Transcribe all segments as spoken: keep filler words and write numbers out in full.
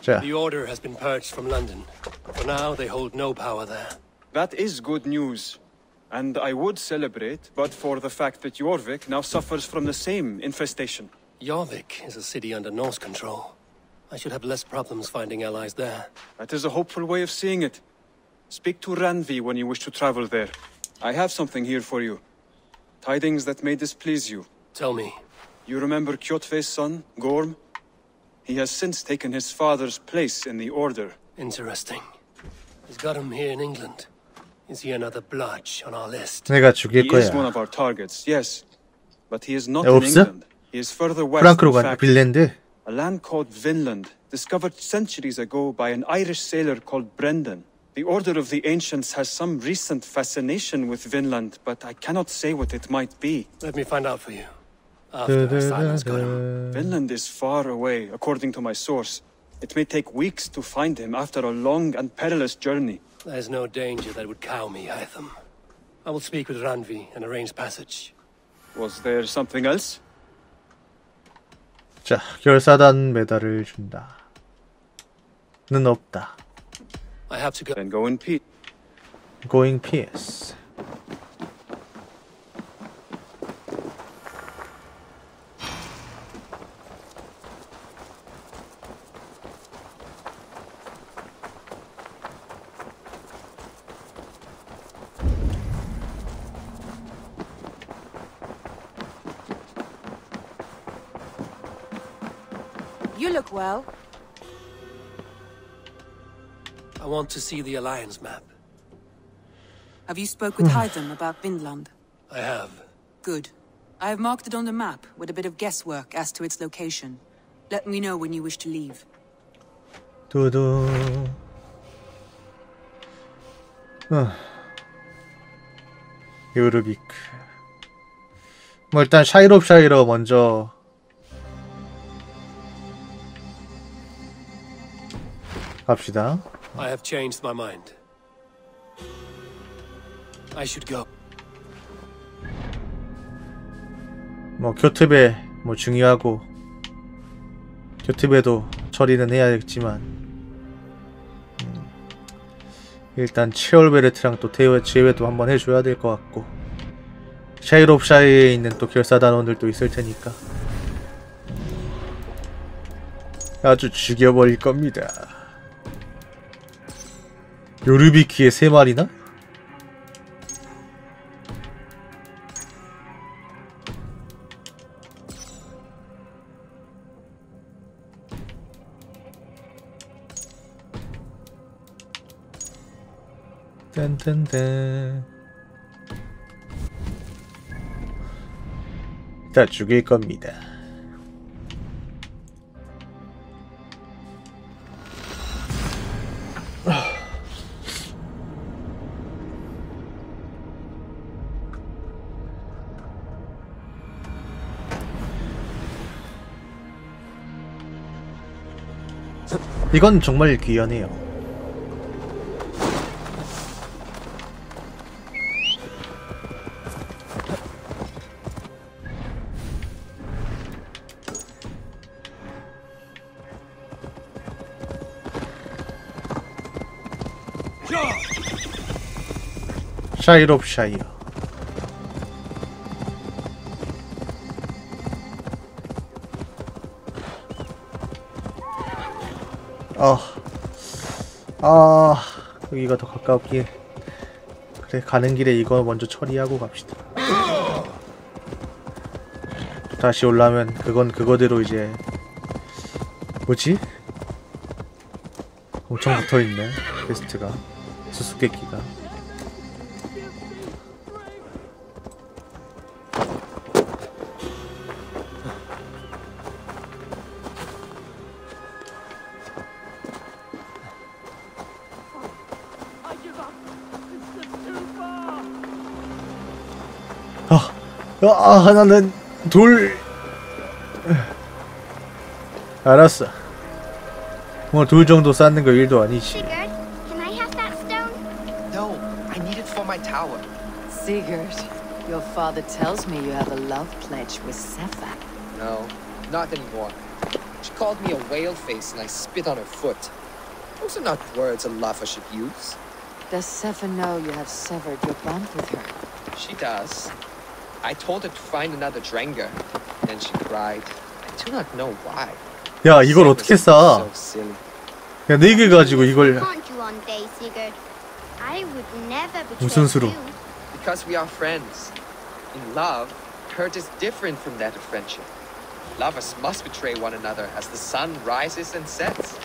자. The order has been purged from London. For now they hold no power there. That is good news. And I would celebrate, but for the fact that Yorvik now suffers from the same infestation. Yorvik is a city under Norse control. I should have less problems finding allies there. That is a hopeful way of seeing it. Speak to Ranvi when you wish to travel there. I have something here for you. Tidings that may displease you. Tell me. You remember Kjotvef's son, Gorm? He has since taken his father's place in the Order. Interesting. He's got him here in England. Is he another blotch on our list? 내가 죽일 거야. He is one of our targets, yes. But he is not in England. He is further west. 프랑크로 간 빌랜드. A land called Vinland, discovered centuries ago by an Irish sailor called Brendan. The Order of the Ancients has some recent fascination with Vinland, but I cannot say what it might be. Let me find out for you. After Asana's got him. Vinland is far away, according to my source. It may take weeks to find him after a long and perilous journey. There's no danger that would cow me, Hytham. I will speak with Ranvi and arrange passage. Was there something else? 자, 결사단 메달을 준다. 는 없다. I have to go. Then go in peace. Going peace. Well, I want to see the Alliance map. Have you spoke with Hytham about Vinland? I have. Good. I have marked it on the map with a bit of guesswork as to its location. Let me know when you wish to leave. 도도. 아. 요르비크. 뭐 일단 샤이롭샤이러 먼저. 갑시다. I have changed my mind. I should go. 뭐 교트베 뭐 중요하고 교트베도 처리는 해야겠지만 음, 일단 체올베르트랑 또 대외 제외도 한번 해줘야 될 것 같고 샤이롭샤이에 있는 또 결사단원들도 있을 테니까 아주 죽여버릴 겁니다. 요르비키에 세 마리나? 딴딴딴. 다 죽일 겁니다. 이건 정말 귀연해요. 샤이롭샤이어. 아, 아, 여기가 더 가깝기에 그래 가는 길에 이거 먼저 처리하고 갑시다. 다시 올라면 그건 그거대로 이제 뭐지? 엄청 붙어있네 베스트가 수수께끼가. 아, 하나는 돌. 알았어. 뭐 돌 정도 쌓는 거 일도 아니지. Sigurd, can I have that stone? No, I need it for my tower. Sigurd, your father tells me you have a love pledge with Sevva. No, Not anymore. She called me a whale face and I spit on her foot. Those are not words a lover should use. Does Sevva know you have severed your bond with her? She does. I told her to find another Dranger. Then she cried. I do not know why. 야, 이걸 어떻게 싸? 야, 네 개 가지고 이걸. 무슨 수로? Because we are friends. In love, hurt is different from that of friendship. Lovers must betray one another as the sun rises and sets.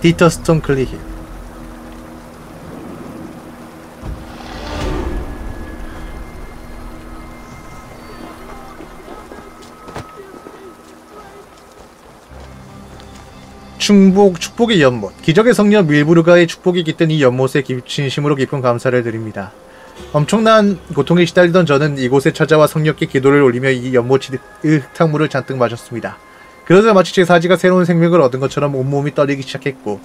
티터스톤 클리 힐. 충복, 축복의 연못. 기적의 성녀 밀부르가의 축복이 깃든 이 연못에 진심으로 깊은 감사를 드립니다. 엄청난 고통에 시달리던 저는 이곳에 찾아와 성녀께 기도를 올리며 이 연못의 흙탕물을 잔뜩 마셨습니다. 그러자 마치 제 사지가 새로운 생명을 얻은 것처럼 온몸이 떨리기 시작했고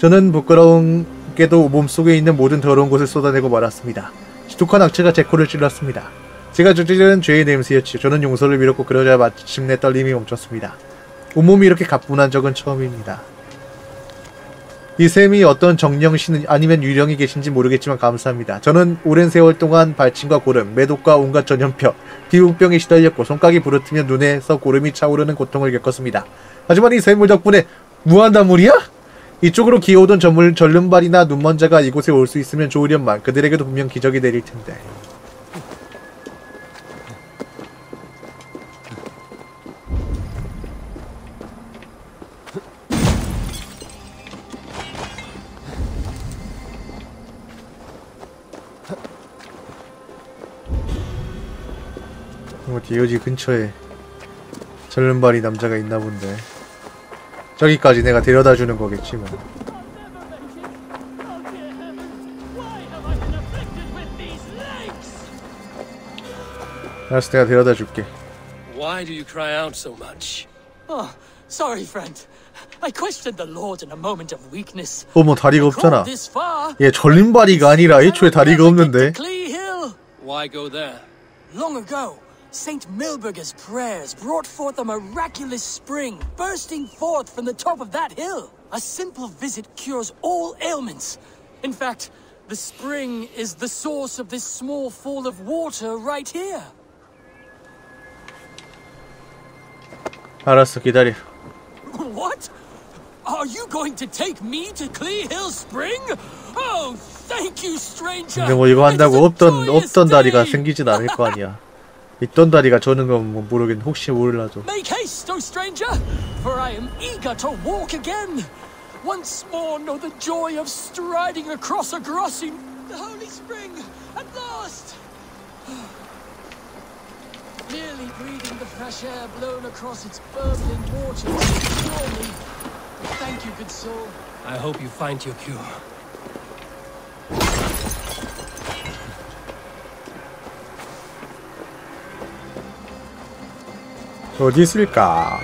저는 부끄러운게도 몸속에 있는 모든 더러운 것을 쏟아내고 말았습니다. 지독한 악취가 제 코를 찔렀습니다. 제가 저지른 죄의 냄새였지요. 저는 용서를 빌었고 그러자 마침내 떨림이 멈췄습니다. 온몸이 이렇게 가뿐한 적은 처음입니다. 이 셈이 어떤 정령신 아니면 유령이 계신지 모르겠지만 감사합니다. 저는 오랜 세월 동안 발진과 고름, 매독과 온갖 전염병, 기운병에 시달렸고 손가락이 부르트며 눈에서 고름이 차오르는 고통을 겪었습니다. 하지만 이 샘물 덕분에 무한다물이야? 이쪽으로 기어오던 전물, 전륜발이나 눈먼 자가 이곳에 올 수 있으면 좋으련만 그들에게도 분명 기적이 내릴 텐데. 어디 여지 근처에 절름발이 남자가 있나본데 저기까지 내가 데려다주는 거겠지 뭐. 알았어, 내가 데려다줄게. Why do you cry out so much? Oh, sorry, friend. I questioned the Lord in a moment of weakness. 어머, 다리가 없잖아. 얘 절름발이가 아니라 애초에 다리가 없는데. Clee Hill. Why go there? Long ago. Saint Milburge's prayers brought forth a miraculous spring, bursting forth from the top of that hill. A simple visit cures all ailments. In fact, the spring is the source of this small fall of water right here. 알았어, 기다려. What? Are you going to take me to Clee Hill Spring? Oh, thank you, stranger. 근데 뭐 이거 한다고 없던 없던 다리가 생기진 않을 거 아니야. 있던 다리가 저는 건 뭐 모르겠는데 혹시 몰라도. Make haste, O stranger, for I am eager to walk again. Once more know the joy of striding across a grassy, the holy spring at last. Merely breathing the fresh air blown across its burbling waters. Surely. Thank you, good soul. I hope you find your cure. 어디 있을까?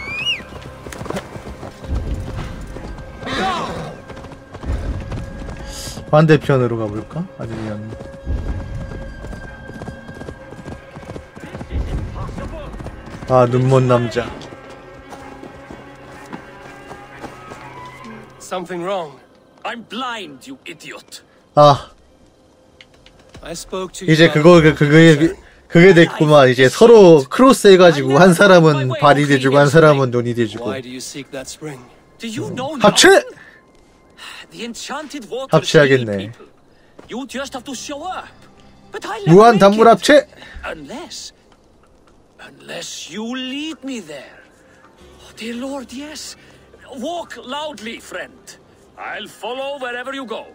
반대편으로 가볼까? 아니면 아 눈먼 남자. Something wrong. I'm blind, you idiot. 아 이제 그거 그 그거에 그게 됐구만. 이제 서로 크로스 해가지고 한 사람은 발이 돼주고 한 사람은 눈이 돼주고 합체! 합체하겠네. 무한 단물 합체! I'll follow wherever you go.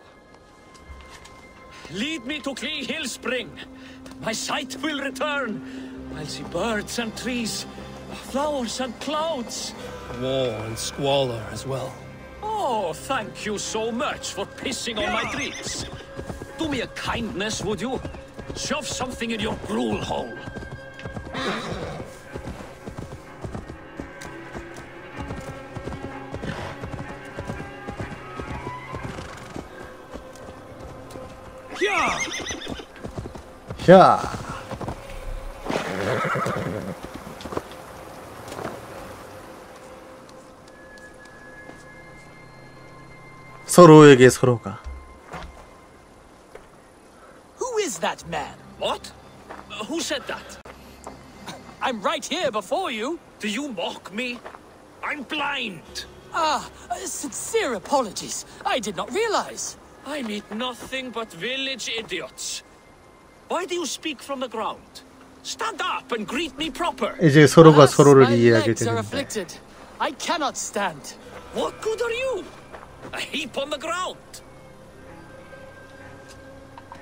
Lead me to Clee Hill Spring. My sight will return. I'll see birds and trees, flowers and clouds. War and squalor as well. Oh, thank you so much for pissing on my dreams. Do me a kindness, would you? Shove something in your gruel hole. 야. 서로에게 서로가. Who is that man? What? Who said that? I'm right here before you. Do you mock me? I'm blind. Ah, sincere apologies. I did not realize. I meet nothing but village idiots. Why do you speak from the ground? Stand up and greet me proper. 이제 서로가 서로를 이해하게 되는데. I cannot stand. What good are you? A heap on the ground.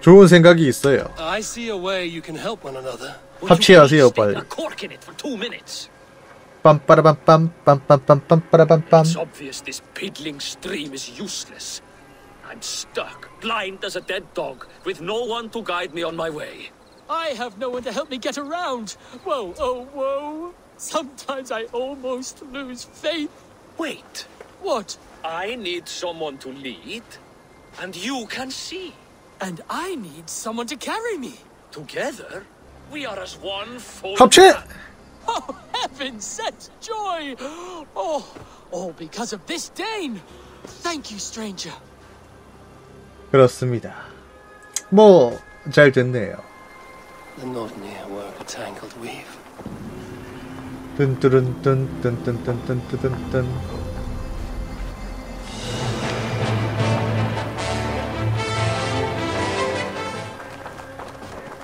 좋은 생각이 있어요. I see a way you can help one another. 합치하세요 빨리. 빰빠라밤빰 빰빰빰빰빠라밤빰. It's obvious this piddling stream is useless. I'm stuck, blind as a dead dog, with no one to guide me on my way. I have no one to help me get around. Whoa, oh, whoa. Sometimes I almost lose faith. Wait. What? I need someone to lead, and you can see. And I need someone to carry me. Together, we are as one full man. Oh, heaven sent joy. Oh, all because of this Dane. Thank you, stranger. 그렇습니다. 뭐 잘 됐네요. 뚠뚜룬뚠뚠뚠뚠뚠뚠뚠뚠.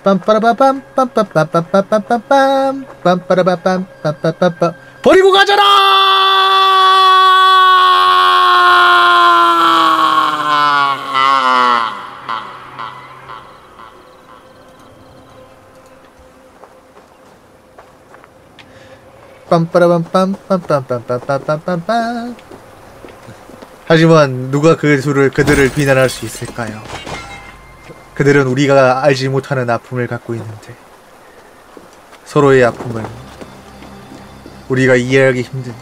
빰빠라바밤 빰빰빰빰빰빰빰 빰빠라바밤 빰빰빰빰. 버리고 가잖아. 빰빠라밤빰빰빰빰빰빰빰빰. 하지만 누가 그 수를 그들을 비난할 수 있을까요? 그들은 우리가 알지 못하는 아픔을 갖고 있는데, 서로의 아픔을 우리가 이해하기 힘든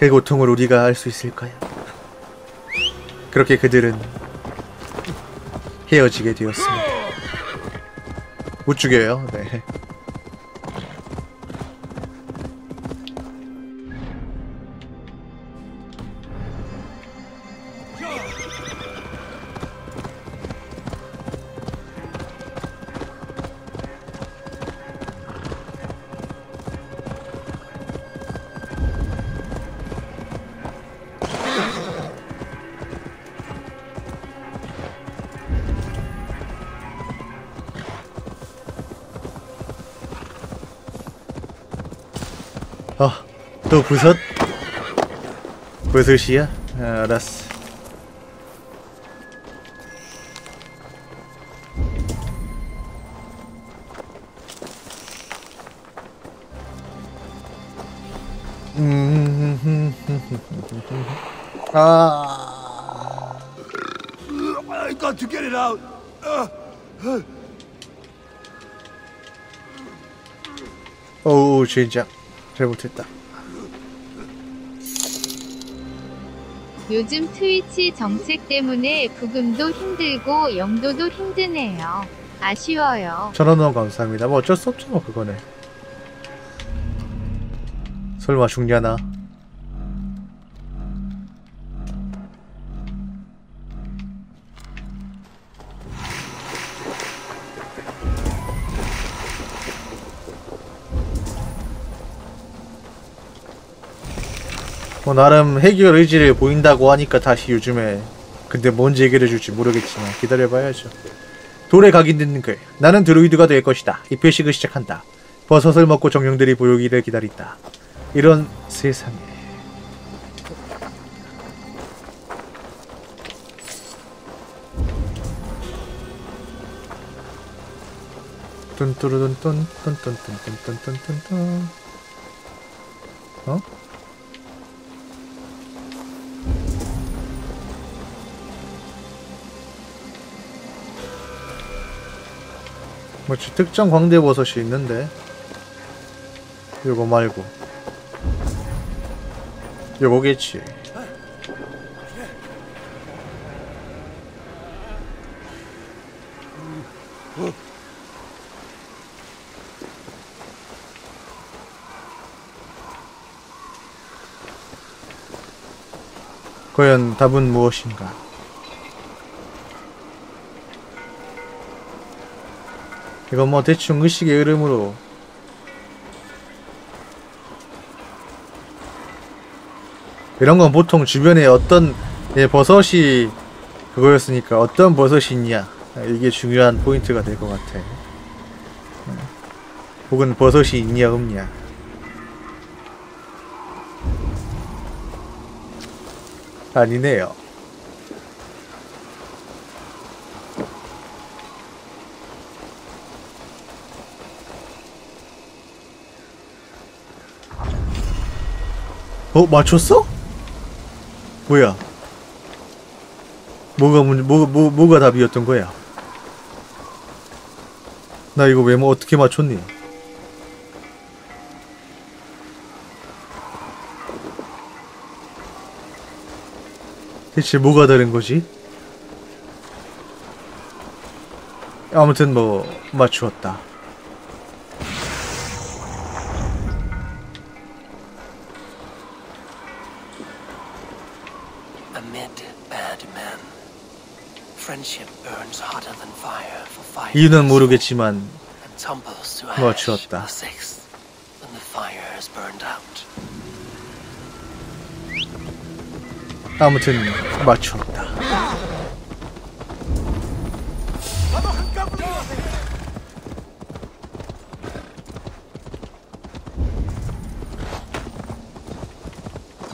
그 고통을 우리가 알 수 있을까요? 그렇게 그들은 헤어지게 되었습니다. 못 죽여요. 네. 또 부섯? 부섯이야? 아, 알았어. 음, 아, I got to get it out. 오, 진짜 잘못했다. 요즘 트위치 정책 때문에 부금도 힘들고 영도도 힘드네요. 아쉬워요. 천원원 감사합니다. 뭐 어쩔 수 없죠 뭐 그거네. 설마 죽냐나. 뭐 나름 해결 의지를 보인다고 하니까 다시 요즘에 근데 뭔지 얘기를 해줄지 모르겠지만 기다려봐야죠. 돌에 각인 듣는 글. 나는 드루이드가 될 것이다. 이 표식을 시작한다. 버섯을 먹고 정령들이 보이기를 기다린다. 이런 세상에. 뚠뚜루뚠뚠뚠뚠뚠뚠뚠뚠뚠뚠뚠뚠뚠 어? 뭐지? 특정 광대버섯이 있는데 요거 말고 요거겠지. 과연 답은 무엇인가? 이건 뭐 대충 의식의 흐름으로 이런 건 보통 주변에 어떤 예, 버섯이 그거였으니까 어떤 버섯이 있냐 이게 중요한 포인트가 될 것 같아. 혹은 버섯이 있냐 없냐. 아니네요. 어? 맞췄어? 뭐야? 뭐가 문제, 뭐, 뭐, 뭐가 답이었던 거야? 나 이거 왜, 뭐, 어떻게 맞췄니? 대체 뭐가 다른 거지? 아무튼 뭐 맞추었다. 이유는 모르겠지만 맞추었다. 아무튼 맞추었다.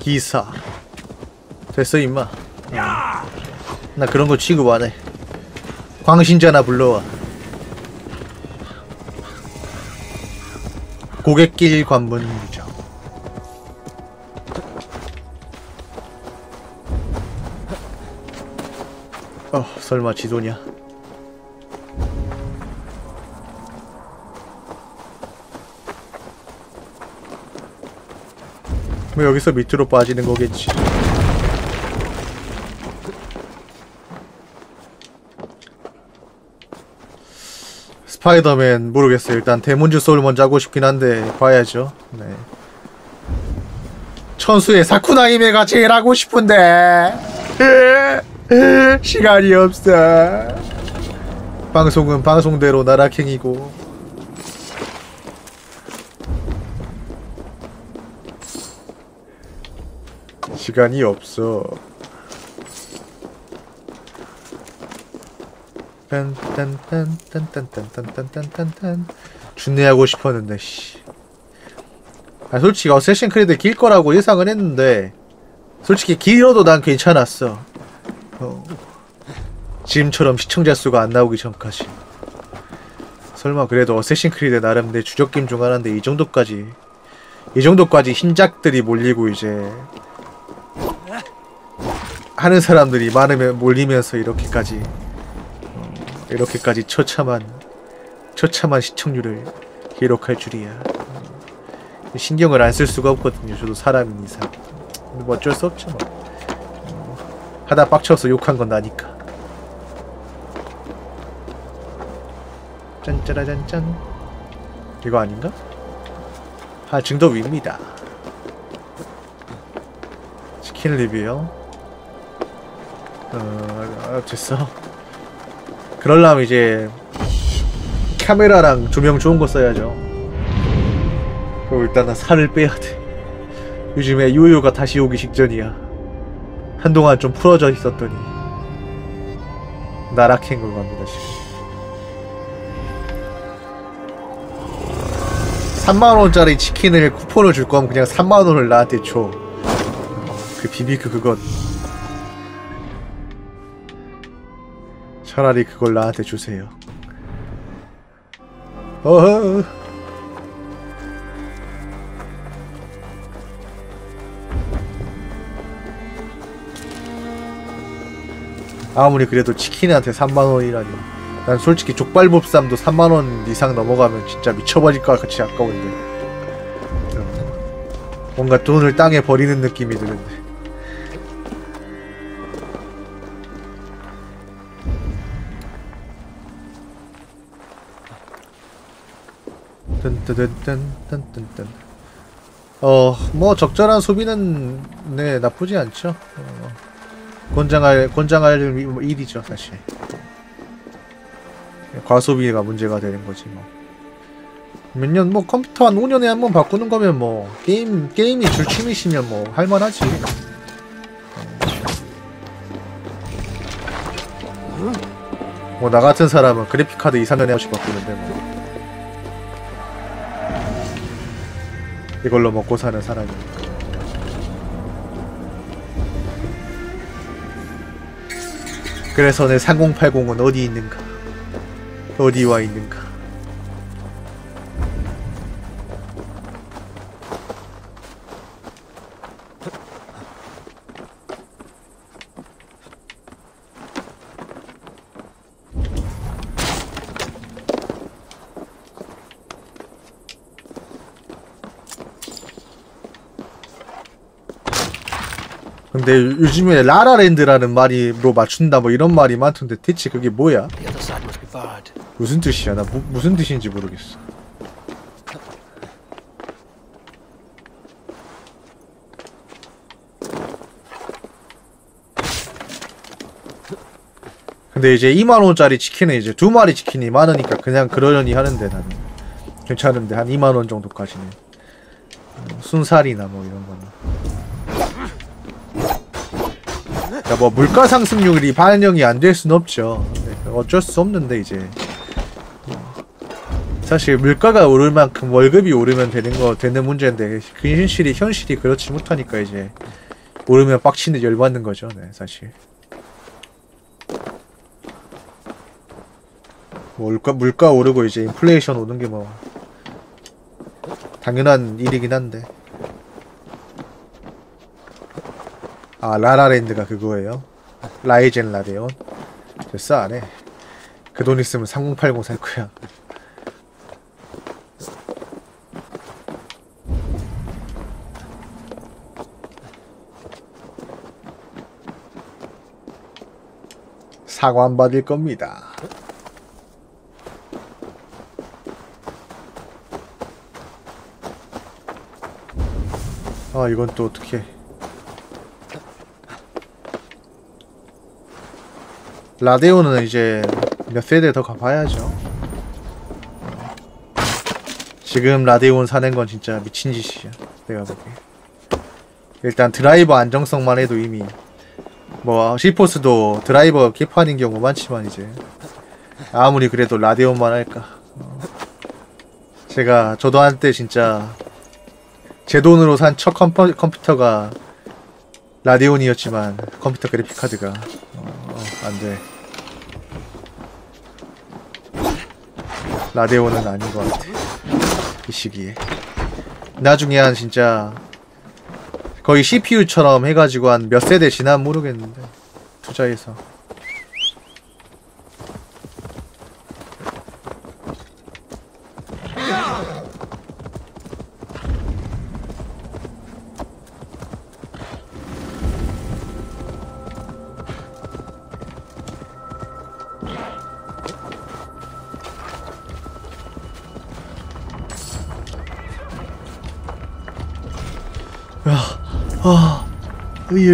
기사 됐어 임마. 어. 나 그런 거 취급 안 해. 광신자나 불러와. 고갯길 관문 유적. 어, 설마 지도냐? 뭐 여기서 밑으로 빠지는 거겠지. 스파이더맨 모르겠어요. 일단 데몬즈 소울 먼저 하고 싶긴 한데 봐야죠. 네. 천수의 사쿠나이메가 제일 하고 싶은데 시간이 없어. 방송은 방송대로 나락행이고. 시간이 없어. 딴딴딴딴딴딴딴딴딴딴 준내하고 싶었는데 씨. 아 솔직히 어쌔신 크리드 길 거라고 예상은 했는데 솔직히 길어도 난 괜찮았어. 어. 지금처럼 시청자 수가 안 나오기 전까지. 설마 그래도 어쌔신 크리드 나름 내 주력김 중 하나인데 이 정도까지 이 정도까지 신작들이 몰리고 이제 하는 사람들이 많으면 몰리면서 이렇게까지 어, 이렇게까지 처참한 처참한 시청률을 기록할 줄이야. 신경을 안 쓸 수가 없거든요. 저도 사람인 이상. 뭐 어쩔 수 없죠. 뭐. 하다 빡쳐서 욕한 건 나니까. 짠짜라짠짠. 이거 아닌가? 아, 증도 위입니다. 치킨 리뷰요. 어, 됐어. 그럴라면 이제 카메라랑 조명 좋은 거 써야죠. 그리고 일단 나 살을 빼야 돼. 요즘에 요요가 다시 오기 직전이야. 한동안 좀 풀어져 있었더니 나락행 걸로 갑니다 지금. 삼만 원짜리 치킨을 쿠폰을 줄 거면 그냥 삼만 원을 나한테 줘. 그 비비큐 그건 차라리 그걸 나한테 주세요. 어허. 아무리 그래도 치킨한테 삼만 원이라니. 난 솔직히 족발보쌈도 삼만 원 이상 넘어가면 진짜 미쳐버릴 것 같이 아까운데. 뭔가 돈을 땅에 버리는 느낌이 드는데. 뜬뜬뜬뜬뜬뜬. 어, 뭐 적절한 소비는 네 나쁘지 않죠. 어, 권장할 권장할 일이죠 사실. 과소비가 문제가 되는 거지 뭐. 몇 년 뭐 컴퓨터 한 오 년에 한 번 바꾸는 거면 뭐 게임 게임이 줄취미시면 뭐 할만하지. 뭐 나 같은 사람은 그래픽 카드 이, 삼 년에 한 번씩 바꾸는데 뭐. 이걸로 먹고 사는 사람이니까. 그래서 내 삼공팔공은 어디 있는가? 어디 와 있는가? 근데 요즘에 라라랜드라는 말이로 맞춘다 뭐 이런 말이 많던데 대체 그게 뭐야? 무슨 뜻이야? 나 무, 무슨 뜻인지 모르겠어. 근데 이제 이만 원짜리 치킨에 이제 두 마리 치킨이 많으니까 그냥 그러려니 하는데 나는 괜찮은데 한 이만 원 정도까지는 순살이나 뭐 이런 거는. 야, 뭐 물가 상승률이 반영이 안 될 순 없죠. 어쩔 수 없는데 이제 사실 물가가 오를 만큼 월급이 오르면 되는 거 되는 문제인데 그 현실이 현실이 그렇지 못하니까 이제 오르면 빡치는 열받는 거죠, 네, 사실. 물가 물가 오르고 이제 인플레이션 오는 게 뭐 당연한 일이긴 한데. 아, 라라랜드가 그거예요? 라이젠 라데온? 됐어, 안 해. 그 돈 있으면 삼공팔공 살 거야. 사과 안 받을 겁니다. 아, 이건 또 어떻게. 라데오는 이제 몇 세대 더 가봐야죠. 지금 라데온 사는 건 진짜 미친 짓이야. 내가 보기에. 일단 드라이버 안정성만 해도 이미 뭐 시포스도 드라이버 개판인 경우 많지만 이제 아무리 그래도 라데온만 할까. 제가 저도 한때 진짜 제 돈으로 산 첫 컴퓨, 컴퓨터가 라데온이었지만 컴퓨터 그래픽 카드가 안돼. 라데온은 아닌 것 같아 이 시기에. 나중에 한 진짜 거의 씨피유처럼 해가지고 한 몇 세대 지나 모르겠는데 투자해서.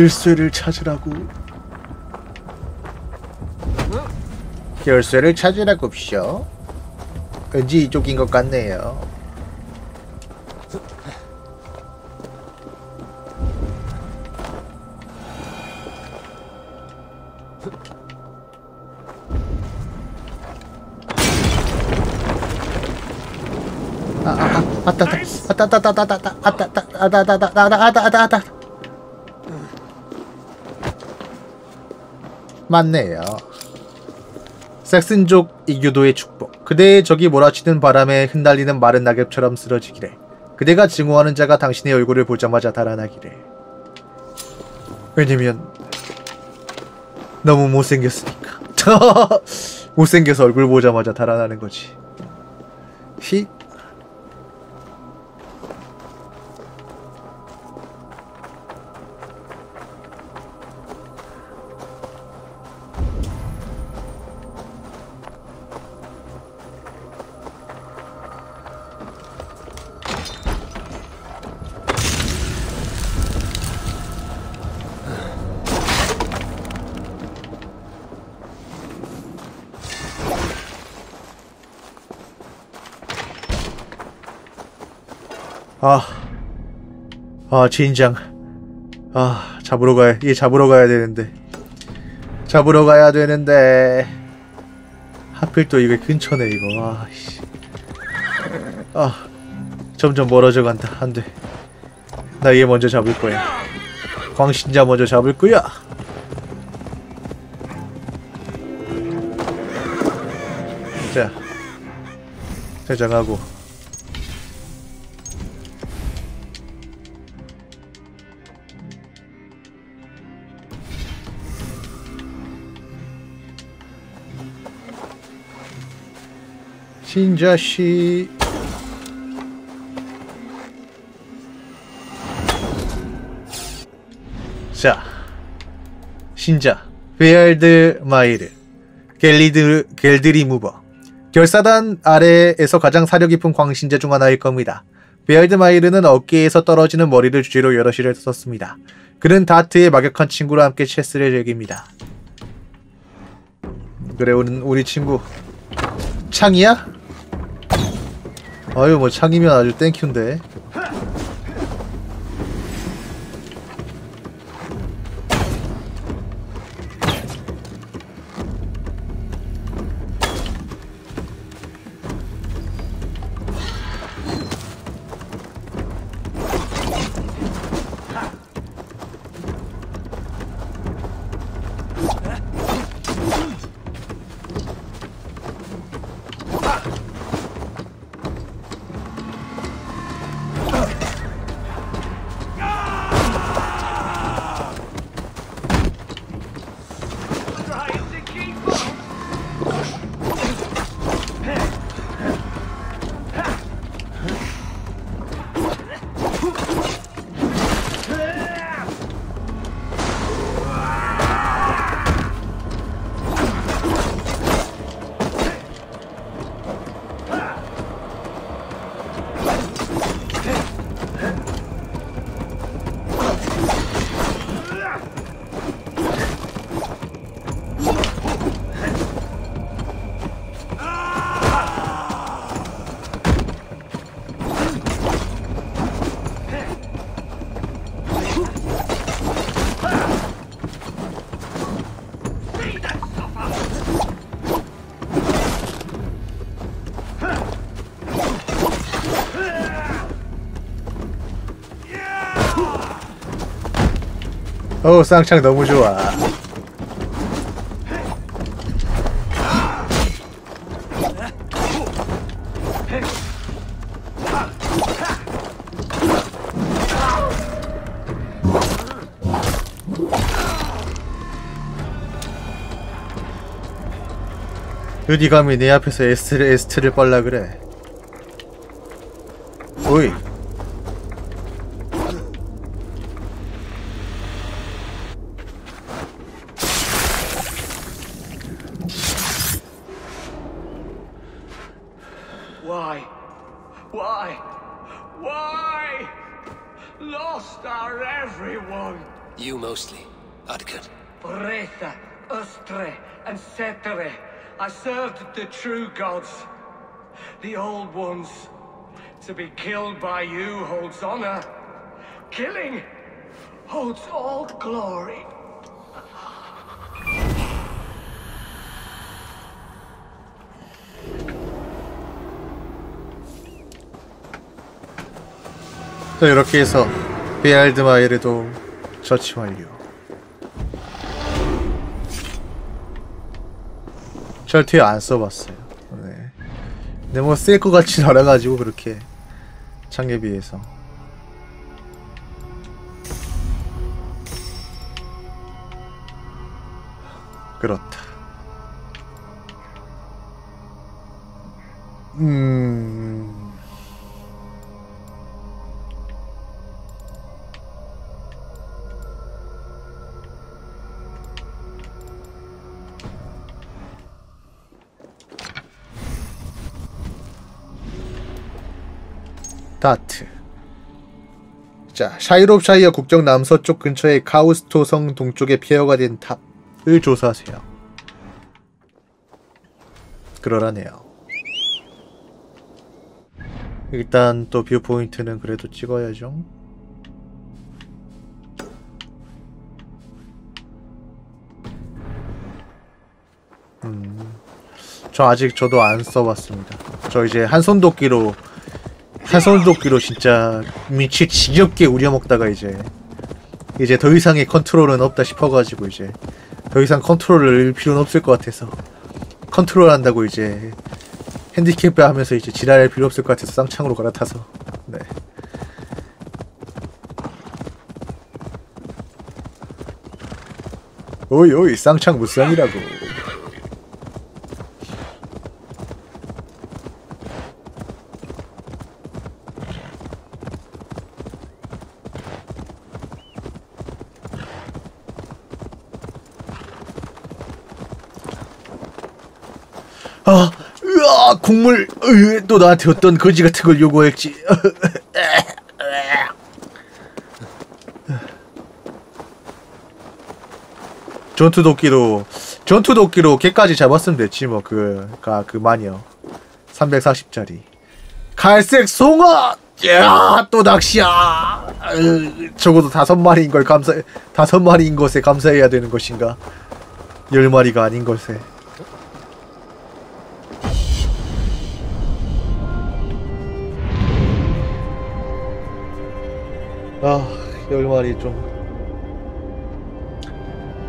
열쇠를 찾으라고. 열쇠를 찾으라고쇼. 왠지 이쪽인 것 같네요. 아아아 아따 아따 아따 아따 아따 아따 아따 아따 아따 아따 아따 아따 맞네요. 색슨족 이교도의 축복. 그대의 적이 몰아치는 바람에 흩날리는 마른 낙엽처럼 쓰러지기를. 그대가 증오하는 자가 당신의 얼굴을 보자마자 달아나기를. 왜냐면 너무 못생겼으니까. 못생겨서 얼굴 보자마자 달아나는 거지. 히? 아, 아, 진장. 아, 잡으러 가야, 얘 잡으러 가야 되는데. 잡으러 가야 되는데. 하필 또 이게 근처네, 이거. 아, 씨. 아, 점점 멀어져 간다. 안 돼. 나 얘 먼저 잡을 거야. 광신자 먼저 잡을 거야. 자. 저장하고. 신자씨 자 신자 베알드마에르 겔리드, 겔드리무버 결사단 아래에서 가장 사려 깊은 광신자 중 하나일 겁니다. 베알드마에르는 어깨에서 떨어지는 머리를 주제로 여러 시를 썼습니다. 그는 다트의 막역한 친구와 함께 체스를 즐깁니다. 그래 우리, 우리 친구 창이야? 아유 뭐 창이면 아주 땡큐인데. 오, 쌍창 너무 좋아. 어디 감히 내 앞에서 에스트를 에스트를 빨라 그래. 오이. The true gods, the old ones. To be killed by you holds honor. Killing holds all glory. 자, 이렇게 해서 베알드마에르도 처치 완료. 절대 안 써봤어요. 네. 근데 뭐 쓸 것 같지도 않아가지고 그렇게 창에 비해서. 그렇다. 음. 다트. 자, 샤이롭샤이어 국경 남서쪽 근처의 카우스토 성 동쪽에 폐허가 된 탑을 조사하세요. 그러라네요. 일단 또 뷰포인트는 그래도 찍어야죠. 음, 저 아직 저도 안 써봤습니다. 저 이제 한손도끼로 한손도끼로 진짜 미치 지겹게 우려먹다가 이제 이제 더 이상의 컨트롤은 없다 싶어가지고 이제 더 이상 컨트롤을 필요는 없을 것 같아서 컨트롤한다고 이제 핸디캡 하면서 이제 지랄할 필요 없을 것 같아서 쌍창으로 갈아타서. 네. 오이 오이 쌍창 무쌍이라고. 아, 으아, 국물. 으, 또 나한테 어떤 거지 같은 걸 요구했지. 전투 도끼로 전투 도끼로 걔까지 잡았으면 됐지 뭐. 그, 그, 그 마녀 삼백사십짜리 갈색 송어. 야, 또 낚시야. 으, 적어도 다섯 마리인 걸 감사 다섯 마리인 것에 감사해야 되는 것인가? 열 마리가 아닌 것에. 아, 열 마리 좀,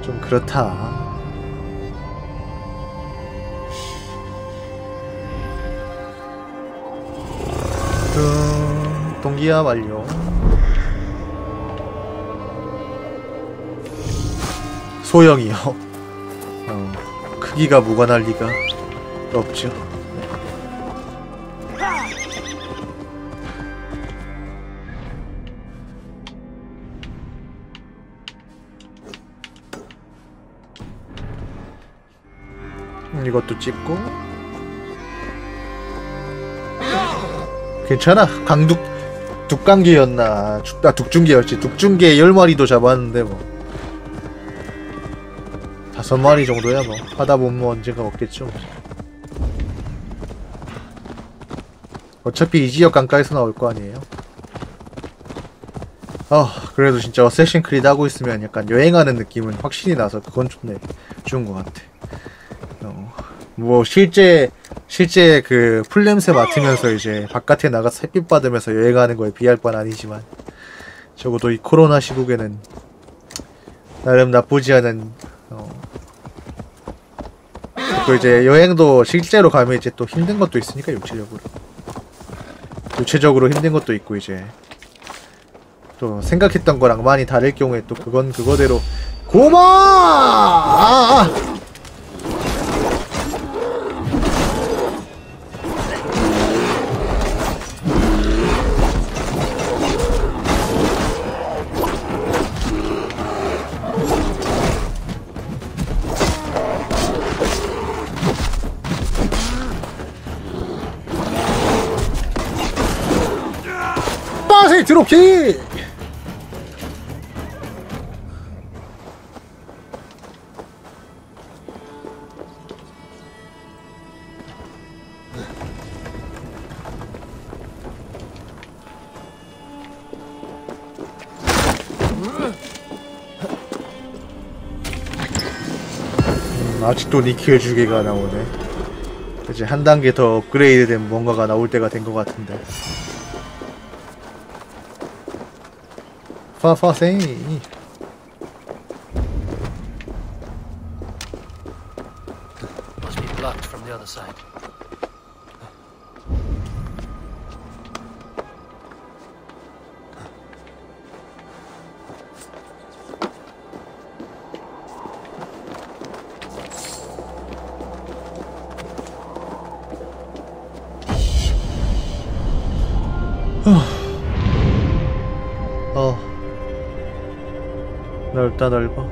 좀 그렇다. 등, 동기화 완료. 소형이요. 어, 크기가 무관할 리가 없죠. 이것도 찍고. 괜찮아. 강둑 둑강계였나? 아, 둑중계였지. 둑중계 열 마리도 잡았는데 뭐 다섯 마리 정도야 뭐. 하다 보면 언젠가 없겠죠. 어차피 이 지역 강가에서 나올 거 아니에요. 아, 그래도 진짜 어쌔신 크리드 하고 있으면 약간 여행하는 느낌은 확실히 나서 그건 좀 좋은 것 같아. 뭐 실제 실제 그 풀냄새 맡으면서 이제 바깥에 나가서 햇빛 받으면서 여행하는 거에 비할 바는 아니지만 적어도 이 코로나 시국에는 나름 나쁘지 않은. 어, 또 이제 여행도 실제로 가면 이제 또 힘든 것도 있으니까 육체적으로 육체적으로 힘든 것도 있고 이제 또 생각했던 거랑 많이 다를 경우에 또 그건 그거대로. 고마! 아! 아! 드롭킥! 음, 아직도 니키의 주개가 나오네. 이제 한 단계 더 업그레이드 된 뭔가가 나올 때가 된 것 같은데. 파파생. 어 넓다 넓어.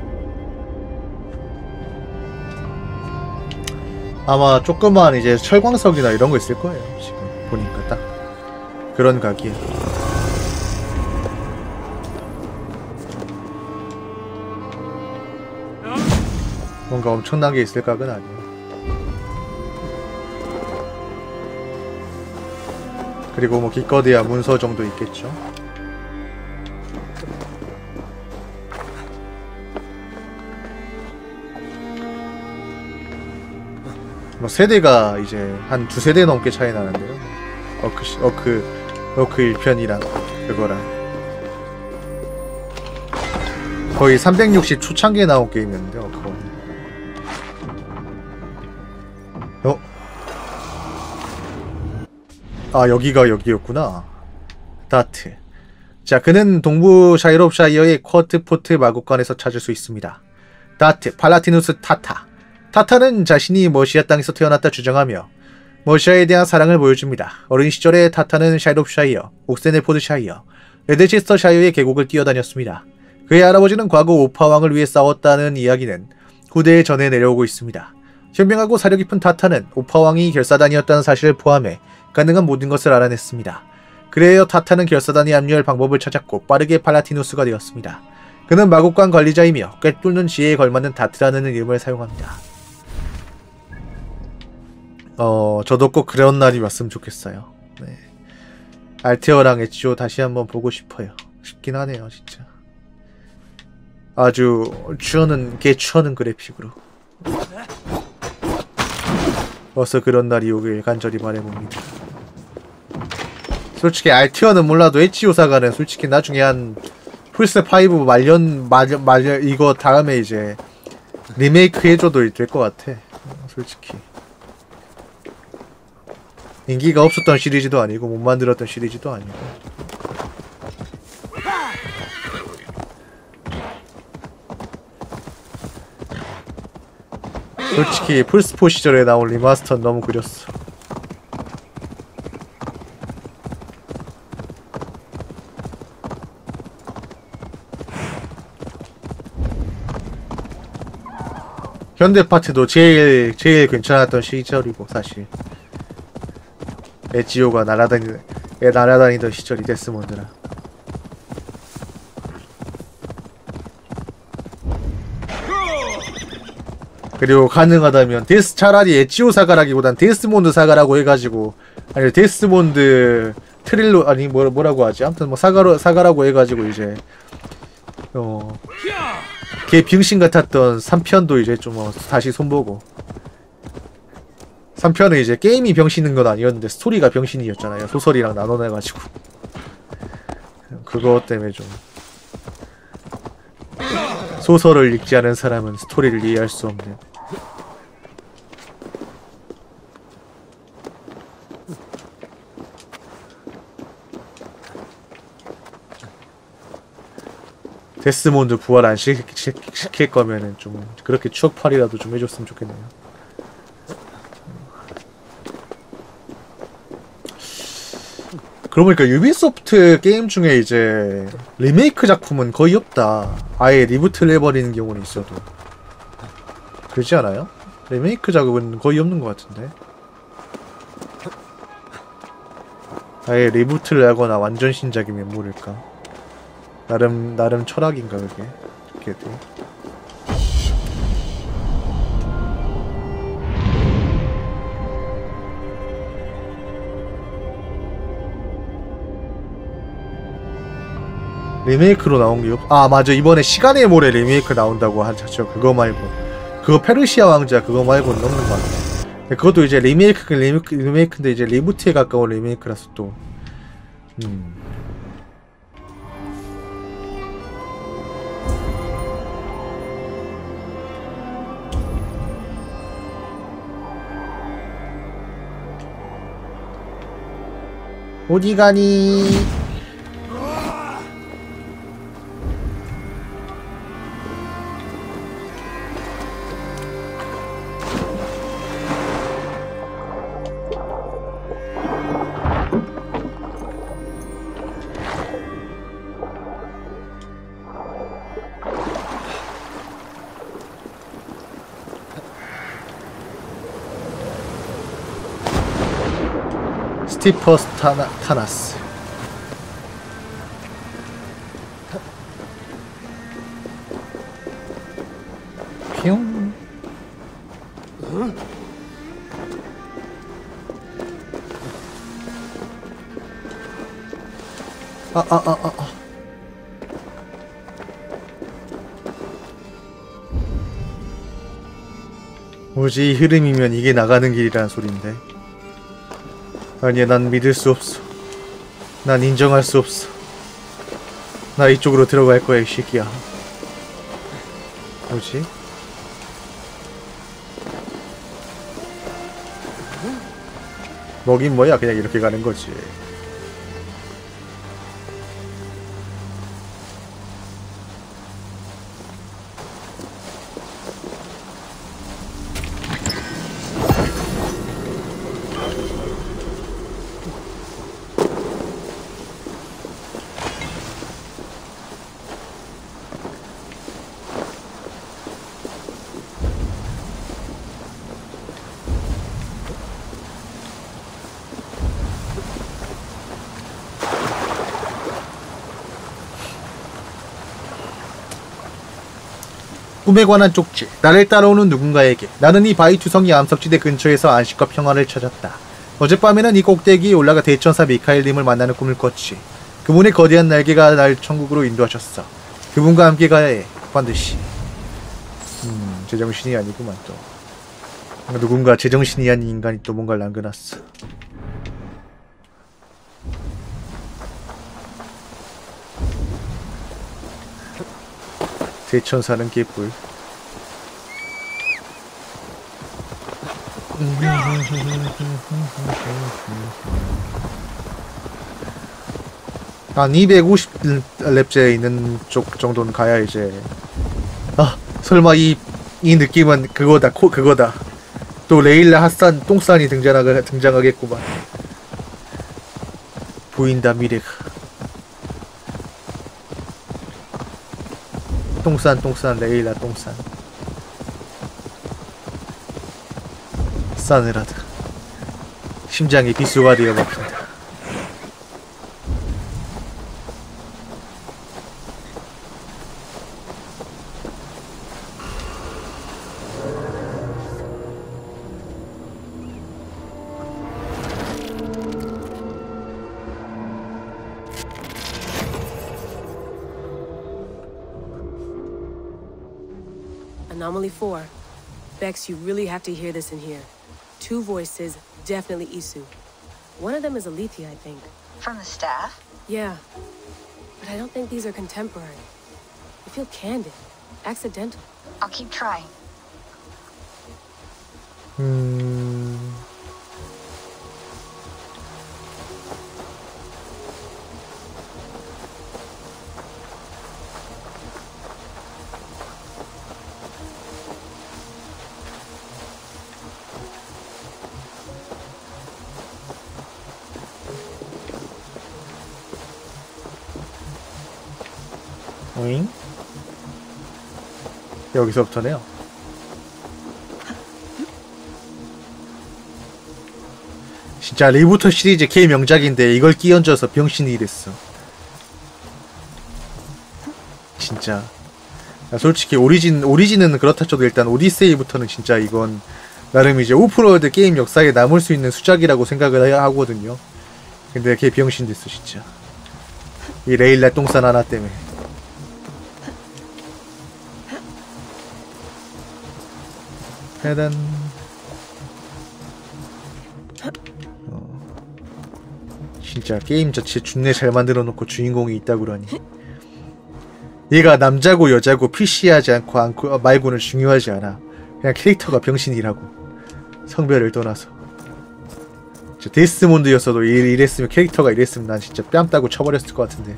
아마 조그만 이제 철광석이나 이런 거 있을 거예요. 지금 보니까 딱 그런 각이에요. 뭔가 엄청난 게 있을 각은 아니에요. 그리고 뭐 기껏해야 문서 정도 있겠죠. 뭐 세대가 이제 한 두 세대 넘게 차이 나는데요. 어크 어크 어크 일편이랑 그거랑 거의 삼백육십 초창기에 나온 게임이었는데 어크는. 어? 아 여기가 여기였구나. 다트. 자 그는 동부 샤이롭샤이어의 쿼트포트 마곡관에서 찾을 수 있습니다. 다트 팔라티누스 타타. 타타는 자신이 머시아 땅에서 태어났다 주장하며 머시아에 대한 사랑을 보여줍니다. 어린 시절에 타타는 샤이롭샤이어, 옥세네포드샤이어, 레드시스터샤이어의 계곡을 뛰어다녔습니다. 그의 할아버지는 과거 오파왕을 위해 싸웠다는 이야기는 후대에 전해 내려오고 있습니다. 현명하고 사려 깊은 타타는 오파왕이 결사단이었다는 사실을 포함해 가능한 모든 것을 알아냈습니다. 그래서 타타는 결사단에 합류할 방법을 찾았고 빠르게 팔라티누스가 되었습니다. 그는 마곡관 관리자이며 꿰뚫는 지혜에 걸맞는 다트라는 이름을 사용합니다. 어... 저도 꼭 그런 날이 왔으면 좋겠어요. 네. 알테어랑 에치오 다시 한번 보고 싶어요. 싶긴 하네요 진짜. 아주 추어는 개 추어는 그래픽으로. 어서 그런 날이 오길 간절히 바라봅니다. 솔직히 알티어는 몰라도 에치오사가는 솔직히 나중에 한 플스 파이브 말년 말, 말 이거 다음에 이제 리메이크 해줘도 될 것 같아. 솔직히 인기가 없었던 시리즈도 아니고 못 만들었던 시리즈도 아니고. 솔직히 플스포 시절에 나온 리마스터는 너무 그렸어. 현대 파트도 제일 제일 괜찮았던 시절이고 사실 에지오가 날아다니 날아다니던 시절이 데스몬드라. 그리고 가능하다면 데스 차라리 에치오 사가라기보단 데스몬드 사가라고 해가지고 아니 데스몬드 트릴로 아니 뭐, 뭐라고 하지? 아무튼 뭐 사가로 사가라고 해가지고 이제 어 개 병신 같았던 삼 편도 이제 좀 어, 다시 손보고. 삼 편은 이제 게임이 병신인 건 아니었는데 스토리가 병신이었잖아요. 소설이랑 나눠내가지고 그것 때문에 좀 소설을 읽지 않은 사람은 스토리를 이해할 수 없는. 데스몬드 부활 안 시킬, 시킬 거면은 좀 그렇게 추억팔이라도 좀 해줬으면 좋겠네요. 그러고 보니까 유비소프트 게임 중에 이제 리메이크 작품은 거의 없다. 아예 리부트를 해버리는 경우는 있어도 그렇지 않아요? 리메이크 작업은 거의 없는 것 같은데 아예 리부트를 하거나 완전 신작이면 모를까. 나름 나름 철학인가 그게. 그렇게 돼. 리메이크로 나온 게 없... 아 맞아 이번에 시간의 모래 리메이크 나온다고 하셨죠. 그거 말고 그거 페르시아 왕자 그거 말고는 없는 것 같아. 그것도 이제 리메이크, 리메이크, 리메이크인데 이제 리부트에 가까운 리메이크라서 또 음... 어디 가니? 스티퍼스타나카나스. 뿅. 응? 아, 아, 아, 아. 뭐지, 이 흐름이면 이게 나가는 길이라는 소린데. 아니야, 난 믿을 수 없어. 난 인정할 수 없어. 나 이쪽으로 들어갈 거야, 이 새끼야. 뭐지? 뭐긴 뭐야, 그냥 이렇게 가는 거지. 꿈에 관한 쪽지. 나를 따라오는 누군가에게. 나는 이 바위 투성이 암석지대 근처에서 안식과 평화를 찾았다. 어젯밤에는 이 꼭대기에 올라가 대천사 미카엘님을 만나는 꿈을 꿨지. 그분의 거대한 날개가 날 천국으로 인도하셨어. 그분과 함께 가야 해. 반드시. 음... 제정신이 아니구만 또. 누군가 제정신이 아닌 인간이 또 뭔가를 남겨놨어. 대천사는 개뿔. 한 이백오십 렙째 있는 쪽 정도는 가야 이제. 아, 설마 이, 이 느낌은 그거다, 코, 그거다. 또 레일라 핫산, 똥산이 등장하, 등장하겠구만. 보인다, 미래가. 똥산 똥산 레일라 똥산 싸늘하다. 심장이 비수가 되어 막힌다. Four. Bex, you really have to hear this in here. Two voices, definitely Isu. One of them is Alethea, I think. From the staff? Yeah. But I don't think these are contemporary. I feel candid. Accidental. I'll keep trying. Hmm. 여기서부터네요. 진짜 리부터 시리즈 K 명작인데 이걸 끼얹어서 병신이 됐어. 진짜. 나 솔직히 오리진 오리진은 그렇다 쳐도 일단 오디세이부터는 진짜 이건 나름 이제 오프로드 게임 역사에 남을 수 있는 수작이라고 생각을 하거든요. 근데 걔 병신 됐어 진짜. 이 레일라 똥산 하나 때문에. 짜잔. 어. 진짜 게임 자체 존내 잘 만들어놓고 주인공이 있다고 그러니. 얘가 남자고 여자고 피씨하지 않고, 않고 말고는 중요하지 않아. 그냥 캐릭터가 병신이라고. 성별을 떠나서. 진짜 데스몬드였어도 이랬으면 캐릭터가 이랬으면 난 진짜 뺨 따고 쳐버렸을 것 같은데.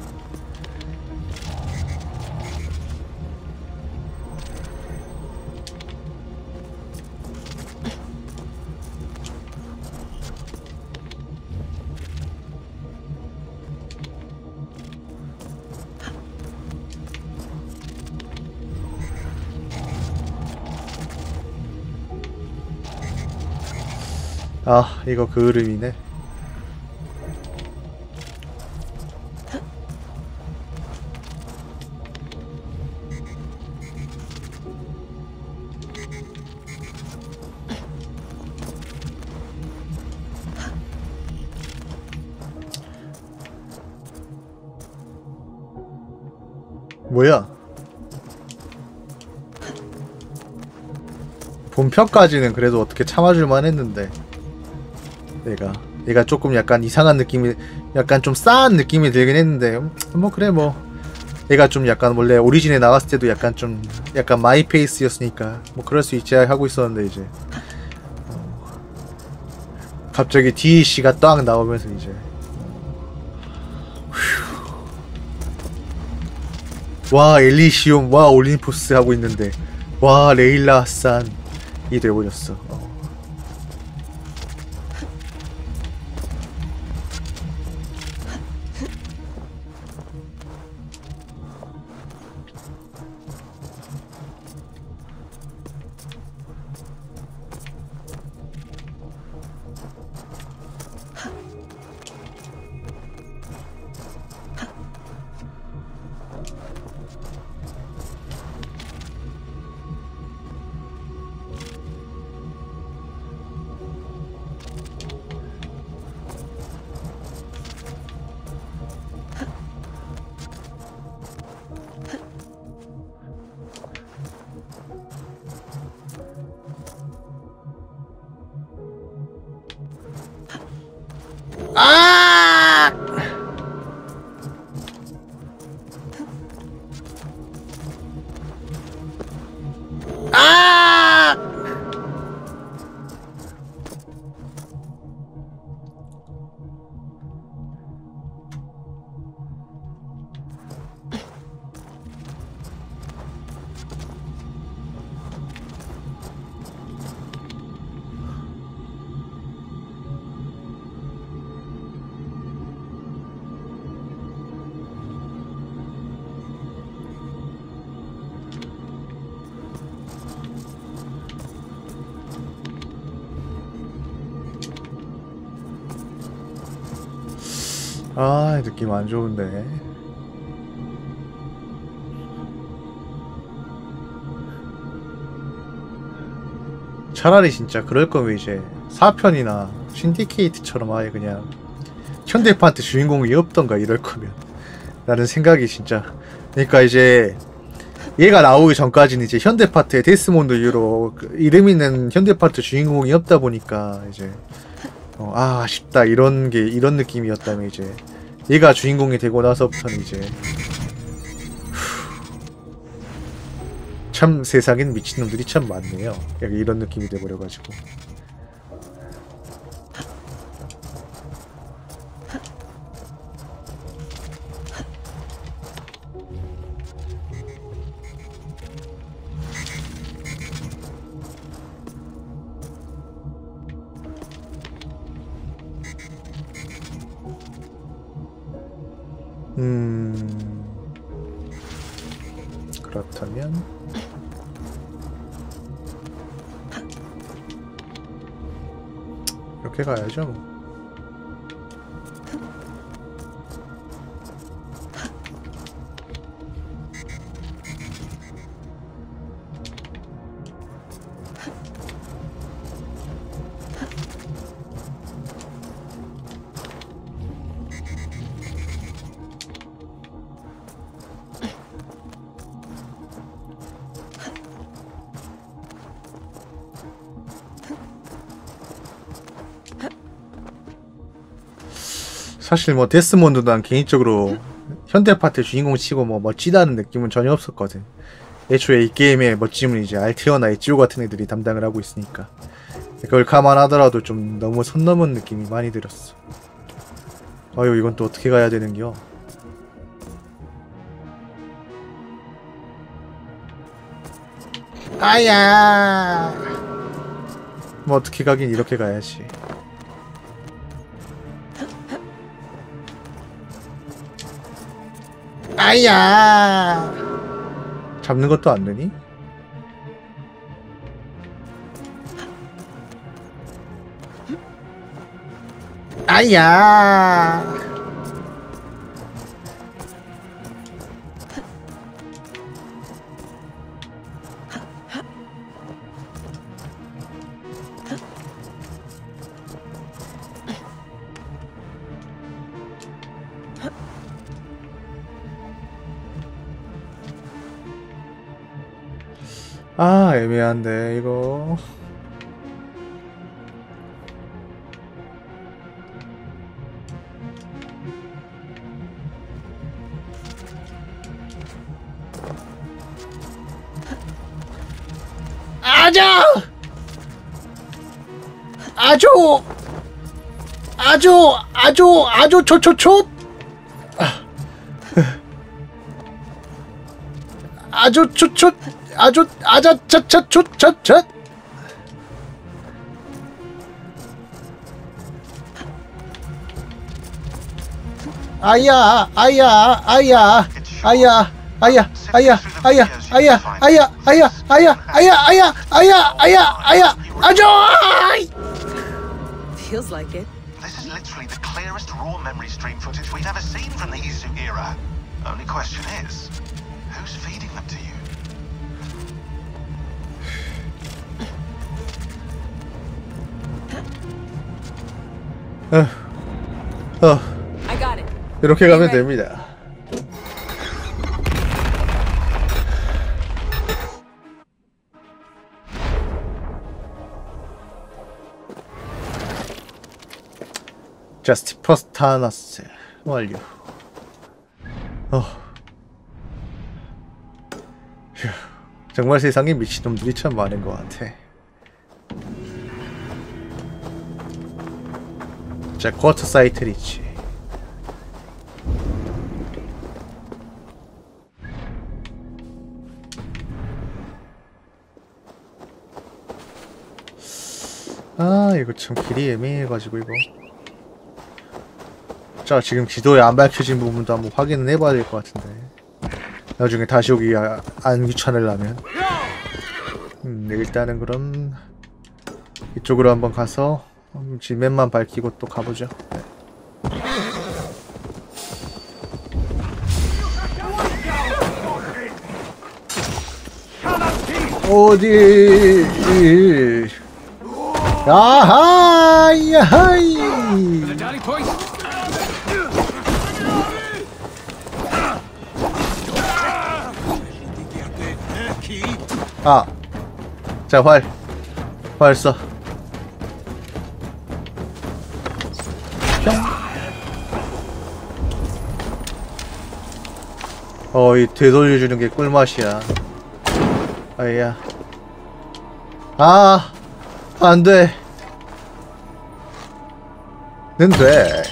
아, 이거 그 흐름이네. 뭐야? 본편까지는 그래도 어떻게 참아줄만 했는데 내가 얘가 조금 약간 이상한 느낌이 약간 좀 싸한 느낌이 들긴 했는데 뭐 그래 뭐 얘가 좀 약간 원래 오리진에 나왔을 때도 약간 좀 약간 마이페이스였으니까 뭐 그럴 수 있지 하고 있었는데 이제 갑자기 디이씨가 딱 나오면서 이제 휴. 와 엘리시움 와 올림포스 하고 있는데 와 레일라 핫산 이 돼버렸어. 어. 아, 느낌 안 좋은데. 차라리 진짜 그럴 거면 이제 사 편이나 신디케이트처럼 아예 그냥 현대판한테 주인공이 없던가 이럴 거면 라는 생각이 진짜. 그러니까 이제 얘가 나오기 전까지는 이제 현대파트에 데스몬드 이후로 그 이름 있는 현대파트 주인공이 없다 보니까 이제 어, 아 아쉽다 이런 게 이런 느낌이었다면 이제 얘가 주인공이 되고 나서부터는 이제 후, 참 세상엔 미친놈들이 참 많네요. 약간 이런 느낌이 돼버려가지고 가야죠. 사실 뭐 데스몬도 난 개인적으로 현대파트 주인공 치고 뭐 멋지다는 느낌은 전혀 없었거든. 애초에 이 게임의 멋짐은 이제 알테어나 에지오 같은 애들이 담당을 하고 있으니까 그걸 감안하더라도 좀 너무 선 넘은 느낌이 많이 들었어. 아유 이건 또 어떻게 가야 되는겨. 아야 뭐 어떻게 가긴 이렇게 가야지. 아야 잡는 것도 안 되니? 아야 아, 애매한데 이거. 아자! 아주! 아주! 아주! 아주! 초초초! 아주 초초! 아주! 아자! 차차! 초차차! 아야! 아야! 아야! 아야! 아야, 아야, 아야, 아야, 아야, 아야, 아야, 아야, 아야, 아야, 아야, 아야, 아야, feels like it. This is literally the clearest raw memory stream footage we've ever seen from the Izu era. Only question is, who's feeding them to you? 어, 어. I got it. 이렇게 가면 됩니다. 자, 스티퍼스타나스 완료. 어. 휴, 정말 세상에 미친놈들이 참 많은 것 같아. 자, 쿼트사이트 리지. 아, 이거 참 길이 애매해가지고 이거. 자, 지금 지도에 안 밝혀진 부분도 한번 확인을 해봐야 될 것 같은데 나중에 다시 오기 아, 안 귀찮으려면 음, 일단은 그럼 이쪽으로 한번 가서 지면만 밝히고 또 가보죠. 네. 어디? 야하이! 야하이! 아, 자, 활, 활 써. 어, 이 되돌려주는 게 꿀맛이야. 아야, 아, 안 돼. 는 돼.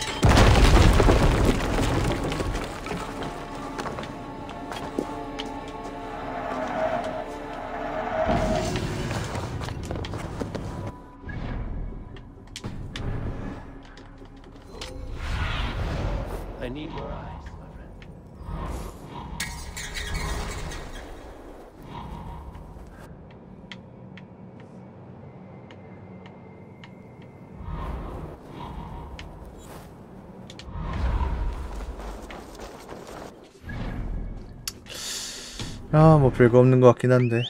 아, 뭐 별거 없는 것 같긴 한데.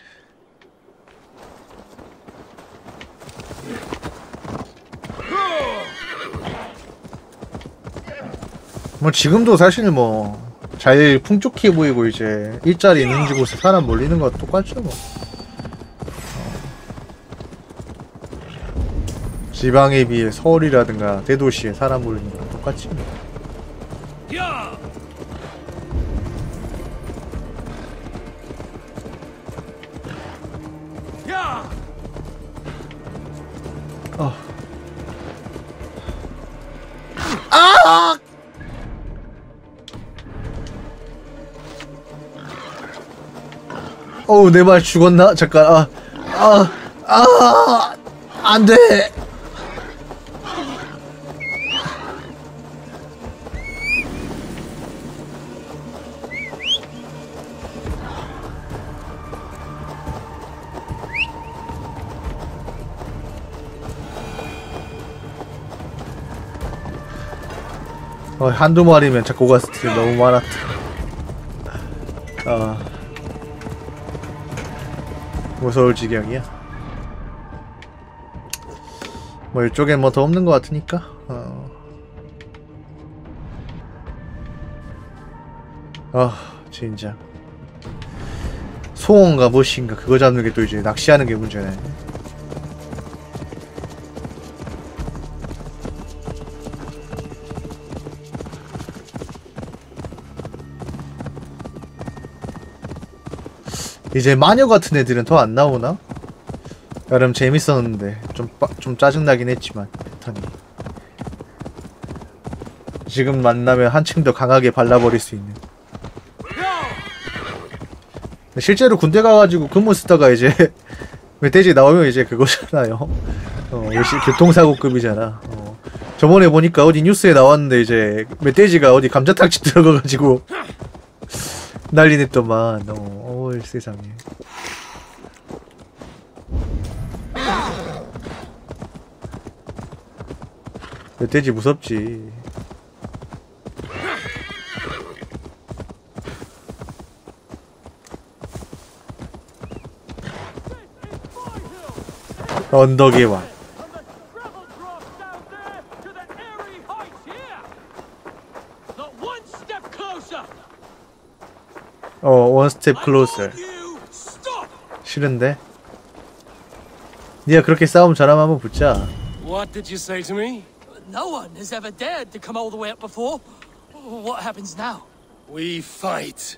뭐 지금도 사실 뭐 잘 풍족해 보이고 이제 일자리 있는 곳에 사람 몰리는 거 똑같죠 뭐. 지방에 비해 서울이라든가 대도시에 사람 몰리는 거 똑같지 뭐. 어우, 내 말 죽었나? 잠깐, 아, 아, 아, 안 돼! 어, 한두 마리면 자꾸 고가스틸 너무 많았다. 아. 무서울 지경이야. 뭐 이쪽엔 뭐 더 없는 것 같으니까. 어. 아, 진짜. 송어인가 무엇인가 그거 잡는 게 또 이제 낚시하는 게 문제네. 이제 마녀 같은 애들은 더 안 나오나? 여름 재밌었는데 좀, 빠, 좀 짜증나긴 했지만 패턴이. 지금 만나면 한층 더 강하게 발라버릴 수 있는. 실제로 군대 가가지고 근무 쓰다가 이제 멧돼지 나오면 이제 그거잖아요. 어, 역시 교통사고급이잖아. 어. 저번에 보니까 어디 뉴스에 나왔는데 이제 멧돼지가 어디 감자탕집 들어가가지고 난리 냈더만. 어, 어이 세상에. 멧돼지 무섭지. 언덕의 왕. 어, 원 스텝 클로서. 싫은데? 니가 그렇게 싸움 잘하면 한번 붙자. What did you say to me? No one has ever dared to come all the way up before. What happens now? We fight.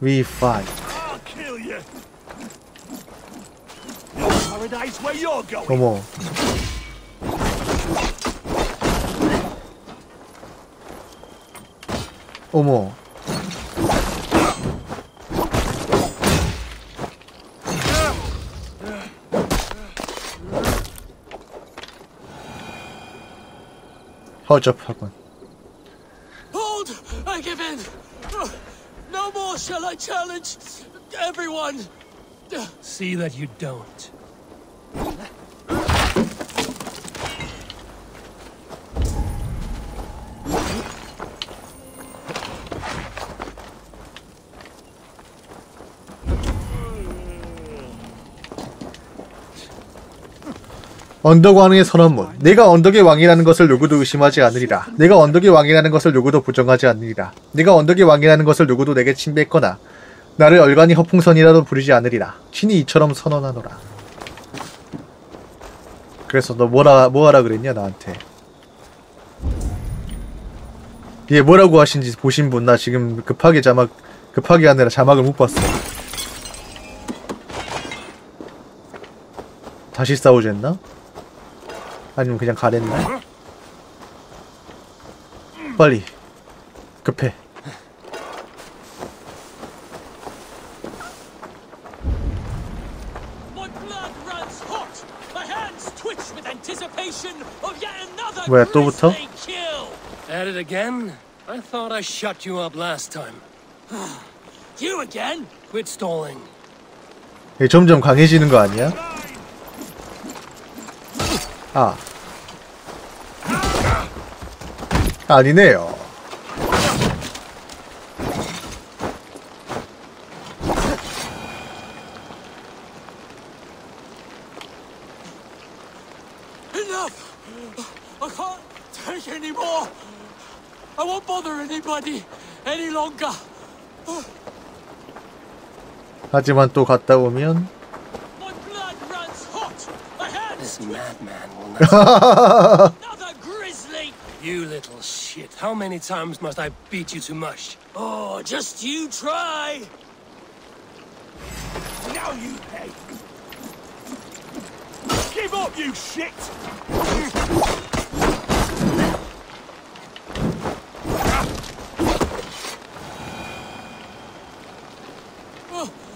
We fight. I'll kill you. 어머. 어머. 허접하군. Hold, I give in. No more shall I challenge everyone. See that you don't. 언덕 왕의 선언문. 내가 언덕의 왕이라는 것을 누구도 의심하지 않으리라. 내가 언덕의 왕이라는 것을 누구도 부정하지 않으리라. 내가 언덕의 왕이라는 것을 누구도 내게 침뱉거나 나를 얼간히 허풍선이라도 부르지 않으리라. 친히 이처럼 선언하노라. 그래서 너 뭐라 뭐하라 그랬냐 나한테. 얘 뭐라고 하신지 보신 분 나 지금 급하게 자막 급하게 하느라 자막을 못 봤어. 다시 싸우겠나? 아니면 그냥 가랬나? 빨리 급해. 뭐야 또부터? At it again? I thought I shut you up last time. You again? Quit stalling. 얘 점점 강해지는 거 아니야? 아. 아니네요. 하지만 또 갔다 오면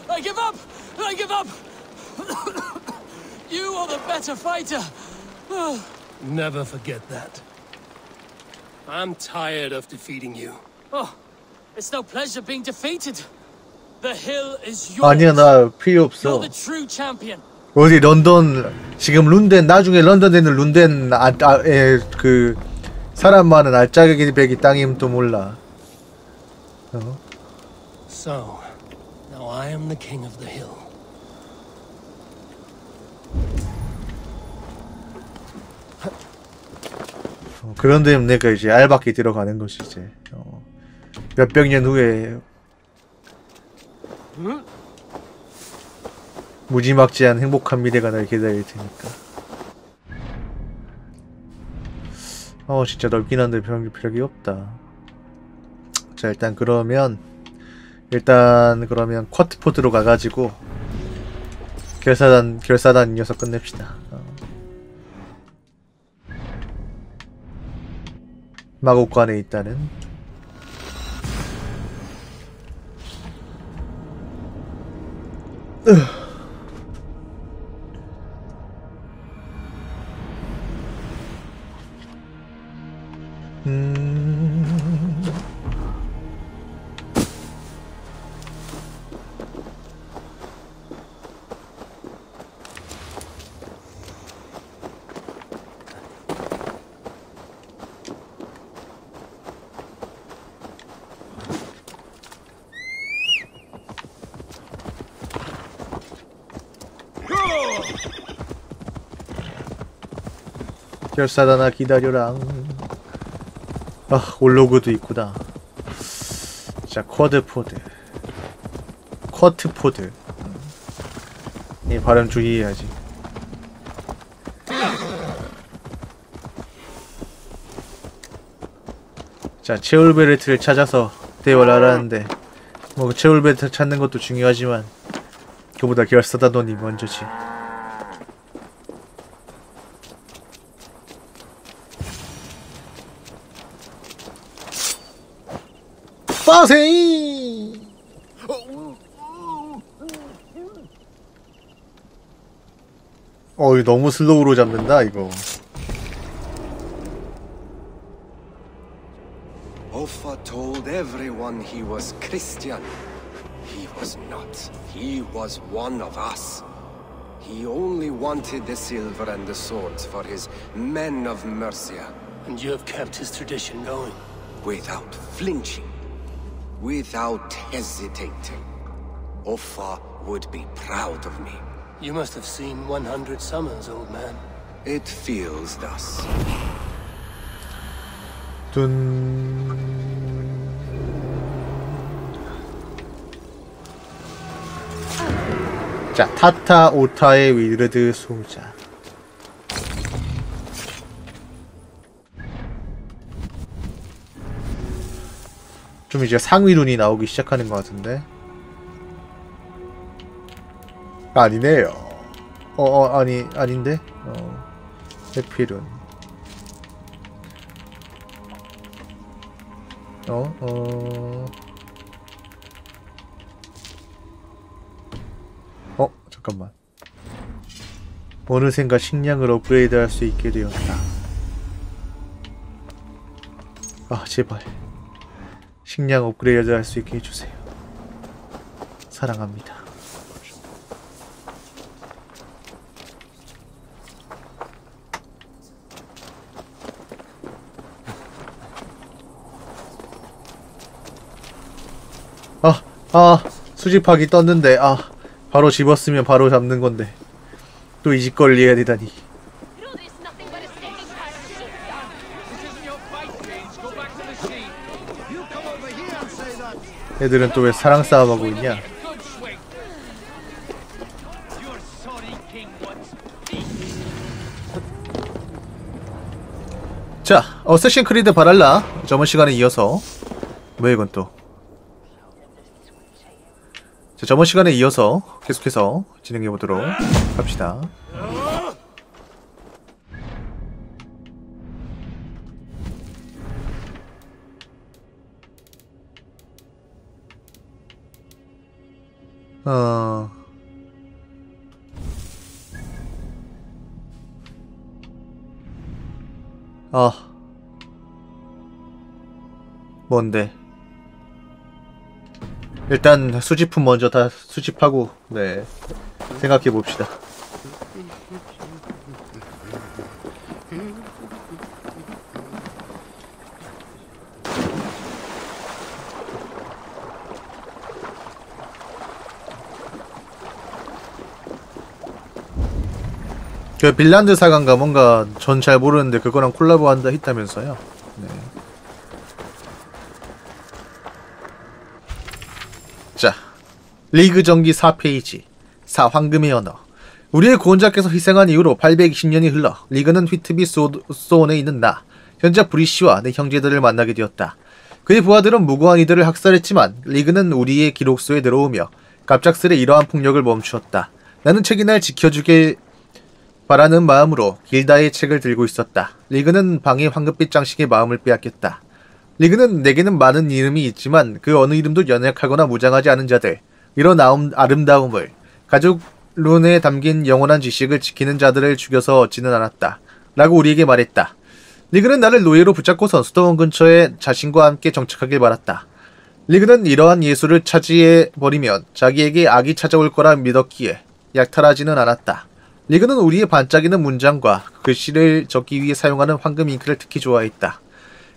I give up! I give up! You are the better fighter! Never forget that. I'm tired of defeating you. Oh, it's no pleasure being defeated. The hill is yours. 아니야, 나 필요 없어. You're the true champion. 우리 런던, 지금 룬덴, 나중에 런던에 있는 룬덴, 아, 아, 에, 그, 사람 많은 알짜배기 백이 땅임 또 몰라. 어? So. I am the king of the hill. 그런데 내가 이제 알바끼 들어가는 것이 이제 어, 몇백 년 후에 무지막지한 행복한 미래가 날 기다릴 테니까. 어 진짜 넓긴 한데 별로 필요가 없다. 자 일단 그러면 일단 그러면 쿼트포드로 가가지고 결사단 결사단 이어서 끝냅시다. 어. 마곡관에 있다는. 으흐. 음... 결사다나 기다려라. 아, 올로그도 있구나. 자, 쿼드포드. 쿼트포드. 이 발음 주의해야지. 자, 체올베르트를 찾아서 대화를 하라는데, 뭐, 체올베르트 찾는 것도 중요하지만, 그보다 결사다돈이 먼저지. 빠세이! 어, 이거 너무 슬로우로 잡는다, 이거. Offa told everyone he was Christian. He was not. He was one of us. He only wanted the silver and the swords for his men of Mercia. And you have kept his tradition going. Without flinching. Without hesitating. Offa would be proud of me. You must have seen one hundred summons, old man. It feels thus. Dun. 자, 타타 오타의 위르드 소자. 좀 이제 상위룬이 나오기 시작하는 것 같은데. 아니네요. 어, 어 아니, 아닌데? 어, 해피룬. 어, 어. 어, 잠깐만. 어느샌가 식량을 업그레이드 할 수 있게 되었다. 아, 제발. 식량 업그레이드 할 수 있게 해주세요. 사랑합니다. 아, 아, 수집하기 떴는데, 아, 바로 집었으면 바로 잡는 건데, 또 이 짓거리를 해야 되다니. 애들은 또 왜 사랑 싸움하고 있냐? 자, 어쌔신 크리드 바랄라. 저번 시간에 이어서 뭐야 이건 또? 자, 저번 시간에 이어서 계속해서 진행해 보도록 합시다. 어... 아... 뭔데? 일단 수집품 먼저 다 수집하고 네 생각해봅시다. 그 빌란드 사관가 뭔가 전 잘 모르는데 그거랑 콜라보한다 했다면서요. 네. 자, 리그 정기 사 페이지 사. 황금의 언어. 우리의 구원자께서 희생한 이후로 팔백이십 년이 흘러 리그는 휘트비 소온에 있는 나, 현재 브리쉬와 내 형제들을 만나게 되었다. 그의 부하들은 무고한 이들을 학살했지만 리그는 우리의 기록소에 들어오며 갑작스레 이러한 폭력을 멈추었다. 나는 책이 날 지켜주길 바라는 마음으로 길다의 책을 들고 있었다. 리그는 방에 황금빛 장식의 마음을 빼앗겼다. 리그는 내게는 많은 이름이 있지만 그 어느 이름도 연약하거나 무장하지 않은 자들, 이런 아름다움을, 가죽룬에 담긴 영원한 지식을 지키는 자들을 죽여서 얻지는 않았다. 라고 우리에게 말했다. 리그는 나를 노예로 붙잡고선 수도원 근처에 자신과 함께 정착하길 바랐다. 리그는 이러한 예수를 차지해버리면 자기에게 악이 찾아올 거라 믿었기에 약탈하지는 않았다. 리그는 우리의 반짝이는 문장과 글씨를 적기 위해 사용하는 황금 잉크를 특히 좋아했다.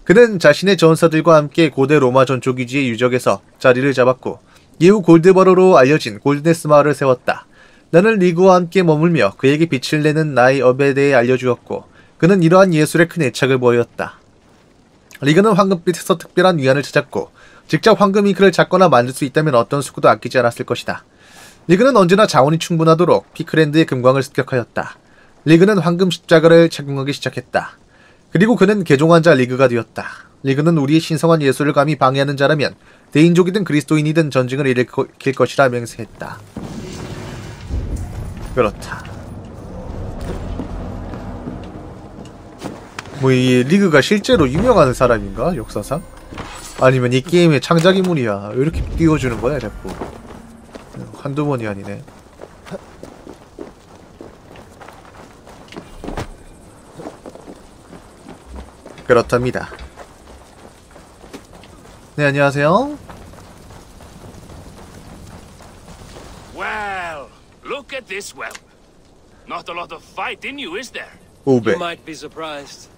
그는 자신의 전사들과 함께 고대 로마 전초기지의 유적에서 자리를 잡았고 이후 골드버러로 알려진 골드네스 마을을 세웠다. 나는 리그와 함께 머물며 그에게 빛을 내는 나의 업에 대해 알려주었고 그는 이러한 예술에 큰 애착을 보였다. 리그는 황금빛에서 특별한 위안을 찾았고 직접 황금 잉크를 찾거나 만들 수 있다면 어떤 수고도 아끼지 않았을 것이다. 리그는 언제나 자원이 충분하도록 피크랜드의 금광을 습격하였다. 리그는 황금 십자가를 착용하기 시작했다. 그리고 그는 개종한 자 리그가 되었다. 리그는 우리의 신성한 예술을 감히 방해하는 자라면 대인족이든 그리스도인이든 전쟁을 일으킬 것이라 맹세했다. 그렇다. 뭐 이 리그가 실제로 유명한 사람인가? 역사상? 아니면 이 게임의 창작인물이야. 왜 이렇게 띄워주는 거야 자꾸. 한두 번이 아니네. 그렇답니다. 네, 안녕하세요. Well, look at this well. Not a lot of fight in you, is there? You might be surprised.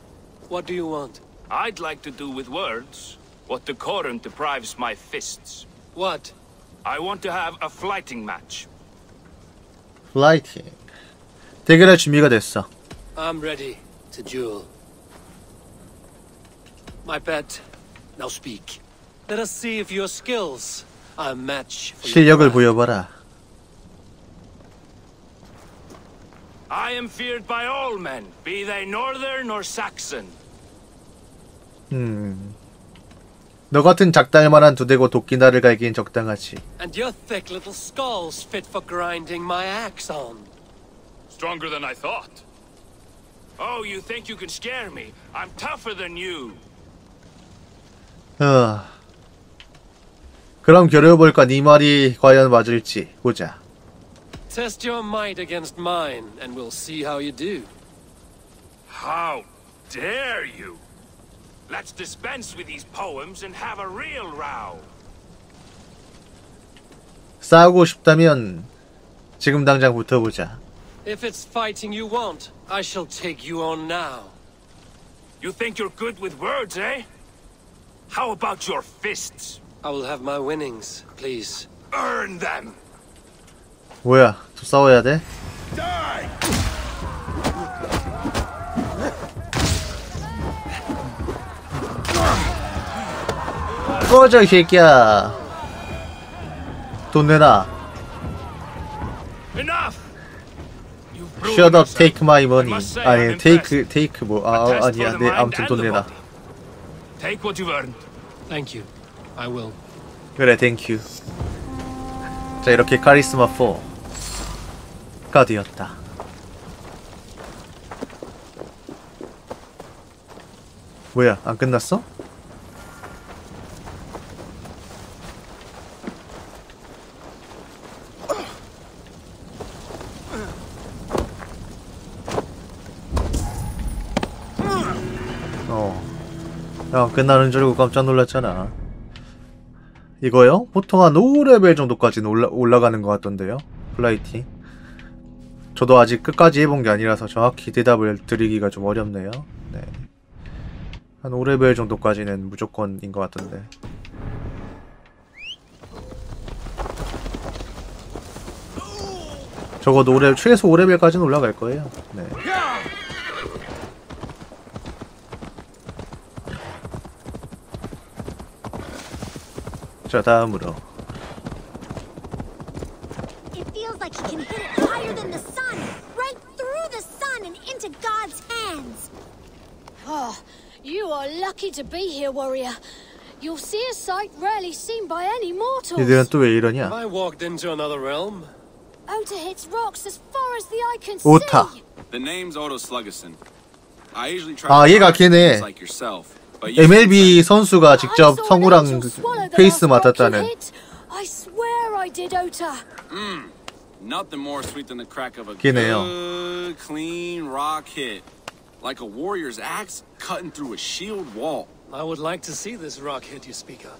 What do you want? I'd like to do with words what the Koran deprives my fists. What? I want to have a fighting match. Fighting. 대결할 준비가 됐어. I'm ready to duel. My pet, now speak. Let us see if your skills are a match for 실력을 보여봐라. I am feared by all men, be they northern or Saxon. 음. 너 같은 작달만한 두대고 도끼 날을 갈기엔 적당하지. And your thick little skulls fit for grinding my axe on. Stronger than I thought. Oh, you think you can scare me? I'm tougher than you. 아. 그럼 겨뤄볼까? 네 말이 과연 맞을지 보자. Test your might against mine, and we'll see how you do. How dare you? Let's dispense with these poems and have a real row. 싸우고 싶다면 지금 당장 붙어보자. If it's fighting you want, I shall take you on now. You think you're good with words, eh? How about your fists? I will have my winnings, please. Earn them. 뭐야? 또 싸워야 돼? Die! 꺼져 이 새끼야. 돈 내놔. Enough. Shut up, take my money. 아니, take, take 뭐? 아, 아니야. 네, 아무튼 돈 내놔. Take what you've earned. Thank you. I will. 그래, thank you. 자, 이렇게 카리스마 사가 되었다. 뭐야, 안 끝났어? 야, 끝나는 줄 알고 깜짝 놀랐잖아. 이거요? 보통 한 오 레벨 정도까지는 올라, 올라가는 것 같던데요? 플라이팅. 저도 아직 끝까지 해본 게 아니라서 정확히 대답을 드리기가 좀 어렵네요. 네. 한 오 레벨 정도까지는 무조건인 것 같던데. 적어도 오 레벨, 최소 오 레벨까지는 올라갈 거예요. 네. 자, 다음으로 feels like he can hit it higher than the sun, right through the sun and into God's hands. Oh, you are lucky to be here, warrior. You'll see a sight rarely seen by any mortal. 얘들은 또 왜 이러냐? I walked into another realm. Ota hits rocks as far as the eye can see. 오타. The name's Otto Slugison. I usually try. 아, 얘가 걔네. 엠엘비 선수가 직접 성우랑 페이스 맡았다는. I swear I did, Ota. Mm. Nothing more sweet than the crack of a good, clean rock hit, like a warrior's axe cutting through a shield wall. I would like to see this rock hit you speak of.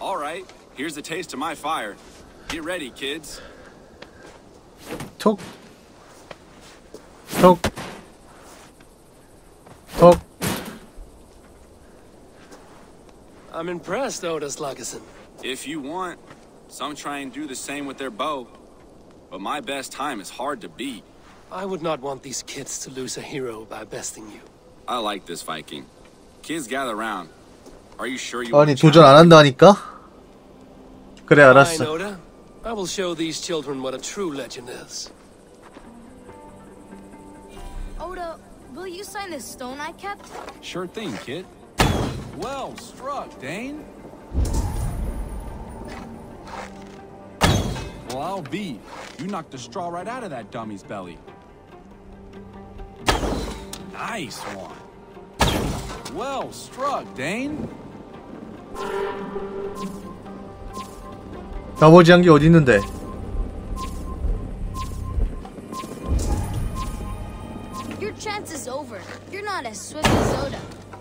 All right, here's a taste of my fire. Get ready, kids. 톡. 톡. 톡. I'm impressed, Ota Slugison. If you want. Some try and do the same with their bow, but my best time is hard to beat. I would not want these kids to lose a hero by besting you. I like this Viking. Kids gather round. Are you sure you want to? 아니 도전 안 한다니까? 그래 알았어. I will show these children what a true legend is. Ota, will you sign this stone I kept? Sure thing, kid. Well struck, Dane. Well, I'll be. You knocked the straw right out of that dummy's belly. Nice one. Well struck, Dane. 나머지 한 게 어디 있는데? Your chance is over. You're not as swift as Ota.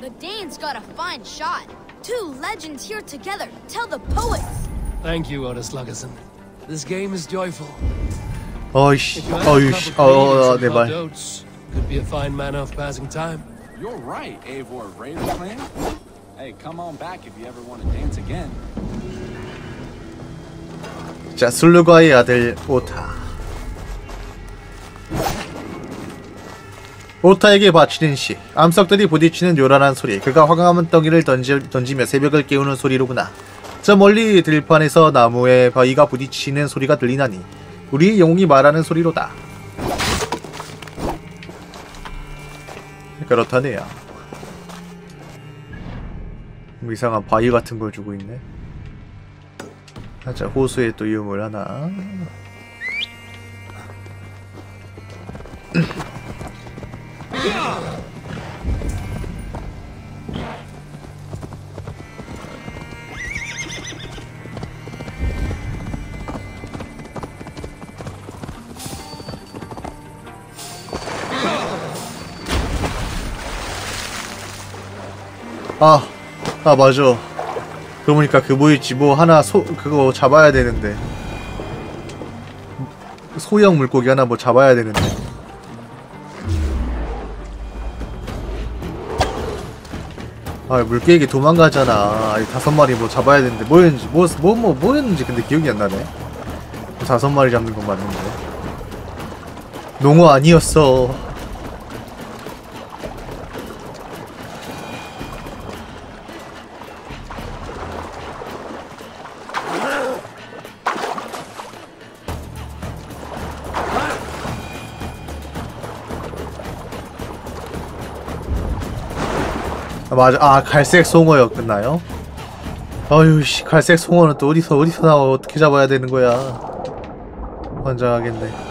The Dane's got a fine shot. Two legends here together. Tell the poets. Thank you, Ota Slugison. This game is joyful. Oish, oish, oh, 내 발. Could be a fine manner of passing time. You're right, Eivor of Ravenclan. Hey, come on back if you ever want to dance again. 자, 술루가의 아들 오타. 오타에게 바치는 시. 암석들이 부딪히는 요란한 소리. 그가 황함한 덩이를 던지, 던지며 새벽을 깨우는 소리로구나. 저 멀리 들판에서 나무에 바위가 부딪히는 소리가 들리나니 우리의 영웅이 말하는 소리로다. 그렇다네요. 이상한 바위 같은 걸 주고 있네. 자, 호수에 또 유물 하나. 아, 아 맞아. 그러니까 그 뭐 있지 뭐 하나 소 그거 잡아야 되는데 소형 물고기 하나 뭐 잡아야 되는데. 아, 물개에게 도망가잖아. 이 다섯 마리 뭐 잡아야 되는데 뭐였는지 뭐 뭐 뭐 뭐였는지 근데 기억이 안 나네. 다섯 마리 잡는 건 맞는데. 농어 아니었어. 맞아, 아 갈색 송어였나요? 아유 씨, 갈색 송어는 또 어디서 어디서 나와 어떻게 잡아야 되는 거야? 환장하겠네.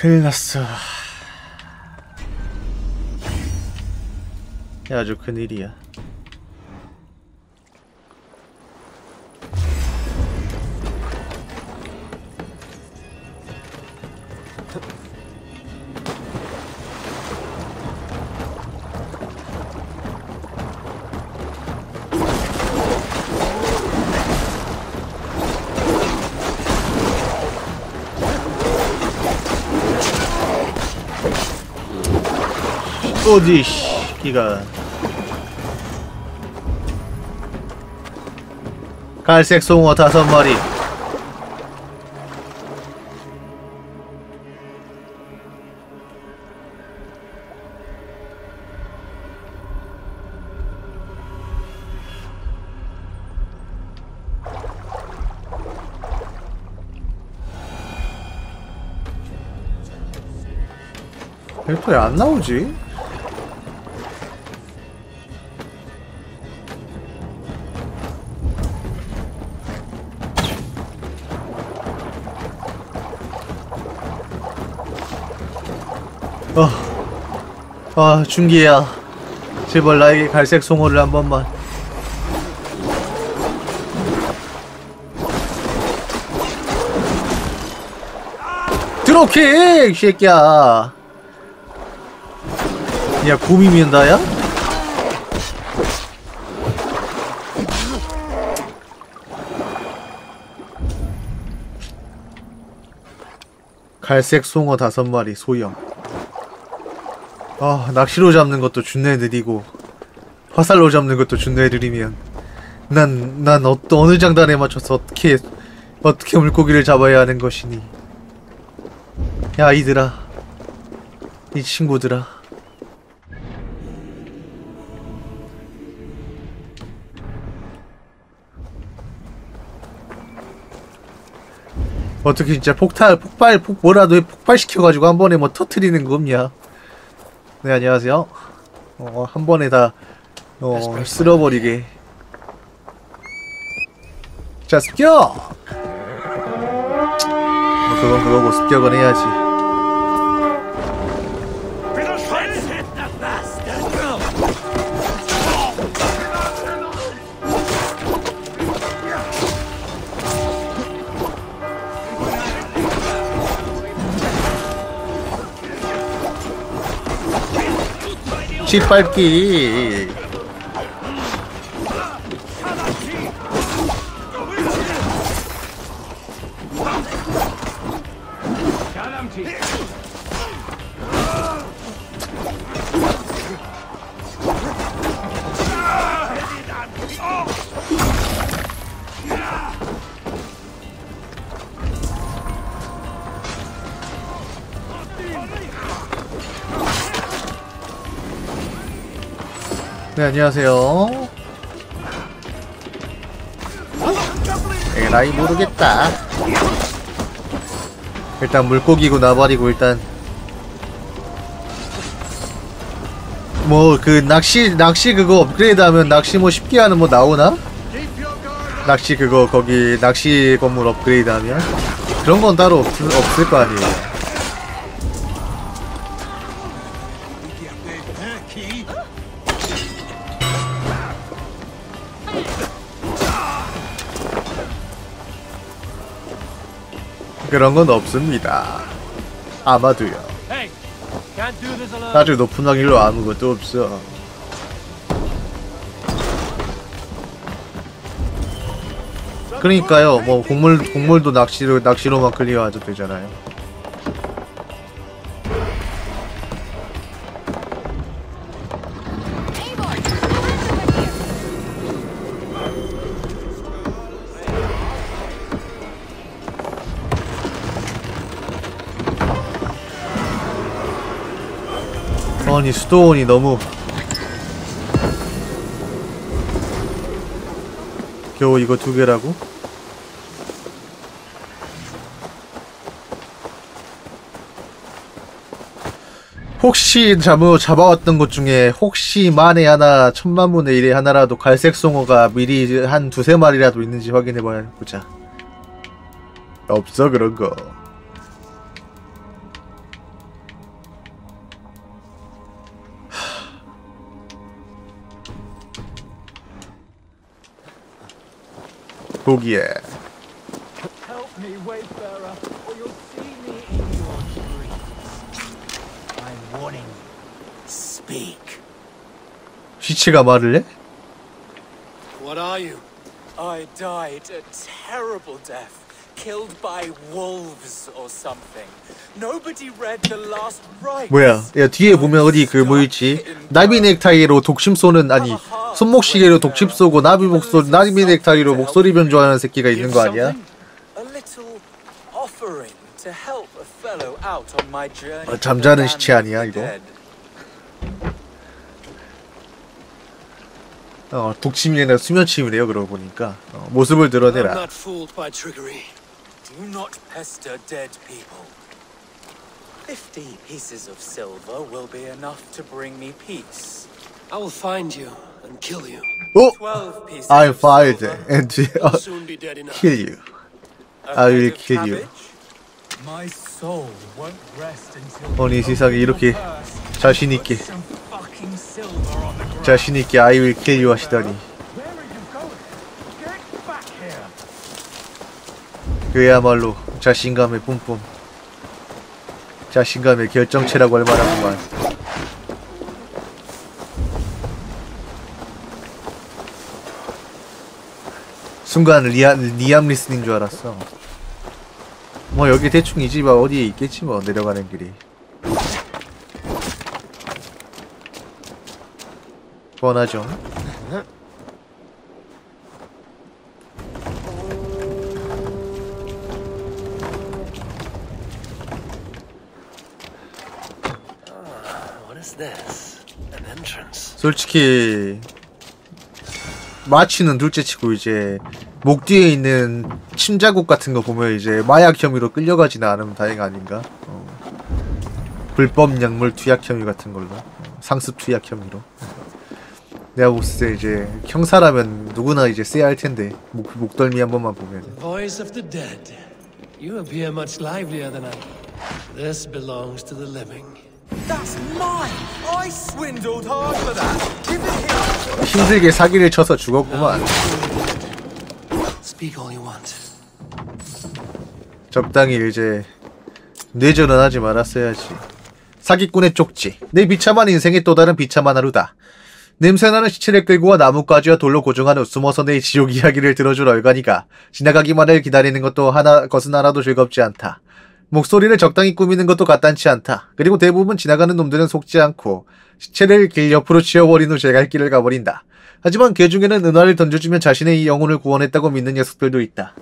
큰일 났어. 아주 큰일이야. 어디 시기가 갈색 송어 다섯 마리. 벨토에 안 나오지? 어, 아, 준기야, 제발 나에게 갈색 송어를 한 번만. 드로킥, 새끼야. 야, 곰이 민다야? 갈색 송어 다섯 마리 소형. 아, 낚시로 잡는 것도 준내 느리고 화살로 잡는 것도 준내 느리면 난, 난 어, 어느 장단에 맞춰서 어떻게 어떻게 물고기를 잡아야 하는 것이니. 야, 이들아, 이 친구들아, 어떻게 진짜 폭탈, 폭발, 폭, 뭐라도 폭발시켜가지고 한 번에 뭐 터트리는 거 없냐. 네, 안녕하세요. 어, 한 번에 다, 어, 쓸어버리게. 자, 습격! 뭐, 그건 그거고, 습격은 해야지. 짓밟기. 네, 안녕하세요. 에라이 모르겠다. 일단 물고기고 나발이고 일단 뭐 그 낚시 낚시 그거 업그레이드하면 낚시 뭐 쉽게 하는 뭐 나오나? 낚시 그거 거기 낚시 건물 업그레이드하면 그런 건 따로 없, 없을 거 아니에요. 그런 건 없습니다. 아마도요. 아주 높은 확률로 아무것도 없어. 그러니까요. 뭐 곡물 곡물도 낚시로 낚시로만 클리어하도 되잖아요. 아니, 수도원이 너무 겨우 이거 두 개라고? 혹시 잡아, 잡아왔던 것 중에 혹시 만에 하나, 천만분의 일에 하나라도 갈색 송어가 미리 한 두세 마리라도 있는지 확인해보자. 없어, 그런 거. 보기에. 시체가 말을 해? What are you? I died a terrible death, killed by wolves or something. Nobody read the last rites. 뭐야? 야, 뒤에 보면 어디 그 뭐였지? 나비 넥타이로 독심 쏘는 아니 손목 시계로 독침 쏘고 나비 목소리 나비 넥타이로 목소리 변조하는 새끼가 있는 거 아니야? 어, 잠자는 시체 아니야 이거? 어, 독침이 아니라 수면침이래요. 그러고 보니까 어, 모습을 드러내라. 오! I'll find you and kill you. I will kill you. 아니 세상에 이렇게 자신있게 자신있게 I will kill you 하시다니. 그야말로 자신감에 뿜뿜 자신감의 결정체라고 할 만하구만. 순간 리암, 리암 리스닝 줄 알았어. 뭐 여기 대충 이 집 어디에 있겠지 뭐 내려가는 길이. 뻔하죠. 솔직히 마취는 둘째치고 이제 목 뒤에 있는 침자국 같은 거 보면 이제 마약 혐의로 끌려가지는 않으면 다행 아닌가? 어. 불법 약물 투약 혐의 같은 걸로 어. 상습 투약 혐의로 내가 봤을 때 이제 형사라면 누구나 이제 써야 할 텐데 목, 목덜미 한 번만 보면. 힘들게 사기를 쳐서 죽었구만. 적당히 이제 뇌절은 하지 말았어야지. 사기꾼의 쪽지. 내 비참한 인생의 또 다른 비참한 하루다. 냄새나는 시체를 끌고 와 나뭇가지와 돌로 고정한 후 숨어서 내 지옥 이야기를 들어줄 얼간이가 지나가기만을 기다리는 것도 하나, 것은 하나도 즐겁지 않다. 목소리를 적당히 꾸미는 것도 가딴치 않다. 그리고 대부분 지나가는 놈들은 속지 않고 시체를 길 옆으로 치워버린 후 제갈 길을 가버린다. 하지만 그 중에는 은화를 던져주면 자신의 이 영혼을 구원했다고 믿는 녀석들도 있다.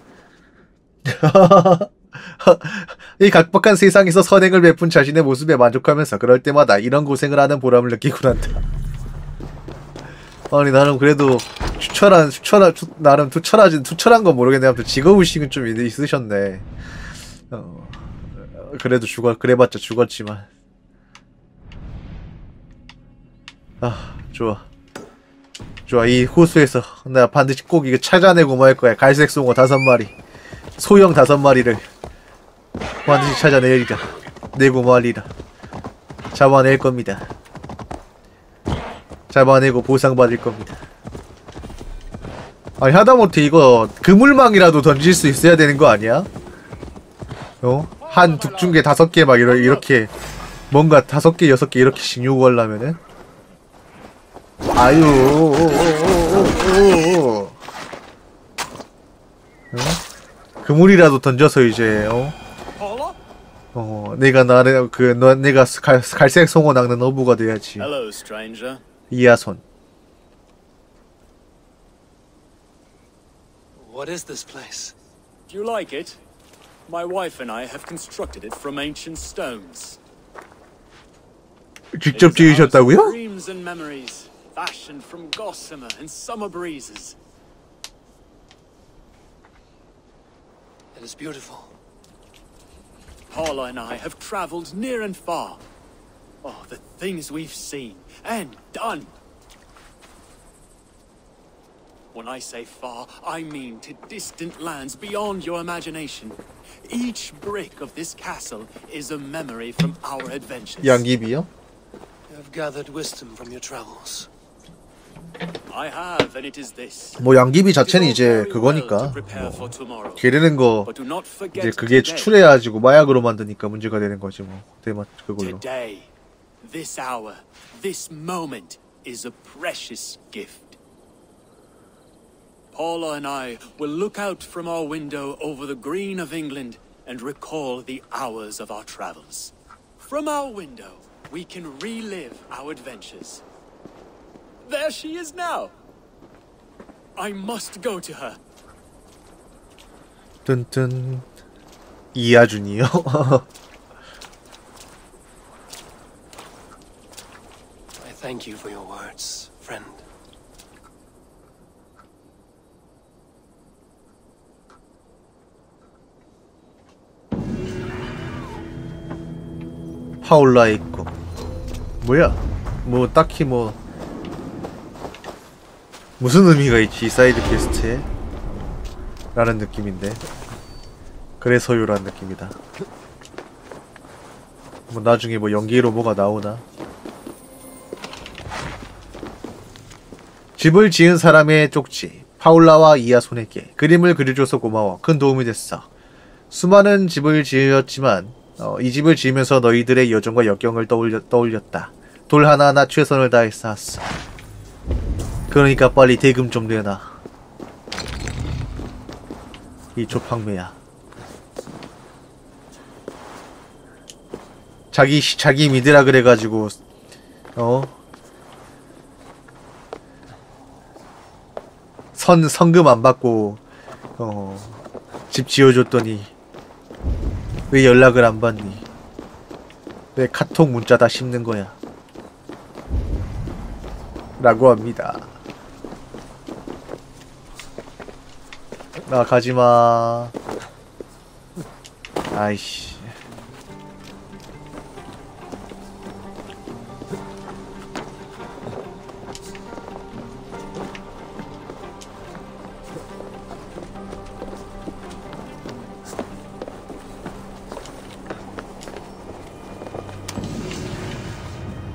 이 각박한 세상에서 선행을 베푼 자신의 모습에 만족하면서 그럴 때마다 이런 고생을 하는 보람을 느끼곤 한다. 아니 나는 그래도 추철한 추철한 추, 나름 투철하진 투철한 건 모르겠네. 아무튼 직업의식은 좀 있으셨네. 어, 그래도 죽어 그래봤자 죽었지만. 아 좋아 좋아 이 호수에서 내가 반드시 꼭 이거 찾아내고 말 거야. 갈색 송어 다섯 마리, 소형 다섯 마리를 반드시 찾아내리라, 내고 말이라. 잡아낼 겁니다. 잡아내고 보상받을 겁니다. 아니 하다못해 이거 그물망이라도 던질 수 있어야 되는 거 아니야? 어? 한 둑중개 다섯 개 막 이러, 이렇게 뭔가 다섯 개 여섯 개 이렇게씩 요구하려면은 아유 오오오오오오. 어? 그물이라도 던져서 이제 어? 어 내가 나를 그 너, 내가 갈, 갈색 송어 낚는 어부가 돼야지. 이하손. What is this place? Do you like it? My wife and I have constructed it from ancient stones. 직접 지으셨다고요? Dreams and memories, fashioned from gossamer and summer breezes. It is beautiful. Paula and I have traveled near and far. Oh, the things we've seen and done. When I say far, I mean to distant lands beyond your imagination. Each brick of this castle is a memory from our adventures. Young Gibio, I've gathered wisdom from your travels. 뭐 양귀비 자체는 이제 그거니까 뭐 게르는 거 이제 그게 추출해가지고 마약으로 만드니까 문제가 되는 거지 뭐 대맛 그걸로. This hour, this moment is a precious gift. Paula and I will look out from our window over the green of England and recall the hours of our travels. From our window, we can relive our adventures. There she is now. I must go to her. 뚠뚠 이하준이요. Thank you for your words, friend. 파올라 있고 뭐야? 뭐 딱히 뭐 무슨 의미가 있지 이 사이드 퀘스트에? 라는 느낌인데 그래서요라는 느낌이다. 뭐 나중에 뭐 연기로 뭐가 나오나? 집을 지은 사람의 쪽지 파올라와 이아손에게 그림을 그려줘서 고마워. 큰 도움이 됐어. 수많은 집을 지었지만 어, 이 집을 지으면서 너희들의 여정과 역경을 떠올려, 떠올렸다. 돌 하나하나 최선을 다해 쌓았어. 그러니까 빨리 대금 좀 내놔. 이 조팡매야. 자기 자기 믿으라 그래가지고 어? 선, 성금 안 받고 어, 집 지어줬더니 왜 연락을 안 받니? 왜 카톡 문자 다 씹는 거야? 라고 합니다. 나 가지마. 아이씨.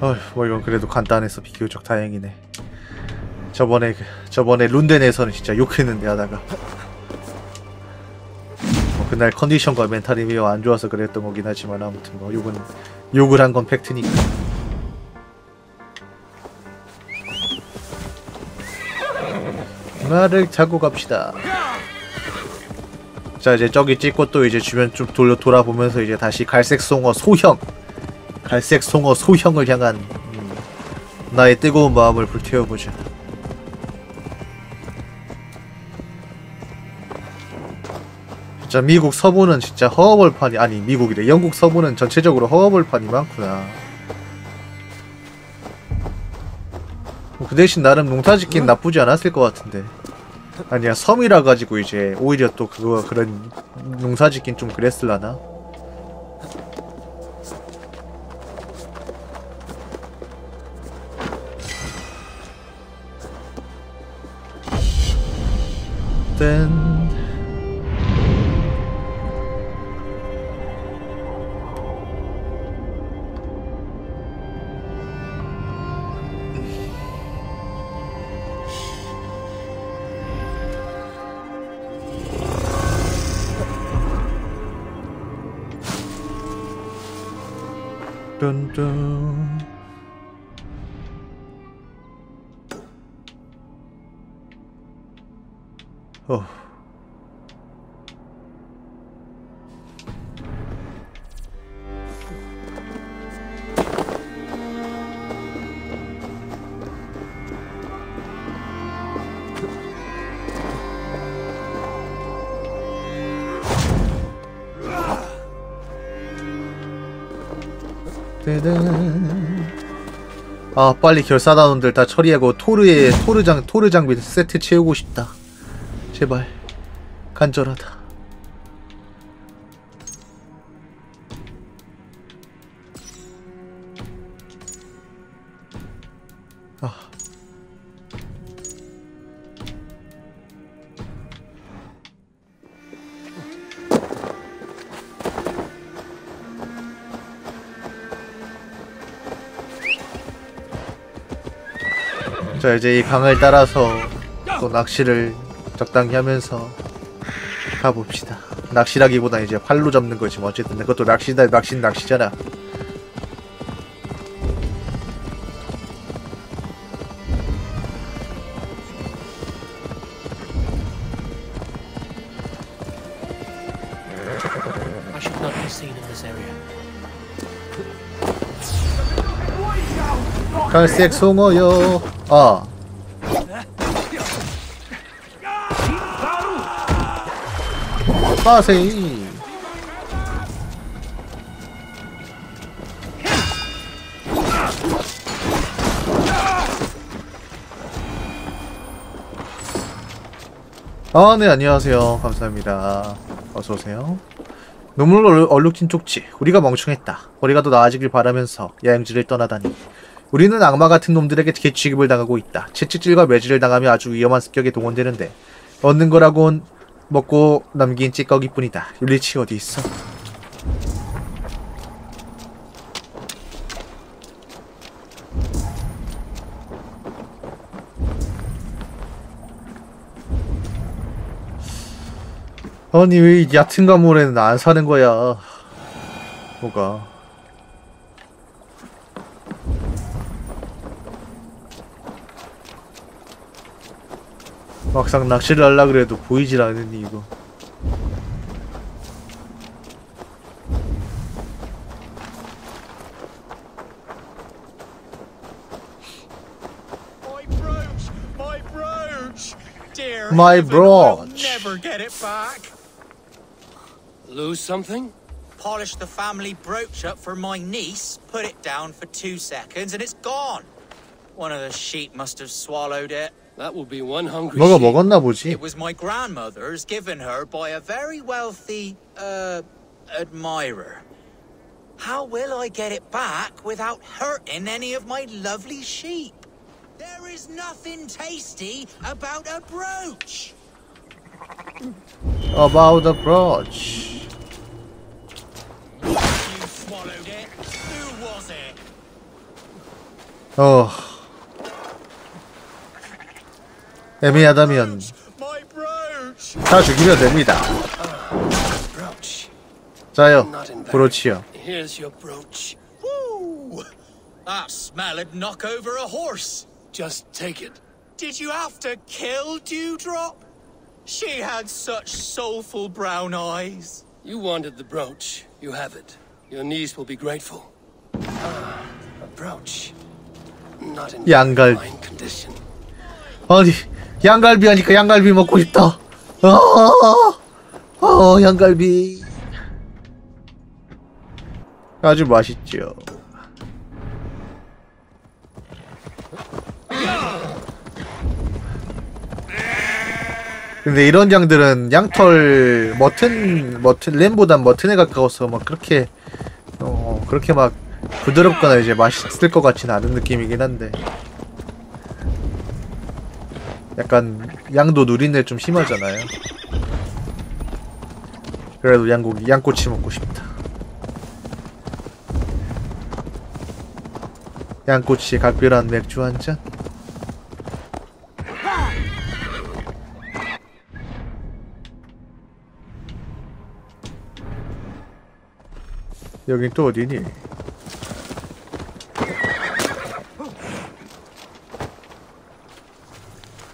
어휴, 뭐 이건 그래도 간단해서 비교적 다행이네. 저번에 저번에 룬덴에서는 진짜 욕했는데 하다가 뭐 그날 컨디션과 멘탈이 매우 안 좋아서 그랬던 거긴 하지만 아무튼 뭐 욕은 욕을 한 건 팩트니까. 말을 타고 갑시다. 자 이제 저기 찍고 또 이제 주변 쭉 돌려 돌아보면서 이제 다시 갈색 송어 소형. 갈색 송어 소형을 향한 음, 나의 뜨거운 마음을 불태워보자. 진짜 미국 서부는 진짜 허허벌판이 아니 미국이래 영국 서부는 전체적으로 허허벌판이 많구나. 그 대신 나름 농사짓긴 나쁘지 않았을 것 같은데 아니야 섬이라 가지고 이제 오히려 또 그거 그런 농사짓긴 좀 그랬을라나. 뚠뚠 어. 아 빨리 결사단원들 다 처리하고 토르의 토르장 토르장비 세트 채우고 싶다. 제발 간절하다. 아. 자, 이제 이 강을 따라서 또 낚시를 적당히 하면서 가봅시다. 낚시라기보다 이제 활로 잡는 거지 뭐. 어쨌든 그것도 낚시다. 낚시는 낚시잖아. 갈색 송어요. 아, 빠세이. 아, 네, 안녕하세요. 감사합니다. 어서 오세요. 눈물로 얼룩진 쪽지. 우리가 멍청했다. 우리가 더 나아지길 바라면서 여행지를 떠나다니. 우리는 악마 같은 놈들에게 개취급을 당하고 있다. 채찍질과 매질을 당하며 아주 위험한 습격에 동원되는데 얻는 거라곤 먹고 남긴 찌꺼기뿐이다. 율리치 어디 있어? 아니 왜 얕은 가물에는 안 사는 거야? 뭐가? 막상 낚시를 하려 그래도 보이질 않으니 이거. My brooch. Never get it back. Lose something? Polish the family brooch up for my niece. Put it down for two seconds and it's gone. One of the sheep must have swallowed it. That will be one hungry. 뭐가 먹었나 보지. It was my grandmother's, given her by a very wealthy uh admirer. How will I get it back without hurting any of my lovely sheep? There is nothing tasty about a brooch. About a brooch. You swallowed it. Who was it? Oh. 애매하다면 다 죽이면 됩니다. 자요, 브로치요. 양갈. 아니. 양갈비 하니까 양갈비 먹고 싶다. 어, 어 양갈비 아주 맛있죠. 근데 이런 양들은 양털 머튼 머튼 램보단 머튼에 가까워서 막 그렇게 어 그렇게 막 부드럽거나 이제 맛있을 것 같지는 않은 느낌이긴 한데. 약간 양도 누린내 좀 심하잖아요. 그래도 양고기, 양꼬치 먹고 싶다. 양꼬치에 각별한 맥주 한 잔. 여긴 또 어디니?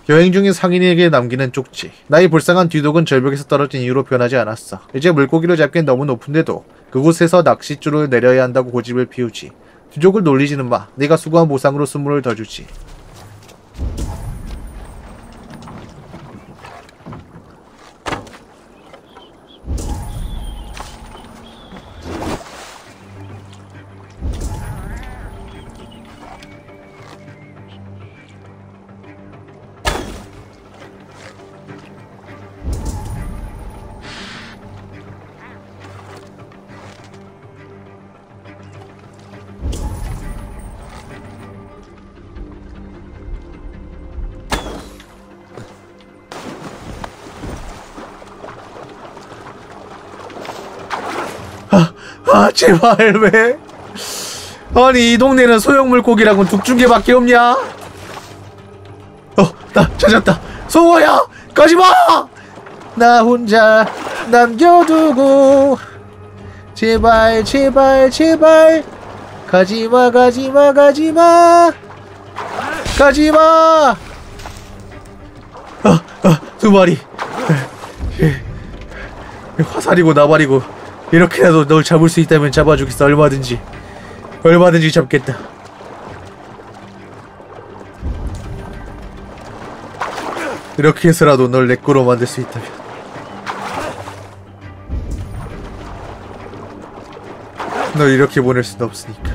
여행 중인 상인에게 남기는 쪽지. 나의 불쌍한 뒤독은 절벽에서 떨어진 이유로 변하지 않았어. 이제 물고기를 잡기엔 너무 높은데도 그곳에서 낚싯줄을 내려야 한다고 고집을 피우지. 뒤독을 놀리지는 마. 네가 수고한 보상으로 선물을 더 주지. 제발 왜? 아니 이 동네는 소형 물고기라고는 둘 중에밖에 없냐? 찾았다. 소호야! 가지마! 나 혼자 남겨두고 제발 제발 제발 가지마 가지마 가지마 가지마. 아, 아, 두 마리. 화살이고 나발이고 이렇게라도 널 잡을 수 있다면 잡아주겠어. 얼마든지 얼마든지 잡겠다. 이렇게 해서라도 널 내 거로 만들 수 있다면. 널 이렇게 보낼 수는 없으니까.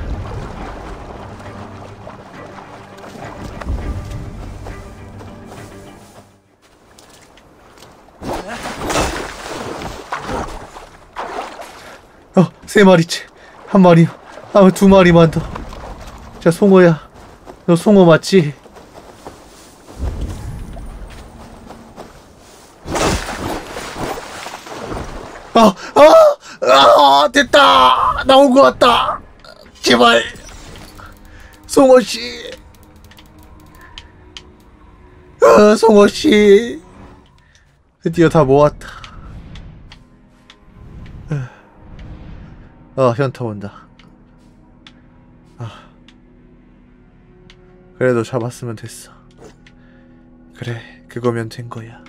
어, 세 마리째. 한 마리, 아, 두 마리만 더. 자, 송어야. 너 송어 맞지? 아, 아, 아, 됐다. 나온 것 같다. 제발, 송어 씨. 아, 송어 씨. 드디어 다 모았다. 아, 현타 온다. 아, 그래도 잡았으면 됐어. 그래, 그거면 된 거야.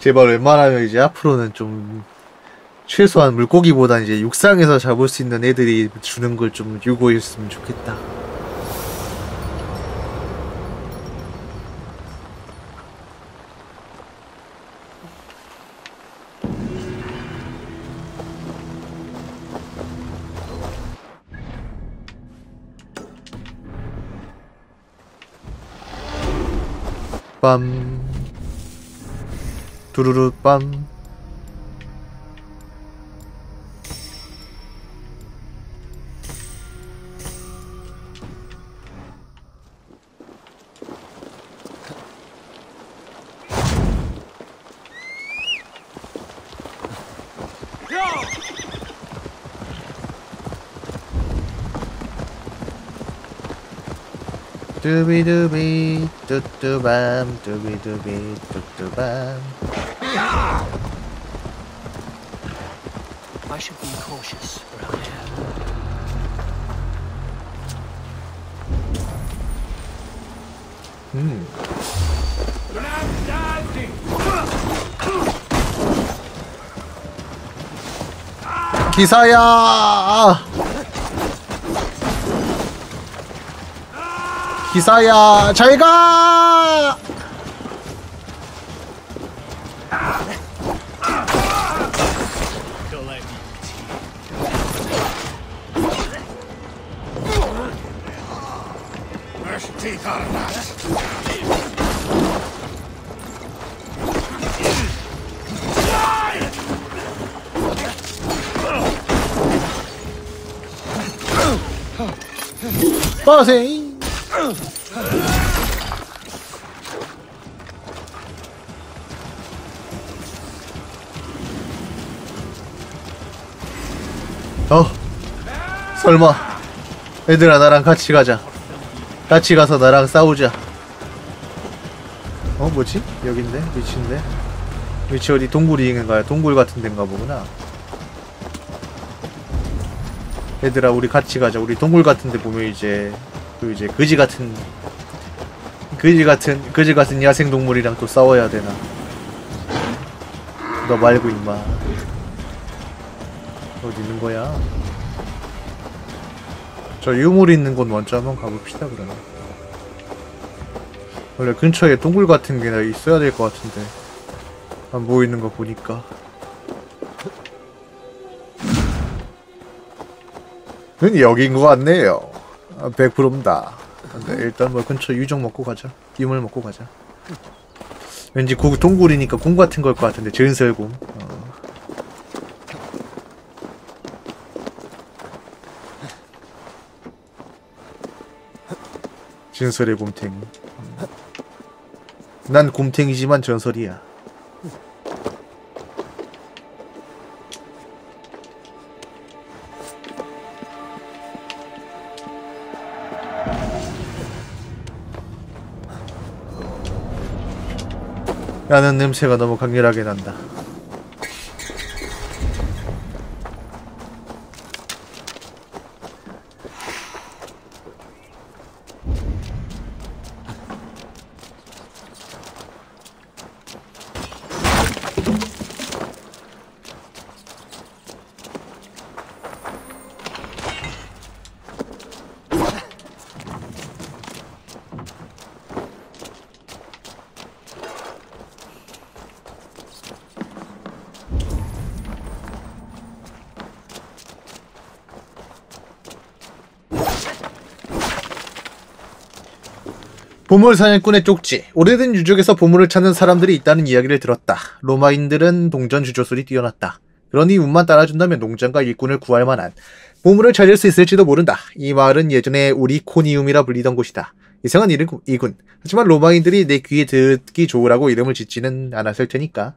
제발 웬만하면 이제 앞으로는 좀 최소한 물고기보다 이제 육상에서 잡을 수 있는 애들이 주는 걸 좀 유고했으면 좋겠다. 빰 두루루 빰. 두비두비 뚜뚜밤 두비두비 뚜뚜밤. I should be cautious around here. Hmm. 기사야! 기사야, 잘 가! 빠세. 어, 설마 얘들아 나랑 같이 가자. 같이 가서 나랑 싸우자. 어, 뭐지? 여긴데? 위치인데? 위치 어디 동굴이 있는가요? 동굴 같은 데인가 보구나. 얘들아 우리 같이 가자. 우리 동굴 같은데 보면 이제 그 이제 그지 같은 그지 같은 그지 같은 야생 동물이랑 또 싸워야 되나? 너 말고 임마. 어디 있는 거야? 저 유물이 있는 곳 먼저 한번 가봅시다. 그러면 원래 근처에 동굴 같은 게 있어야 될 것 같은데 안 보이는 거 보니까. 는 여기인 것 같네요. 아, 배 부릅니다. 근데 일단 뭐 근처 유적 먹고 가자. 유물 먹고 가자. 왠지 고, 동굴이니까 곰 같은 걸 것 같은데 제은설곰. 어. 전설의 곰탱이. 난 곰탱이지만 전설이야. 나는 냄새가 너무 강렬하게 난다. 보물사냥꾼의 쪽지. 오래된 유적에서 보물을 찾는 사람들이 있다는 이야기를 들었다. 로마인들은 동전 주조술이 뛰어났다. 그러니 운만 따라준다면 농장과 일꾼을 구할 만한 보물을 찾을 수 있을지도 모른다. 이 마을은 예전에 오리코니움이라 불리던 곳이다. 이상한 이군. 하지만 로마인들이 내 귀에 듣기 좋으라고 이름을 짓지는 않았을 테니까.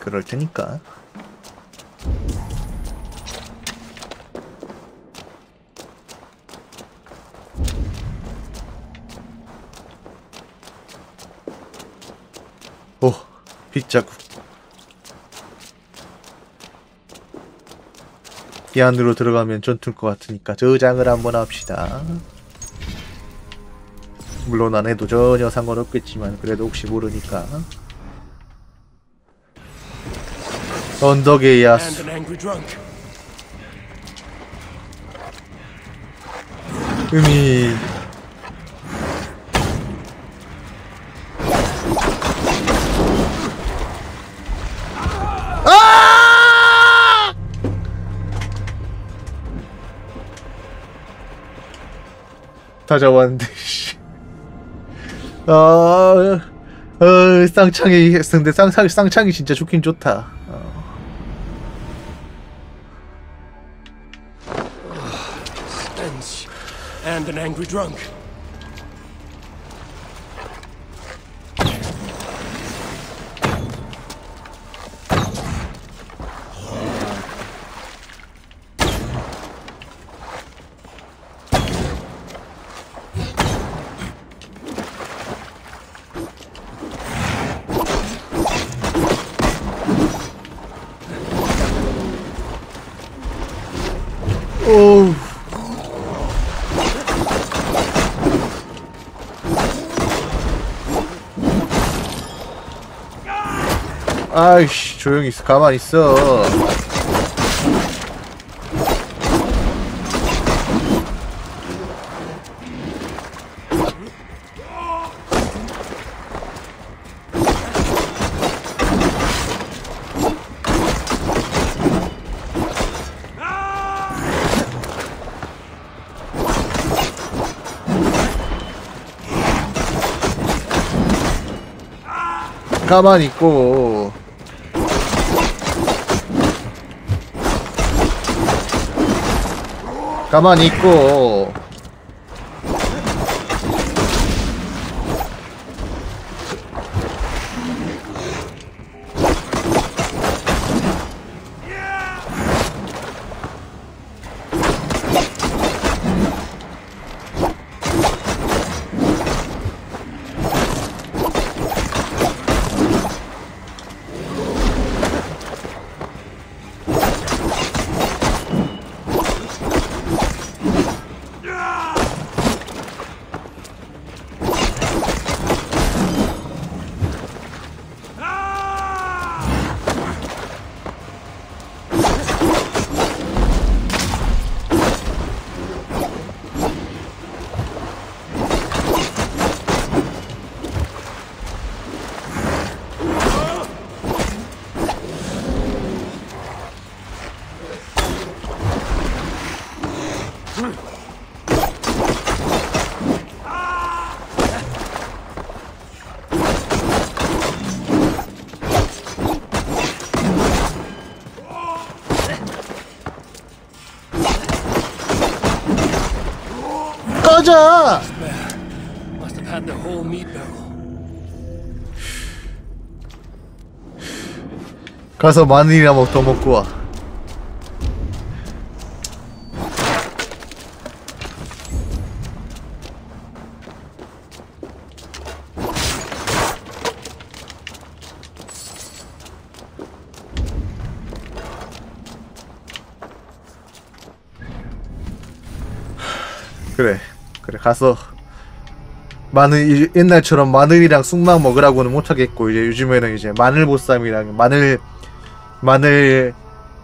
그럴 테니까. 오, 빗자국. 이 안으로 들어가면 전투일 것 같으니까 저장을 한번 합시다. 물론 안 해도 전혀 상관없겠지만 그래도 혹시 모르니까. 언덕의 야수. 음이. 찾아왔는데, 씨. 아, 어, 쌍창이, 근데 쌍창이, 쌍창이 진짜 좋긴 좋다. 어. And an angry drunk. 아이씨, 조용히 있어. 가만히 있어. 가만히 있고. 가만히 있고. had the whole meat barrel. 가서 마늘이나 더 먹고 와. 그래, 그래 가서 마늘 옛날처럼 마늘이랑 쑥막 먹으라고는 못하겠고 이제 요즘에는 이제 마늘보쌈이랑 마늘 마늘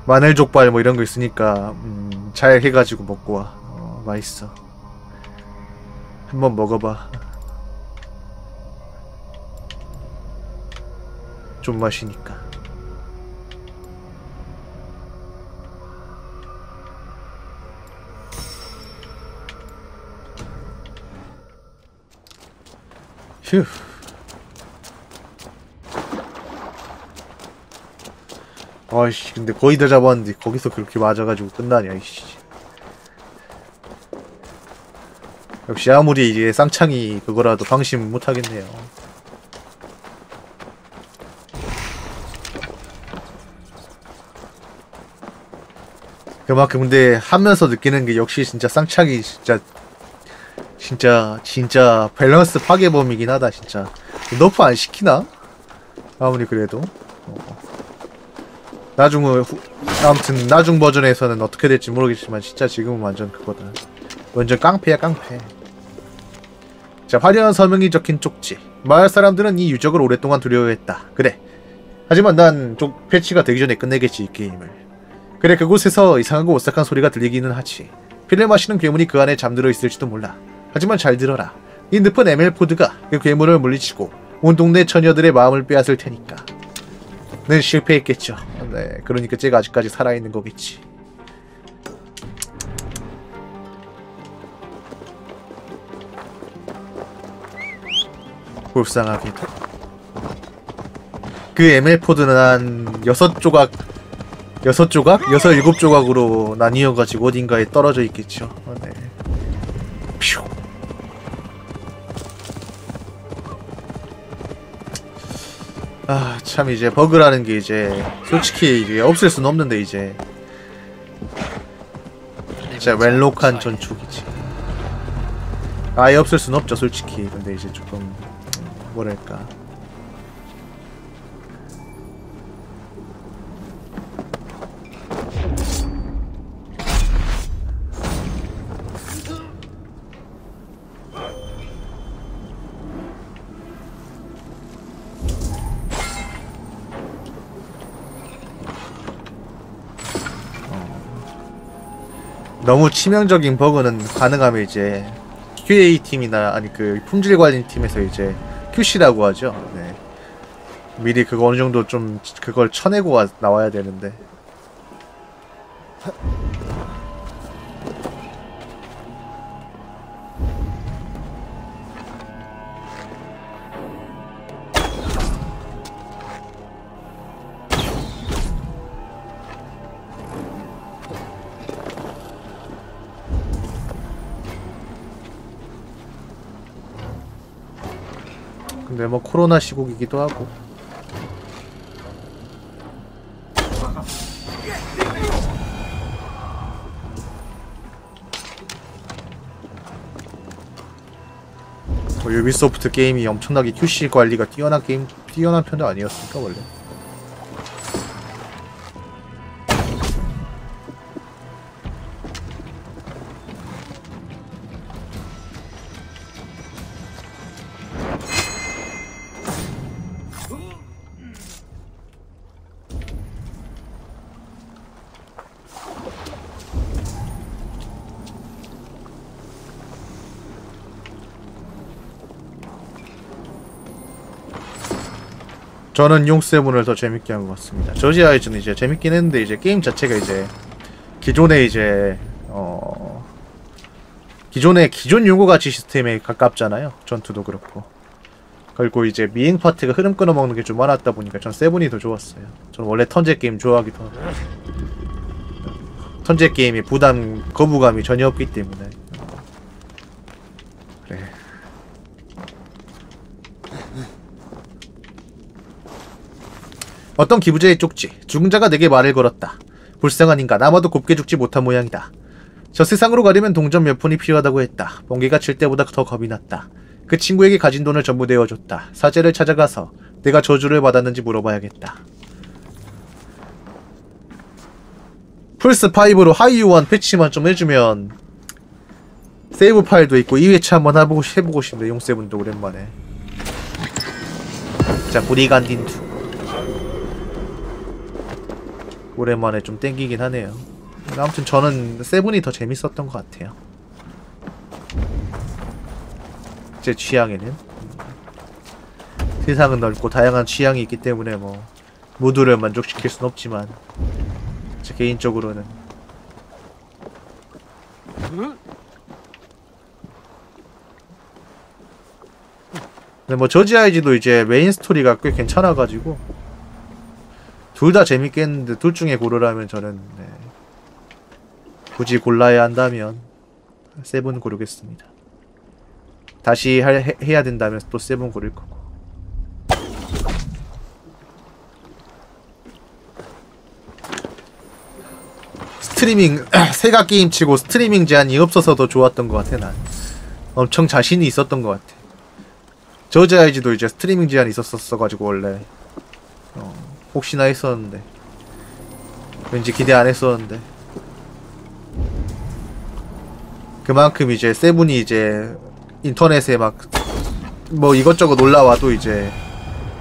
마늘 족발 뭐 이런 거 있으니까 음, 잘 해가지고 먹고 와. 어, 맛있어. 한번 먹어봐. 좀 맛이니까. 휴. 아이씨, 근데 거의 다 잡았는데 거기서 그렇게 맞아가지고 끝나냐, 이씨. 역시 아무리 이게 쌍창이 그거라도 방심 못하겠네요. 그만큼 근데 하면서 느끼는 게 역시 진짜 쌍창이 진짜 진짜 진짜 밸런스 파괴범이긴 하다, 진짜. 너프 안 시키나? 아무리 그래도 어. 나중은 후, 아무튼 나중 버전에서는 어떻게 될지 모르겠지만 진짜 지금은 완전 그거다. 완전 깡패야 깡패. 자, 화려한 서명이 적힌 쪽지. 마을 사람들은 이 유적을 오랫동안 두려워했다. 그래. 하지만 난 쪽 패치가 되기 전에 끝내겠지, 이 게임을. 그래, 그곳에서 이상하고 오싹한 소리가 들리기는 하지. 피를 마시는 괴물이 그 안에 잠들어 있을지도 몰라. 하지만 잘 들어라. 이 늪은 에멜포드가 그 괴물을 물리치고 온 동네 처녀들의 마음을 빼앗을 테니까. 는 실패했겠죠. 네, 그러니까 제가 아직까지 살아있는 거겠지. 불쌍하게도 그 에멜포드는 한 여섯 조각 여섯 조각? 여섯 일곱 조각으로 나뉘어가지고 어딘가에 떨어져 있겠죠. 네. 퓨. 아, 참, 이제, 버그라는 게 이제, 솔직히, 이게, 없앨 순 없는데, 이제. 진짜, 웰록한 전축이지. 아예 없앨 순 없죠, 솔직히. 근데 이제 조금, 뭐랄까. 너무 치명적인 버그는 가능하면 이제 큐에이 팀이나 아니 그 품질관리팀에서 이제 큐씨라고 하죠. 네. 미리 그거 어느정도 좀 그걸 쳐내고 와, 나와야 되는데. 근데 뭐 코로나 시국이기도 하고. 뭐 유비소프트 게임이 엄청나게 큐씨 관리가 뛰어난 게임 뛰어난 편도 아니었으니까 원래. 저는 용세븐을 더 재밌게 한 것 같습니다. 저지 아이즈는 이제 재밌긴 했는데 이제 게임 자체가 이제 기존의 이제 어 기존의 기존 용어 가치 시스템에 가깝잖아요. 전투도 그렇고. 그리고 이제 미행 파트가 흐름 끊어먹는 게 좀 많았다 보니까 전 세븐이 더 좋았어요. 저는 원래 턴제 게임 좋아하기도 하고 턴제 게임이 부담 거부감이 전혀 없기 때문에. 그래. 어떤 기부자의 쪽지. 죽은 자가 내게 말을 걸었다. 불쌍한 인간, 아마도 곱게 죽지 못한 모양이다. 저 세상으로 가려면 동전 몇 푼이 필요하다고 했다. 번개가 칠 때보다 더 겁이 났다. 그 친구에게 가진 돈을 전부 내어줬다. 사제를 찾아가서 내가 저주를 받았는지 물어봐야겠다. 플스 파이브로 하이유원 패치만 좀 해주면 세이브 파일도 있고 이 회차 한번 해보고, 해보고 싶네. 용세븐도 오랜만에. 자, 브리간딘 투 오랜만에 좀 땡기긴 하네요. 아무튼 저는 세븐이 더 재밌었던 것 같아요. 제 취향에는. 세상은 넓고 다양한 취향이 있기 때문에 뭐 모두를 만족시킬 순 없지만 제 개인적으로는 근데 뭐 저지아이지도 이제 메인 스토리가 꽤 괜찮아가지고 둘 다 재밌겠는데 둘 중에 고르라면 저는 네. 굳이 골라야 한다면 세븐 고르겠습니다. 다시 할, 해, 해야 된다면 또 세븐 고를 거고. 스트리밍 세가 게임치고 스트리밍 제한이 없어서 더 좋았던 것 같아. 난 엄청 자신이 있었던 것 같아. 저지아이지도 이제 스트리밍 제한이 있었어가지고 원래 어. 혹시나 했었는데 왠지 기대 안 했었는데 그만큼 이제 세븐이 이제 인터넷에 막 뭐 이것저것 올라와도 이제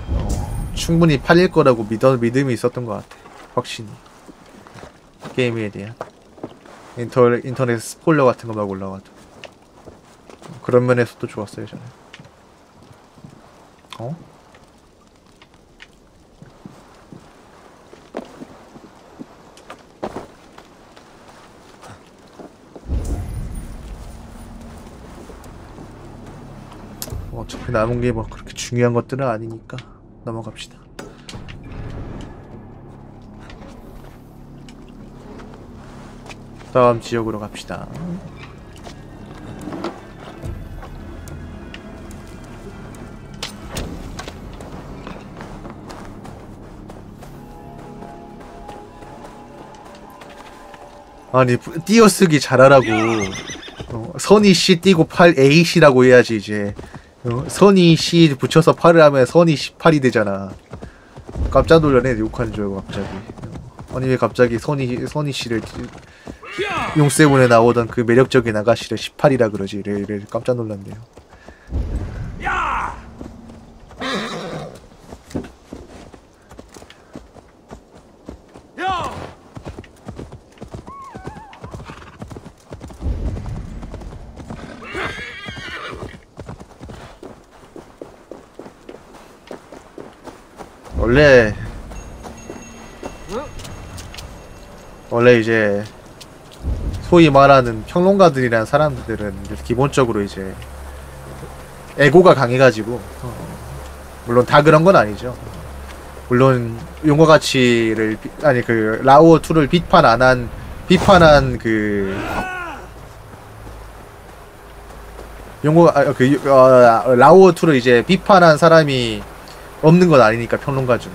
어, 충분히 팔릴 거라고 믿어, 믿음이 있었던 것 같아. 확신이. 게임에 대한 인터, 인터넷 스포일러 같은 거 막 올라와도 그런 면에서도 좋았어요 저는. 어? 어차피 남은 게 뭐 그렇게 중요한 것들은 아니니까 넘어갑시다. 다음 지역으로 갑시다. 아니 띄어쓰기 잘하라고 어, 선이 씨 띄고 팔 A 씨라고 해야지 이제. 어, 선이 씨 붙여서 팔을 하면 선이 십팔이 되잖아. 깜짝 놀라네. 욕하는 줄 알고 갑자기. 아니 왜 갑자기 선이 선이 씨를 용세븐에 나오던 그 매력적인 아가씨를 십팔이라 그러지. 이래, 이래 깜짝 놀랐네요. 원래 원래 이제 소위 말하는 평론가들이란 사람들은 기본적으로 이제 에고가 강해가지고 물론 다 그런 건 아니죠. 물론 용어 가치를 아니 그 라오투를 비판 안 한 비판한 그 용어 아, 그 어, 라오투를 이제 비판한 사람이 없는 건 아니니까 평론가 중에.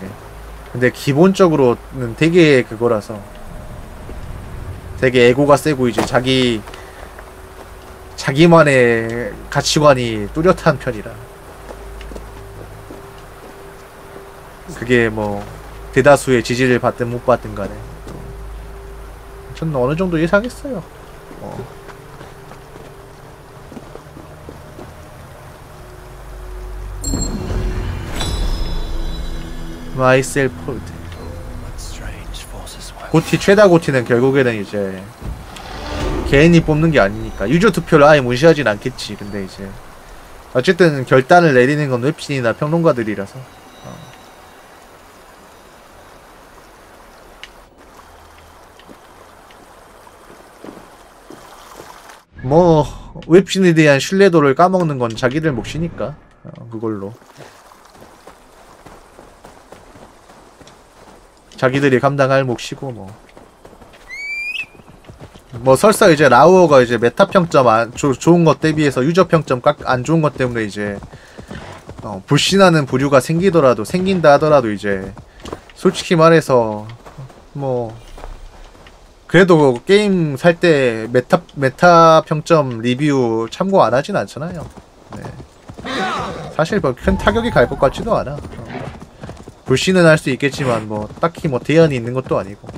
근데 기본적으로는 되게 그거라서 되게 에고가 세고 이제 자기 자기만의 가치관이 뚜렷한 편이라 그게 뭐 대다수의 지지를 받든 못 받든 간에 저는 어느 정도 예상했어요. 어. 마이셀 폴드. 고티 최다 고티는 결국에는 이제 개인이 뽑는 게 아니니까 유저 투표를 아예 무시하진 않겠지. 근데 이제 어쨌든 결단을 내리는 건 웹진이나 평론가들이라서 어. 뭐 웹진에 대한 신뢰도를 까먹는 건 자기들 몫이니까 어, 그걸로 자기들이 감당할 몫이고 뭐. 뭐 설사 이제 라우어가 이제 메타 평점 안 조, 좋은 것 대비해서 유저 평점 깎, 안 좋은 것 때문에 이제 어, 불신하는 부류가 생기더라도 생긴다 하더라도 이제 솔직히 말해서 뭐 그래도 게임 살 때 메타 메타 평점 리뷰 참고 안 하진 않잖아요. 네. 사실 뭐 큰 타격이 갈 것 같지도 않아. 불신은 할 수 있겠지만 뭐 딱히 뭐 대안이 있는 것도 아니고.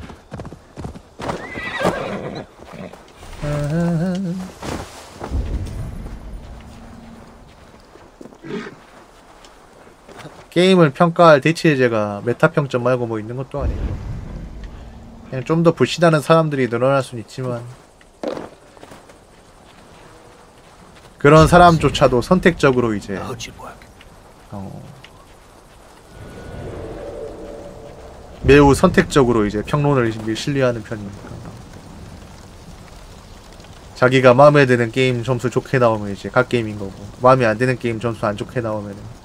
게임을 평가할 대체제가 메타 평점 말고 뭐 있는 것도 아니고 그냥 좀 더 불신하는 사람들이 늘어날 순 있지만 그런 사람조차도 선택적으로 이제 어, 매우 선택적으로 이제 평론을 신뢰하는 편이니까 자기가 마음에 드는 게임 점수 좋게 나오면 이제 각 게임인 거고 마음에 안 드는 게임 점수 안 좋게 나오면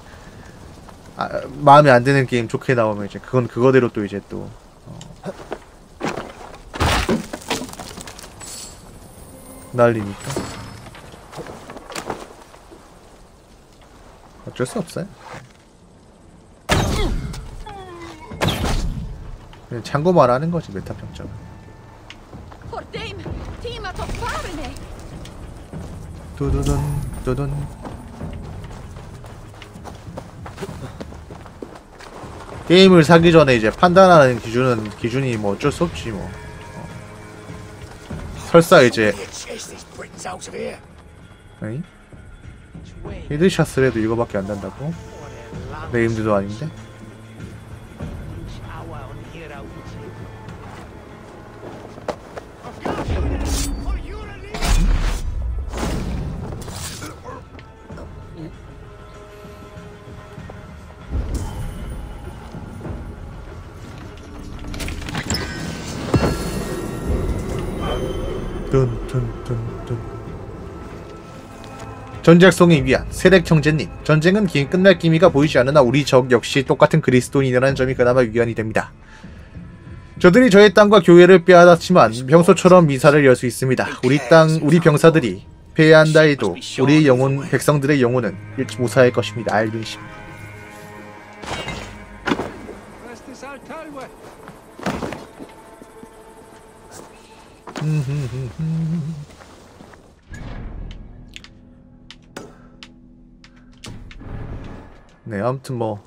아, 마음에 안 드는 게임 좋게 나오면 이제 그건 그거대로 또 이제 또 어, 난리니까 어쩔 수 없어요. 그냥 참고 말하는 거지 메타 평점. 두두둔 두둔. 게임을 사기 전에 이제 판단하는 기준은 기준이 뭐 어쩔 수 없지 뭐. 어. 설사 이제 에이? 헤드샷을 해도 이거밖에 안 된다고? 네임드도 아닌데? 전작송의 위안, 세렉형제님. 전쟁은 기, 끝날 기미가 보이지 않으나 우리 적 역시 똑같은 그리스도인이라는 점이 그나마 위안이 됩니다. 저들이 저의 땅과 교회를 빼앗았지만 평소처럼 미사를 열 수 있습니다. 우리 땅, 우리 병사들이 패한다 해도 우리의 영혼, 백성들의 영혼은 무사할 것입니다. 알빈씨. 네, 아무튼 뭐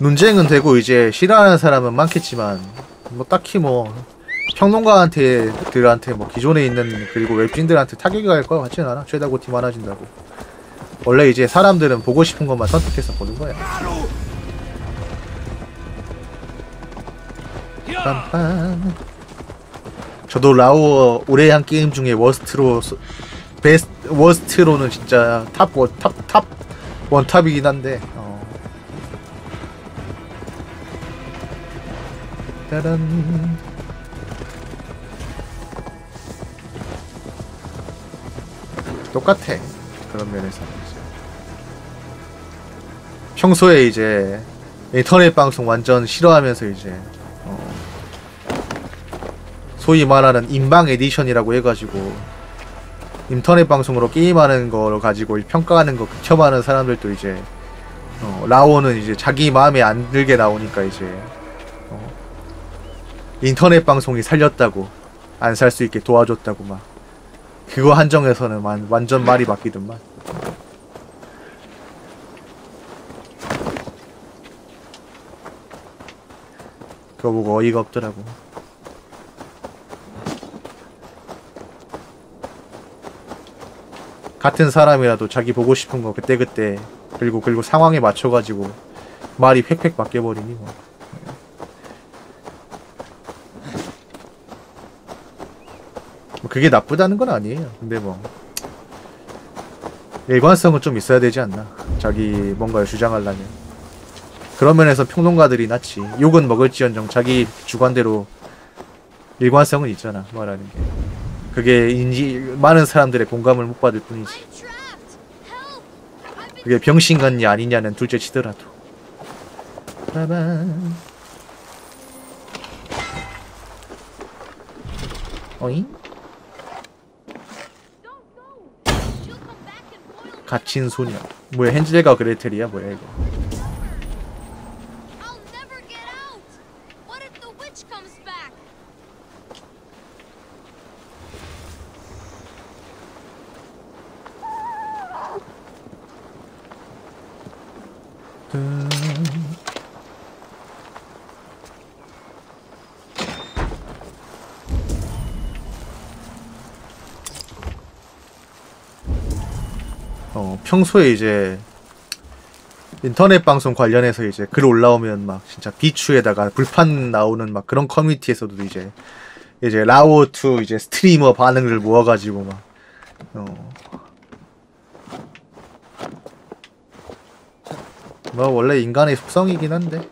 논쟁은 되고 이제 싫어하는 사람은 많겠지만 뭐 딱히 뭐 평론가한테 들한테 뭐 기존에 있는 그리고 웹진들한테 타격이 갈 거 같진 않아. 죄다 고티 많아진다고. 원래 이제 사람들은 보고 싶은 것만 선택해서 보는 거야. 빰빰. 저도 라오어 올해 한 게임 중에 워스트로 베스트 워스트로는 진짜 탑 원 탑 탑 원탑이긴 한데. 따란. 똑같아. 그런 면에서 평소에 이제 인터넷 방송 완전 싫어하면서 이제 어 소위 말하는 인방 에디션이라고 해가지고 인터넷 방송으로 게임하는 거를 가지고 평가하는 거 극혐하는 사람들도 이제 어 라오는 이제 자기 마음에 안 들게 나오니까 이제 인터넷 방송이 살렸다고 안 살 수 있게 도와줬다고 막 그거 한정에서는 만, 완전 말이 바뀌더만. 그거 보고 어이가 없더라고. 같은 사람이라도 자기 보고 싶은 거 그때그때 그리고 그리고 상황에 맞춰가지고 말이 팩팩 바뀌어버리니 뭐. 그게 나쁘다는 건 아니에요. 근데 뭐 일관성은 좀 있어야 되지 않나. 자기 뭔가를 주장하려면 그런 면에서 평론가들이 낫지. 욕은 먹을지언정 자기 주관대로 일관성은 있잖아. 말하는 게 그게 인지 많은 사람들의 공감을 못 받을 뿐이지. 그게 병신 같니 아니냐는 둘째 치더라도 빠밤. 어잉? 갇힌 소녀. 뭐야 헨젤과 그레텔이야 뭐야 이거. 어, 평소에 이제 인터넷 방송 관련해서 이제 글 올라오면 막 진짜 비추에다가 불판 나오는 막 그런 커뮤니티에서도 이제 이제 라오투 이제 스트리머 반응을 모아가지고 막 어. 뭐 원래 인간의 습성이긴 한데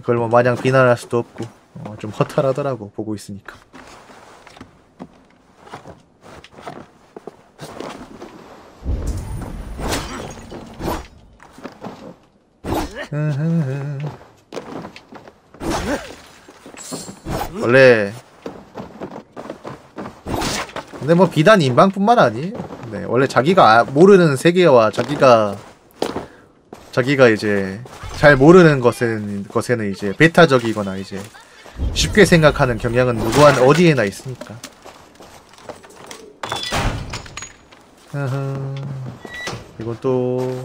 그걸 뭐 마냥 비난할 수도 없고 어, 좀 허탈하더라고 보고 있으니까. 원래 근데 뭐 비단 인방뿐만 아니 네, 원래 자기가 모르는 세계와 자기가 자기가 이제 잘 모르는 것에는, 것에는 이제 배타적이거나 이제 쉽게 생각하는 경향은 누구한 어디에나 있으니까. 으흠. 이건 또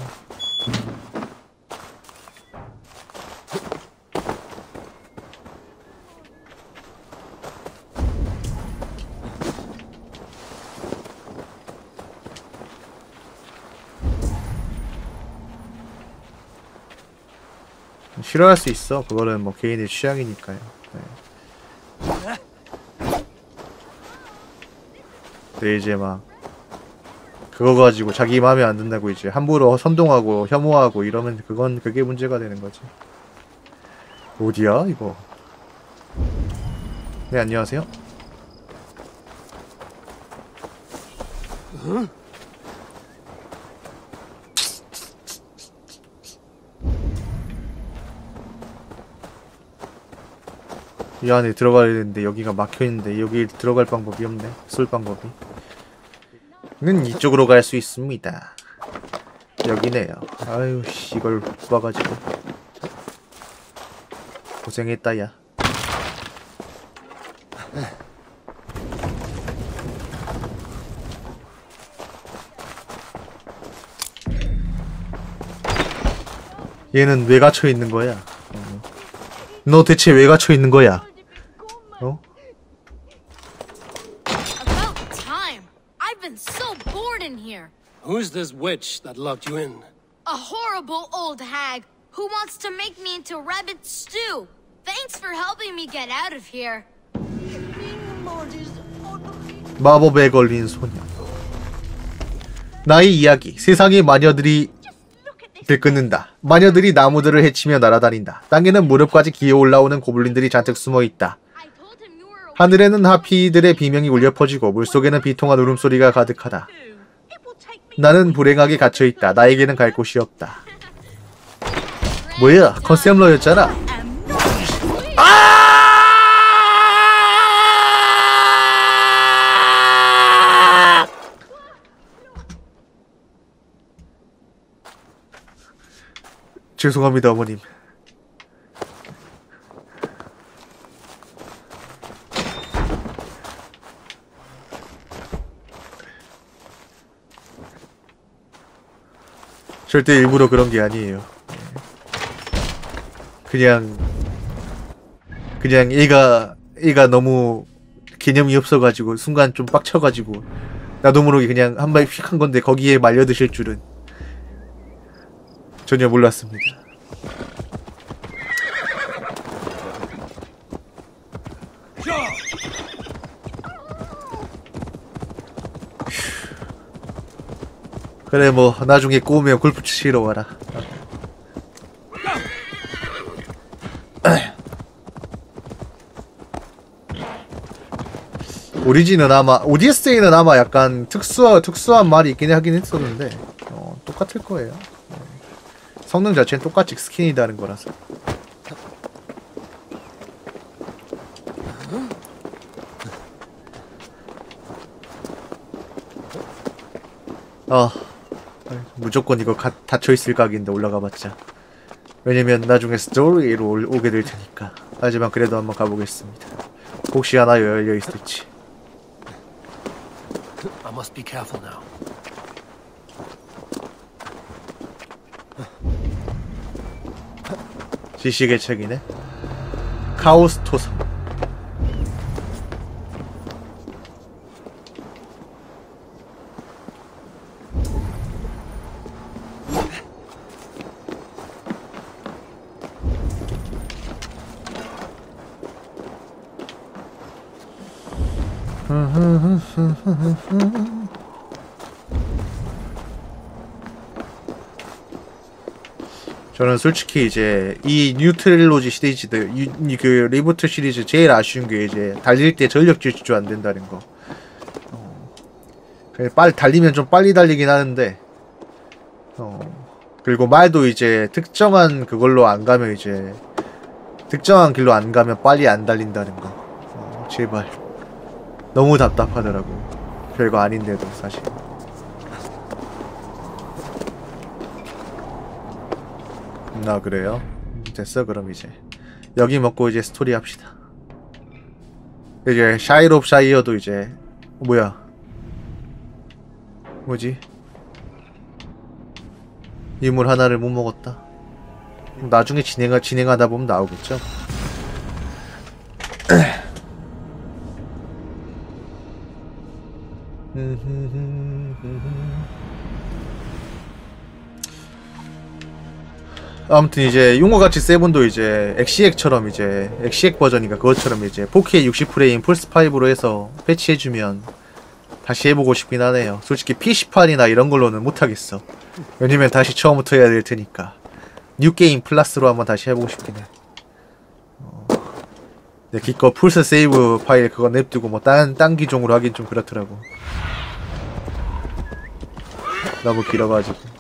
싫어할 수 있어. 그거는 뭐 개인의 취향이니까요. 네. 근데 이제 막 그거 가지고 자기 마음에 안 든다고 이제 함부로 선동하고 혐오하고 이러면 그건 그게 문제가 되는 거지. 어디야 이거? 네 안녕하세요. 응? 이 안에 들어가야 되는데 여기가 막혀있는데 여기 들어갈 방법이 없네. 쏠 방법이 는 이쪽으로 갈 수 있습니다. 여기네요. 아유 씨 이걸 봐가지고 고생했다 야. 얘는 왜 갇혀있는 거야? 어. 너 대체 왜 갇혀있는 거야? 어? About time. I've been so bored in here. Who's this witch that locked you in? A horrible old hag who wants to make me into rabbit stew. Thanks for helping me get out of here. 마법에 걸린 소녀. 나의 이야기. 세상의 마녀들이 들끓는다. 마녀들이 나무들을 해치며 날아다닌다. 땅에는 무릎까지 기어올라오는 고블린들이 잔뜩 숨어있다. 하늘에는 하피들의 비명이 울려 퍼지고 물속에는 비통한 울음소리가 가득하다. 나는 불행하게 갇혀있다. 나에게는 갈 곳이 없다. 뭐야? 컨셉러였잖아. 아! 죄송합니다, 어머님. 절대 일부러 그런 게 아니에요. 그냥 그냥 얘가 얘가 너무 개념이 없어가지고 순간 좀 빡쳐가지고 나도 모르게 그냥 한 마리 휙 한 건데 거기에 말려드실 줄은 전혀 몰랐습니다. 그래 뭐 나중에 꼬우면 골프 치러 와라. 오리지는 아마 오디에스에는 아마 약간 특수 특수한 말이 있긴 하긴 했었는데 어, 똑같을 거예요. 성능 자체는 똑같이 스킨이다는 거라서. 어. 무조건 이거 가, 닫혀있을 각인데 올라가봤자 왜냐면 나중에 스토리로 올, 오게 될 테니까. 하지만 그래도 한번 가보겠습니다. 혹시 하나 열려있을지. I must be careful now. 지식의 책이네. 카오스토사. 저는 솔직히 이제 이 뉴트릴로지 시리즈들, 이 그 리부트 시리즈 제일 아쉬운 게 이제 달릴 때 전력 질주 안 된다는 거. 어, 그래 빨리 달리면 좀 빨리 달리긴 하는데, 어, 그리고 말도 이제 특정한 그걸로 안 가면 이제 특정한 길로 안 가면 빨리 안 달린다는 거. 어, 제발. 너무 답답하더라고. 별거 아닌데도 사실. 나 아, 그래요? 됐어 그럼 이제 여기 먹고 이제 스토리 합시다. 이제 샤일 오브 샤이어도 이제 뭐야 뭐지 이물 하나를 못 먹었다. 나중에 진행하, 진행하다 보면 나오겠죠. 아무튼 이제 용어같이 세븐도 이제 엑시엑처럼 이제 엑시엑 버전이니까 그것처럼 이제 포케 육십 프레임 플스 파이브로 해서 패치해주면 다시 해보고 싶긴 하네요. 솔직히 피씨판이나 이런걸로는 못하겠어. 왜냐면 다시 처음부터 해야 될테니까 뉴게임 플러스로 한번 다시 해보고 싶긴 해. 어... 네, 기껏 플스 세이브 파일 그거 냅두고 뭐 딴 딴 기종으로 하긴 좀 그렇더라고. 너무 길어가지고.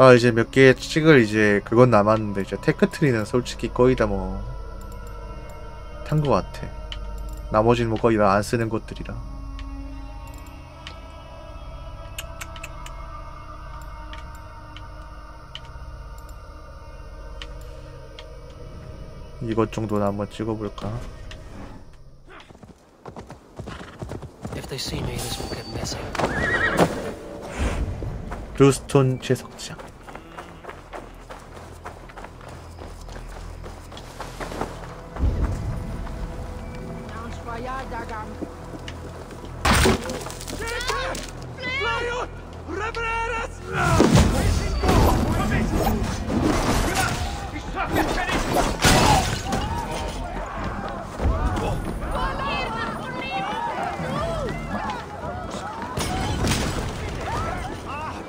아 이제 몇 개 찍을 이제 그건 남았는데 이제 테크트리는 솔직히 거의 다 뭐 탄 거 같아. 나머지는 뭐 거의 다 안 쓰는 것들이라. 이것 정도는 한번 찍어볼까? 블루스톤 채석장.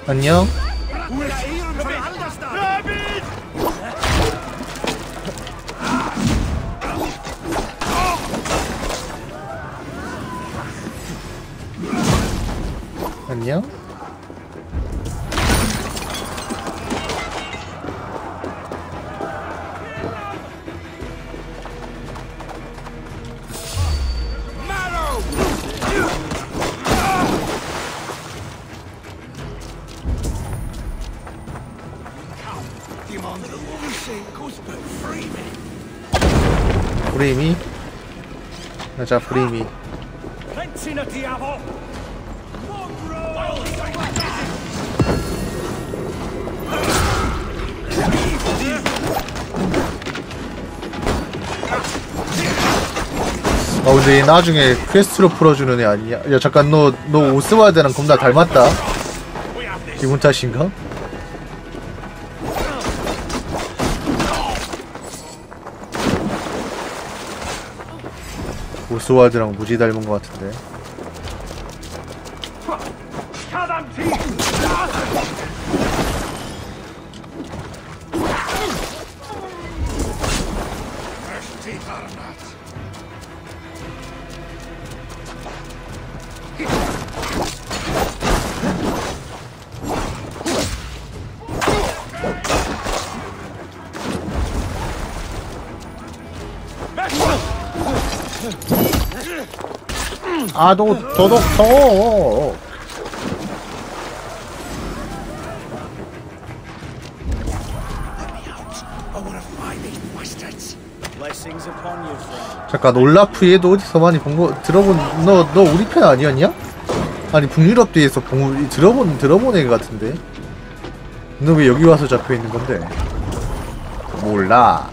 안녕. 안녕. 프리미? 맞아 프리미. 아 근데 얘 나중에 퀘스트로 풀어주는 애 아니야? 야 잠깐 너 너 오스와드랑 겁나 닮았다. 기분 탓인가? 오스와드랑 무지 닮은 것 같은데. 아, 너, 저 독터. 잠깐, 올라프 얘도 어디서 많이 본 거 들어본. 너, 너 우리 편 아니었냐? 아니, 북유럽 뒤에서 본, 들어본 들어본 애 같은데. 너 왜 여기 와서 잡혀 있는 건데? 몰라.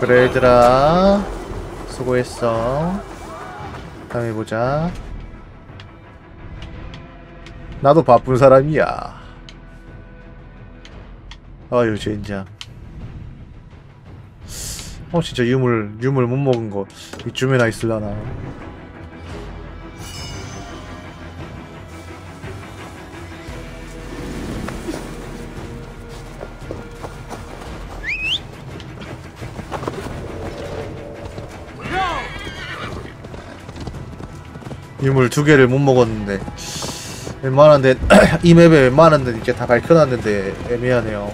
그래 얘들아 수고했어. 다음에 보자. 나도 바쁜 사람이야. 아유 젠장. 어 진짜 유물 유물 못 먹은 거 이쯤에나 있으려나. 유물 두 개를 못 먹었는데 웬만한 데 이 맵에 웬만한 데 이렇게 다 밝혀놨는데 애매하네요.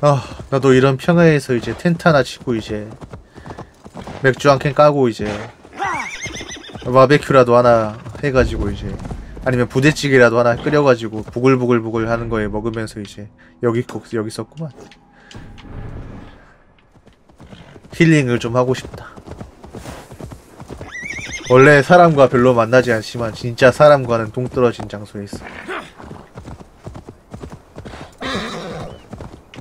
아 나도 이런 평야에서 이제 텐트 하나 치고 이제 맥주 한 캔 까고 이제 바베큐라도 하나 해가지고 이제 아니면 부대찌개라도 하나 끓여가지고 부글부글부글 하는 거에 먹으면서 이제 여기 여기 있었구만. 힐링을 좀 하고 싶다. 원래 사람과 별로 만나지 않지만 진짜 사람과는 동떨어진 장소에 있어.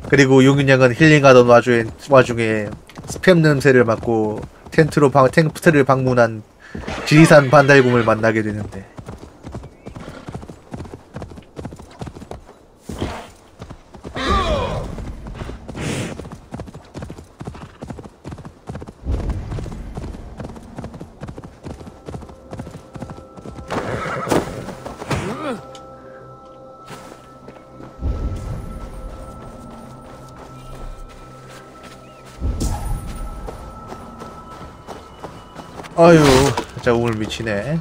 그리고 용인양은 힐링하던 와중에, 와중에 스팸 냄새를 맡고 텐트로 방, 텐트를 방문한 지리산 반달곰을 만나게 되는데 아유, 진짜 오늘 미치네.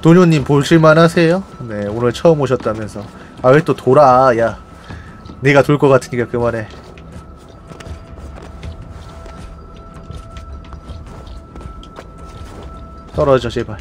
도뇨님 보실만 하세요? 네, 오늘 처음 오셨다면서. 아, 왜 또 돌아, 야. 네가 돌 것 같으니까 그만해. 떨어져, 제발.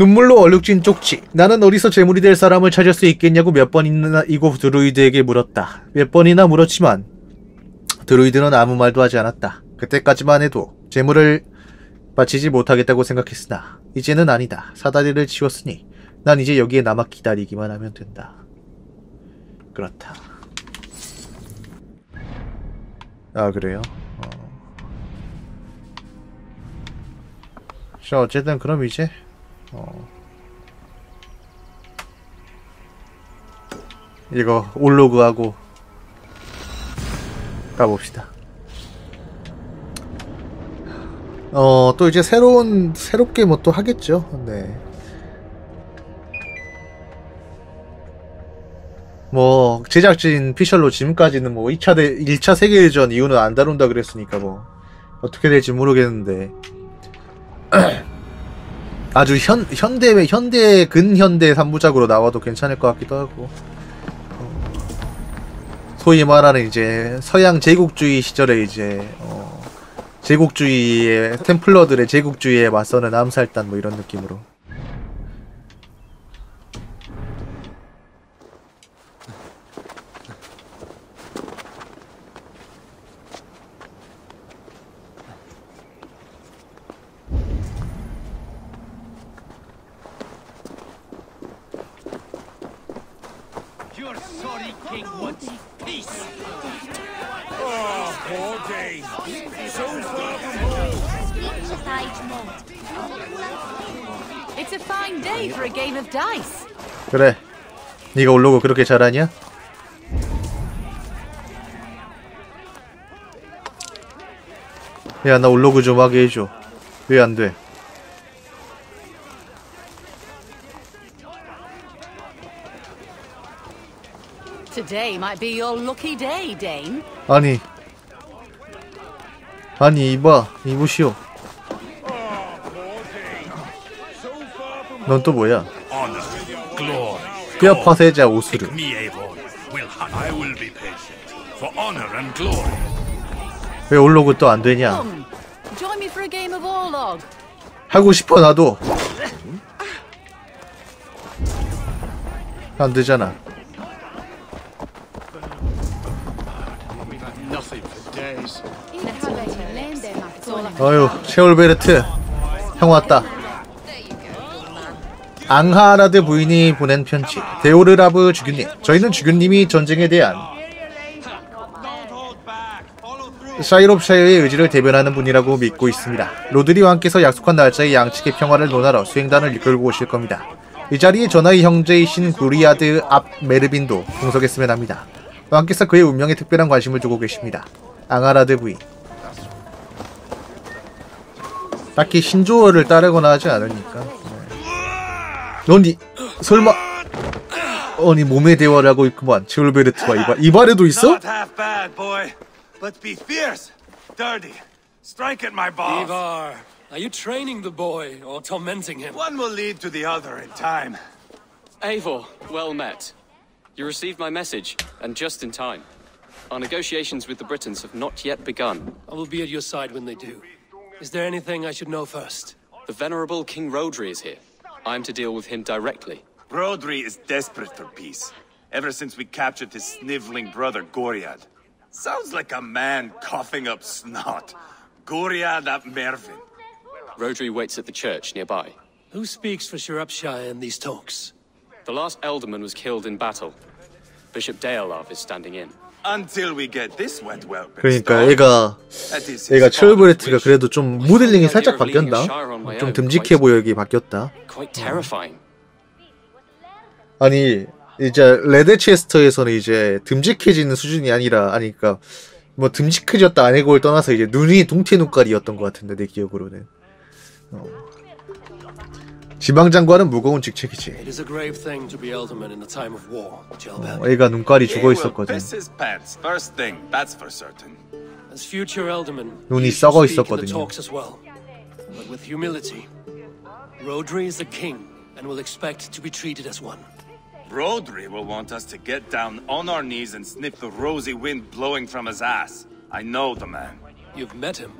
눈물로 얼룩진 쪽지. 나는 어디서 재물이 될 사람을 찾을 수 있겠냐고 몇 번이나 이곳 드루이드에게 물었다. 몇 번이나 물었지만 드루이드는 아무 말도 하지 않았다. 그때까지만 해도 재물을 바치지 못하겠다고 생각했으나 이제는 아니다. 사다리를 치웠으니 난 이제 여기에 남아 기다리기만 하면 된다. 그렇다. 아 그래요? 어. 자 어쨌든 그럼 이제 어. 이거 올로그하고 가봅시다. 어, 또 이제 새로운 새롭게 뭐 또 하겠죠. 네. 뭐 제작진 피셜로 지금까지는 뭐 이 차 대 일 차 세계대전 이후는 안 다룬다 그랬으니까 뭐 어떻게 될지 모르겠는데. 아주 현, 현대, 현대, 근현대 삼부작으로 나와도 괜찮을 것 같기도 하고. 어, 소위 말하는 이제 서양 제국주의 시절에 이제, 어, 제국주의의, 템플러들의 제국주의에 맞서는 암살단 뭐 이런 느낌으로. sorry king wants peace. Oh, poor Dane. So far from home. It's a fine day for a game of dice. 그래. 네가 올로그 그렇게 잘하냐? 야, 나 올로그 좀 하게 해줘. 왜 안 돼? Today might be your lucky day, Dane. 아니, 아니 이봐, 이보시오. 넌 또 뭐야? 뼈 파쇄자 오스르. 왜 올로그 또 안 되냐? 하고 싶어 나도. 안 되잖아. 어휴, 셰올베르트 형 왔다. 앙하라드 부인이 보낸 편지. 데오르라브 주교님, 저희는 주교님이 전쟁에 대한 샤이롭샤이어의 의지를 대변하는 분이라고 믿고 있습니다. 로드리 왕께서 약속한 날짜에 양측의 평화를 논하러 수행단을 이끌고 오실 겁니다. 이 자리에 전하의 형제이신 구리아드 앞 메르빈도 동석했으면 합니다. 왕께서 그의 운명에 특별한 관심을 두고 계십니다. 앙하라드 부인. 딱히 신조어를 따르거나 하지 않으니까. 너니 설마 어니 몸의 대화를 하고 있구만. 제올베르트와 이발 이발에도 있어? Let's be fierce, dirty. Strike at my boss. Ivar, are you training the boy or tormenting him? One will lead to the other in time. Eivor, well met. You received my message, and just in time. Our negotiations with the Britons have not yet begun. I will be at your side when they do. Is there anything I should know first? The venerable King Rodri is here. I am to deal with him directly. Rodri is desperate for peace. Ever since we captured his sniveling brother Gwriad. Sounds like a man coughing up snot. Gwriad ap Mervyn. Rodri waits at the church nearby. Who speaks for Shropshire in these talks? The last alderman was killed in battle. Bishop Daelov is standing in. Until we get this wet well. 그러니까 얘가 얘가 셜브레트가 그래도 좀 모델링이 살짝 바뀌었나? 좀 듬직해 보이게 바뀌었다. 아니. 이제 레드체스터에서는 이제 듬직해지는 수준이 아니라 아니까 그러니까 뭐 듬직해졌다 아니고를 떠나서 이제 눈이 동태 눈깔이었던 것 같은데 내 기억으로는. 어. 지방장관은 무거운 직책이지. 어, 애가 눈깔이 죽어 있었거든. 눈이 썩어 있었거든요. Rodri will want us to get down on our knees and sniff the rosy wind blowing from his ass. I know the man. You've met him?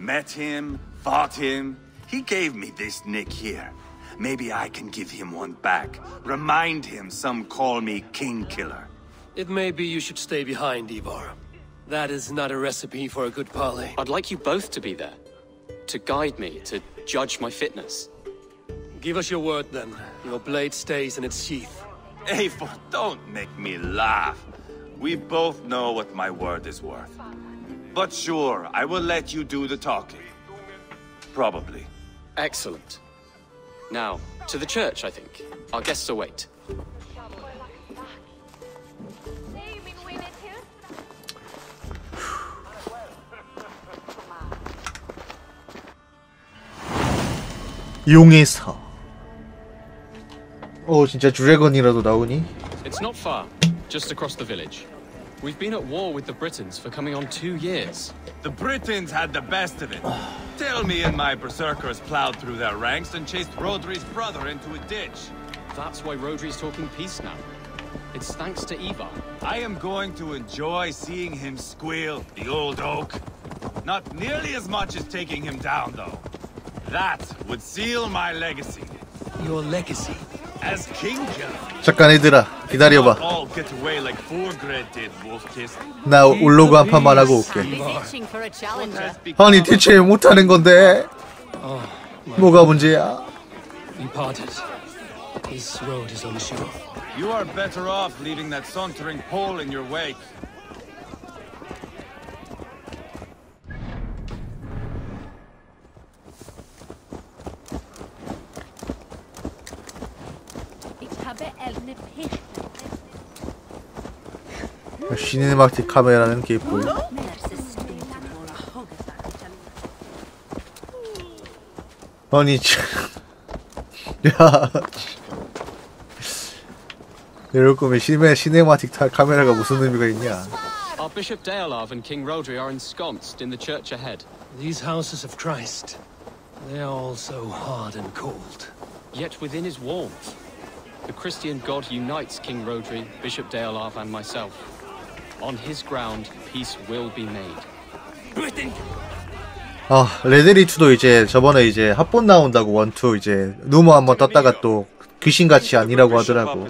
Met him, fought him. He gave me this nick here. Maybe I can give him one back. Remind him some call me King Killer. It may be you should stay behind, Ivar. That is not a recipe for a good parley. I'd like you both to be there. To guide me, to judge my fitness. Give us your word then. Your blade stays in its sheath. Eivor, don't make me laugh. We both know what my word is worth. But sure, I will let you do the talking. Probably. Excellent. Now, to the church, I think. Our guests await. 용의 서. 오, 진짜 드래곤이라도 나오니? It's not far, just across the village. We've been at war with the Britons for coming on two years. The Britons had the best of it. Tell me and my berserkers plowed through their ranks and chased Rodri's brother into a ditch. That's why Rodri's talking peace now. It's thanks to Ivar. I am going to enjoy seeing him squeal, the old oak. Not nearly as much as taking him down, though. That would seal my legacy. Your legacy? 잠깐 얘들아 기다려봐. 나 올로그 한 판만 하고 올게. 아니 대체 못하는 건데 뭐가 문제야? This road is unsure. You are better off leaving that sauntering pole in your wake. 신의 막대 카메라는 개뿔. 아니 참. 야. 이럴 거면 시네마틱 카메라가 무슨 의미가 있냐? Our Bishop Daelov and King Rodri are ensconced in the church ahead. These houses of Christ, they are all so hard and cold. Yet within is warmth. The Christian God unites King Rodri, Bishop Daelov, and myself. On his ground, peace will be made. 아, 레데리투도 이제 저번에 이제 합본 나온다고 원투 이제 루머 한번 떴다가 또 귀신같이 아니라고 하더라고.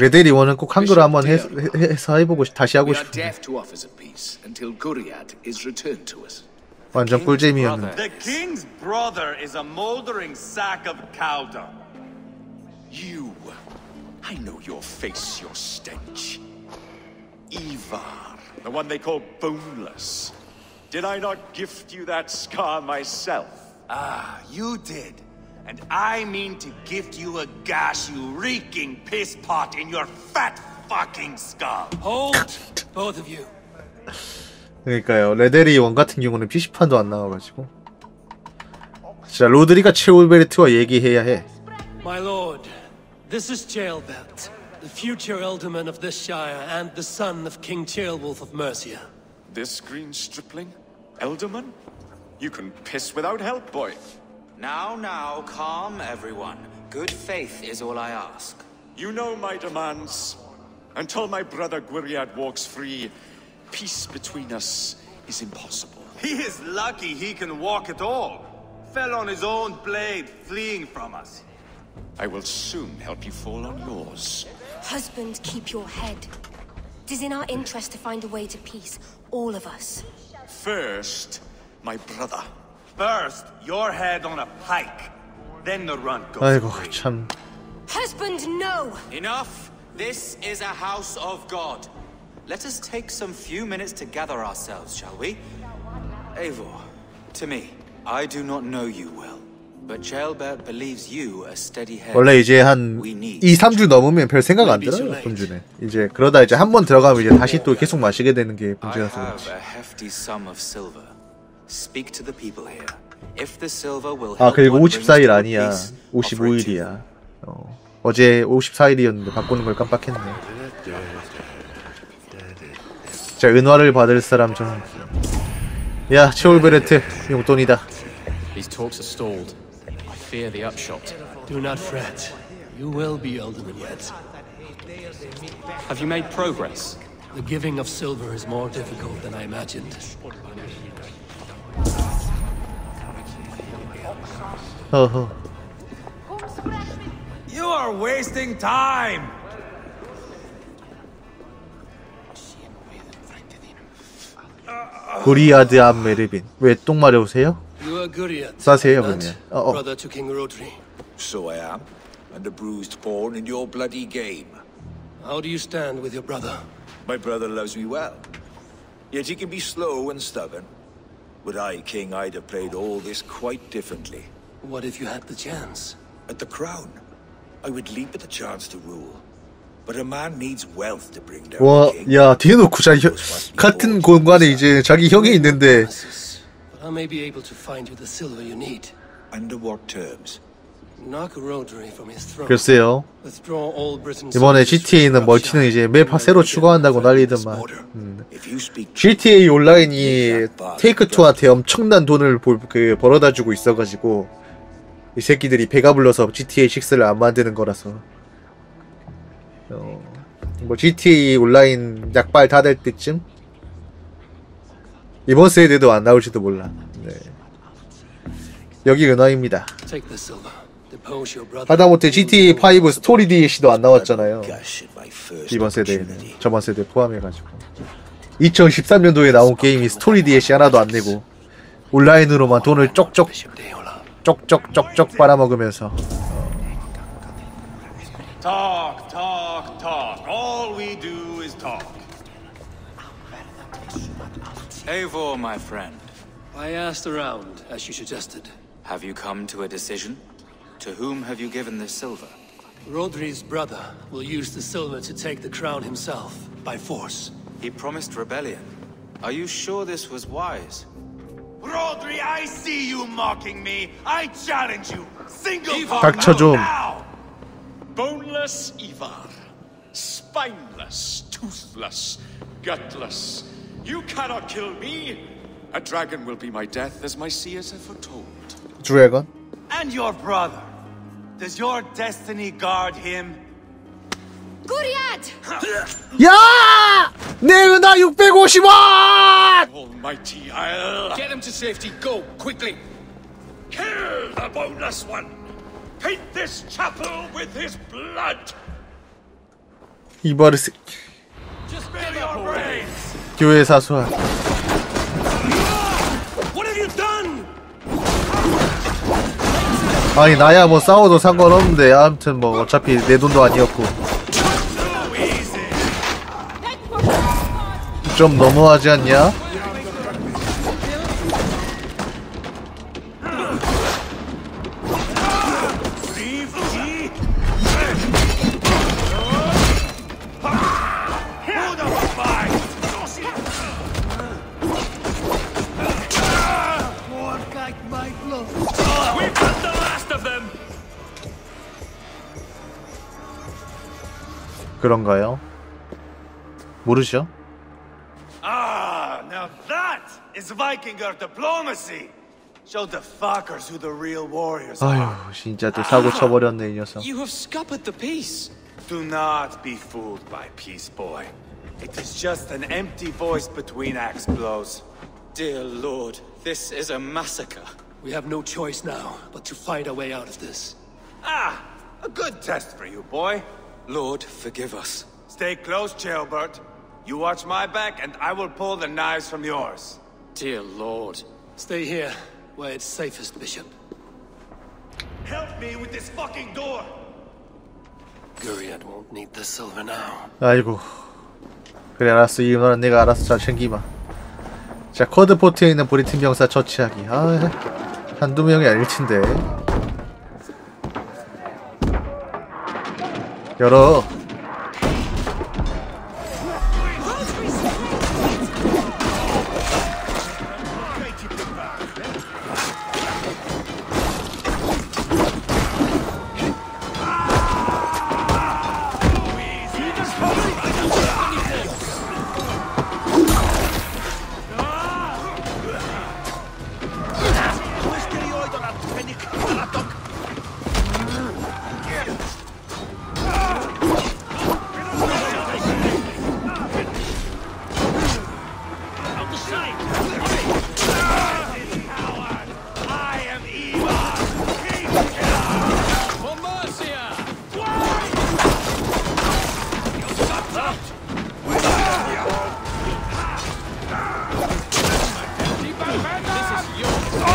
레데리 원은 꼭 한글로 한번 해, 해, 해서 해보고 다시 하고 싶은데 완전 꿀잼이었네. The king's brother is a moldering sack of powder. You, I know your face, your stench. Ivar, the one they call boneless. Did I not gift you that scar myself? Ah, you did. And I mean to gift you a gash, you reeking piss pot in your fat fucking skull. Hold, both of you. 그러니까요. 레데리 원 같은 경우는 피씨판도 안 나와가지고. 자, 로드리가 체올베르트와 얘기해야 해. My lord, this is Ceolbert. The future alderman of this shire and the son of King Ceolwulf of Mercia. This green stripling? Alderman? You can piss without help, boy. Now, now, calm everyone. Good faith is all I ask. You know my demands. Until my brother Gwriad walks free, peace between us is impossible. He is lucky he can walk at all. Fell on his own blade, fleeing from us. I will soon help you fall on yours. Husband, keep your head. It is in our interest to find a way to peace, all of us. First, my brother. First, your head on a pike. Then the runt goes. 아이고, 참. Husband, no! Enough! This is a house of God. Let us take some few minutes to gather ourselves, shall we? Eivor, to me, I do not know you well. 원래 이제 한 이, 삼 주 넘으면 별 생각 안 들어요, 본주는. 이제 그러다 이제 한번 들어가면 이제 다시 또 계속 마시게 되는 게 문제라서 그렇지. 아, 그리고 오십사 일 아니야. 오십오 일이야. 어, 어제 오십사 일이었는데 바꾸는 걸 깜빡했네. 자, 은화를 받을 사람 좀. 야, 체올베르트 용돈이다. These talks are stalled. I fear the upshot. Do not fret. You will be alderman yet. Have you made progress? The giving of silver is more difficult than I imagined. Uh-huh. You are wasting time. Gwriad 안 메르빈. 왜 똥 마려우세요? 싸세요 그러면. 어, 어. So I am, and a bruised pawn in your bloody game. How do you stand with your brother? My brother loves me well, yet he can be slow and stubborn. Would I, King, I'd have played all this quite differently. What if you had the chance? At the crown, I would leap at the chance to rule. But a man needs wealth to bring down. 와, 야, 대놓고 자 같은 공간에 이제 자기 형이 있는데. I may be able to find you the silver you need. Under what terms? Knock Rodri from his throne. 글쎄요. 이번에 지티에이는 멀티는 이제 맵 새로 추가한다고 난리더만. 음. 지티에이 온라인이 테이크투한테 엄청난 돈을 벌, 그, 벌어다주고 있어가지고 이 새끼들이 배가 불러서 지티에이 식스를 안 만드는 거라서. 어, 뭐 지티에이 온라인 약발 다 될 때쯤. 이번 세대도 안 나올지도 몰라. 네. 여기 은화입니다. 하다못해 지티에이 파이브 스토리 디엘씨도 안 나왔잖아요. 이번 세대에는. 저번 세대 포함해가지고. 이천십삼 년도에 나온 게임이 스토리 디엘씨 하나도 안 내고, 온라인으로만 돈을 쪽쪽, 쪽쪽쪽쪽 빨아먹으면서. Talk, talk, talk. All we do is talk. Eivor, my friend. I asked around, as you suggested. Have you come to a decision? To whom have you given the silver? Rodri's brother will use the silver to take the crown himself, by force. He promised rebellion. Are you sure this was wise? Rodri, I see you mocking me. I challenge you. Single Eivor now. Boneless Ivar. Spineless, toothless, gutless. You cannot kill me. A dragon will be my death, as my seers have foretold. Dragon? And your brother. Does your destiny guard him? Gwriad! Yeah! 내가 나 육백오십 원! Almighty, I'll get him to safety. Go quickly. Kill the boneless one. Paint this chapel with his blood. 이바르 새끼. 교회 사수아. 아니 나야 뭐 싸워도 상관없는데 아무튼 뭐 어차피 내 돈도 아니었고 좀 너무하지 않냐? 그런가요? 모르시죠? Ah, now that is Vikinger diplomacy. Show the fuckers who the real warriors are. 아유, 진짜 또 사고 쳐버렸네 이 녀석. You have scuppered the peace. Do not be fooled by peace, boy. It is just an empty voice between axe blows. Dear Lord, this is a massacre. We have no choice now but to find a way out of this. Ah, a good test for you, boy. Lord, forgive us. Stay close, Ceolbert. You watch my back, and I will pull the knives from yours. Dear Lord. Stay here, where it's safest, Bishop. Help me with this fucking door! Gwriad won't need the silver now. 아이고. 그래, 알았어. 이번엔 내가 알아서 잘 챙기마. 자, 쿼드포트에 있는 브리튼 병사 처치하기. 아, 한두 명이 아닐 텐데. 열어.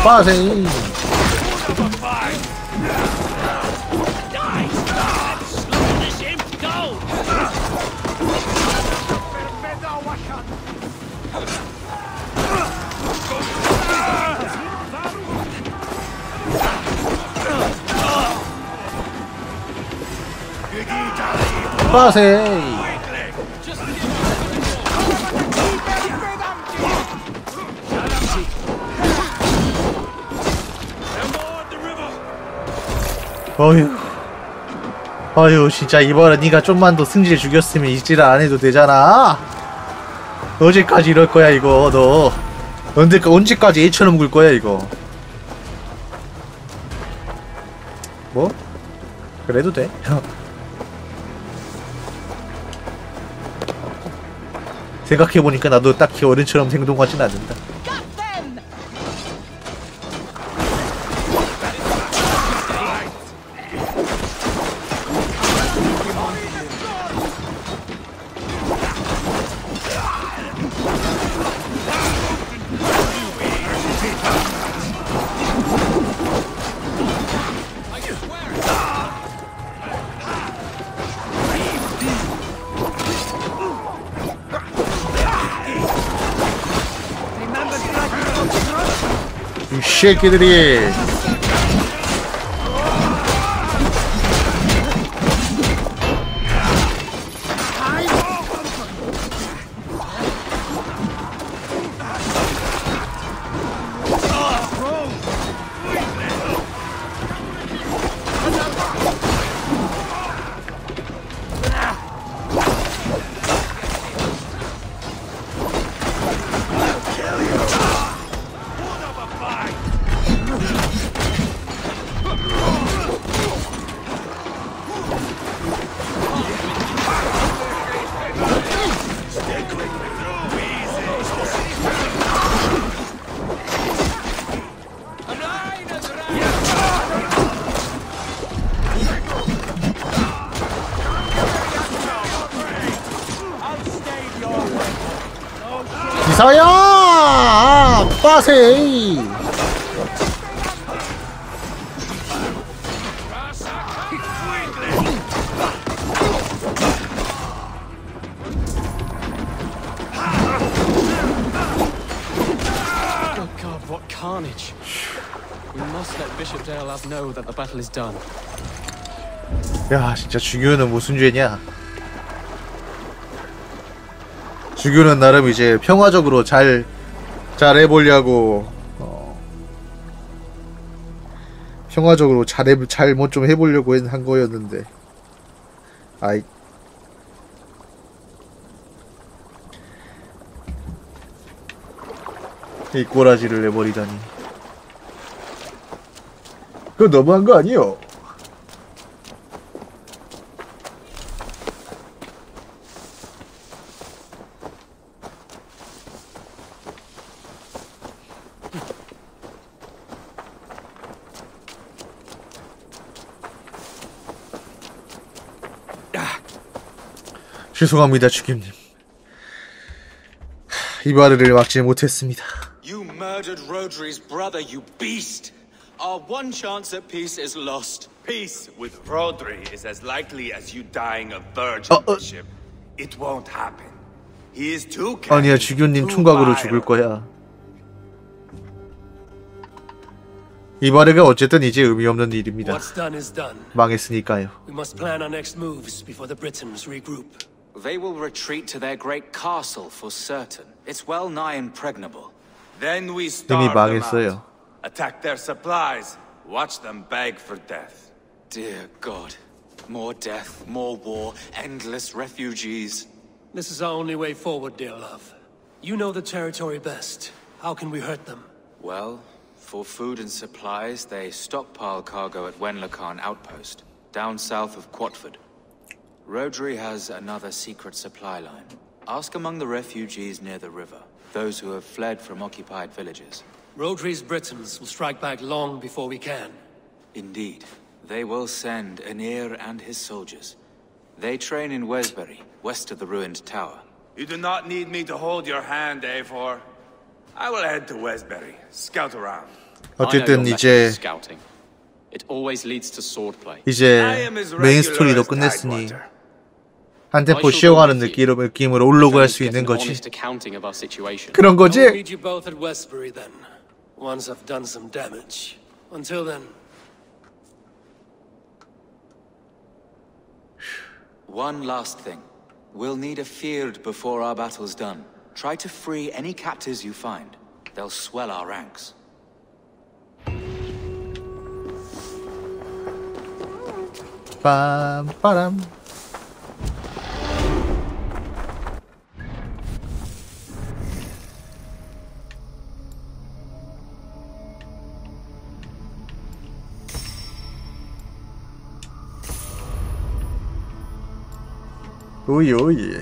빠세이. 빠세이. 어휴, 어휴, 진짜 이번에 니가 좀만 더 승질 죽였으면 이지를 안 해도 되잖아. 언제까지 이럴 거야 이거 너? 언제 언제까지 애처럼 굴 거야 이거? 뭐? 그래도 돼? 생각해 보니까 나도 딱히 어른처럼 행동하진 않는다. 이 새끼들이. 기사야! 아, 빠세이! 야, 진짜 주교는 무슨 죄냐? 주교는 나름 이제 평화적으로 잘, 잘 해보려고, 어, 평화적으로 잘, 해, 잘 뭐 좀 해보려고 한 거였는데. 아이. 이 꼬라지를 내버리다니. 그건 너무한 거 아니요? 죄송합니다, 주교님. 이바르를 막지 못했습니다. You murdered Rodri's brother, you beast. Our one chance at peace is lost. Peace with Rodri is as likely as you dying a virginship. It won't happen. He is too capable. 아니야, 주교님 총각으로 죽을 거야. 이바르가 어쨌든 이제 의미 없는 일입니다. 망했으니까요. We must plan our next moves before the Britons regroup. They will retreat to their great castle for certain. It's well nigh impregnable. Then we starve them out. Attack their supplies. Watch them beg for death. Dear God, more death, more war, endless refugees. This is our only way forward, dear love. You know the territory best. How can we hurt them? Well, for food and supplies, they stockpile cargo at Wenlocan outpost, down south of Quatford. Rodri has another secret supply line. Ask among the refugees near the river, those who have fled from occupied villages. Rodri's Britons will strike back long before we can. Indeed. They will send Anir and his soldiers. They train in Wesbury, west of the ruined tower. You do not need me to hold your hand, Eivor. I will head to Wesbury. Scout around. 어쨌든 이제 이제 메인 스토리도 끝냈으니 한 템포 쉬어가는 느낌으로 올로그 할 수 있는 거지. 그런 거지? One last thing. We'll need a field before our battle's done. Try to free any captives you find. They'll swell our ranks. 빰빠람. 오이 오이.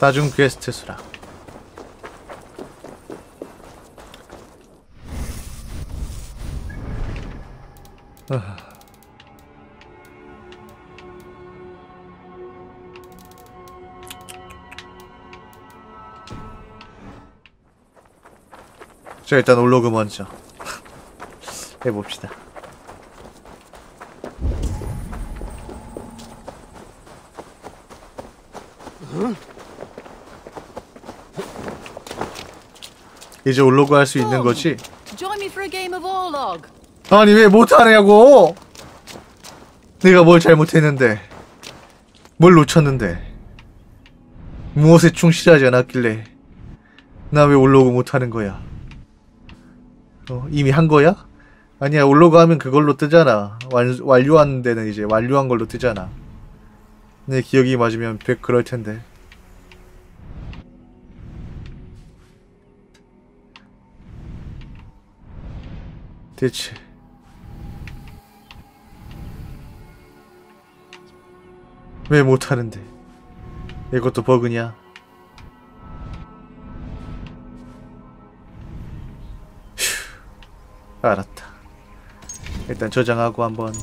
다중 퀘스트 수락. 자, 일단 올로그 먼저 해봅시다. 이제 올로그 할 수 있는 거지? 아니 왜 못하냐고! 내가 뭘 잘못했는데, 뭘 놓쳤는데, 무엇에 충실하지 않았길래 나 왜 올로그 못하는 거야? 어? 이미 한 거야? 아니야, 올로그 하면 그걸로 뜨잖아. 완, 완료한 데는 이제 완료한 걸로 뜨잖아. 내 기억이 맞으면 백 그럴 텐데. 대체 왜 못하는데? 이것도 버그냐? 휴, 알았다. 일단 저장하고 한번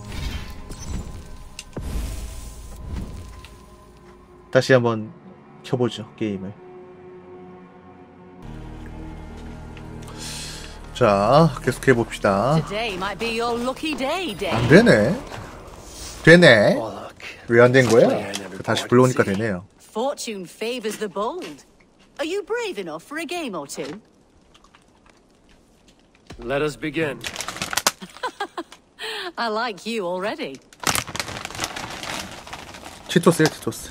다시 한번 켜보죠, 게임을. 자, 계속 해봅시다. 안되네. 되네. 왜 안된거야? 다시 불러오니까 되네요. Let us begin. I like you already. 치토스야, 치토스.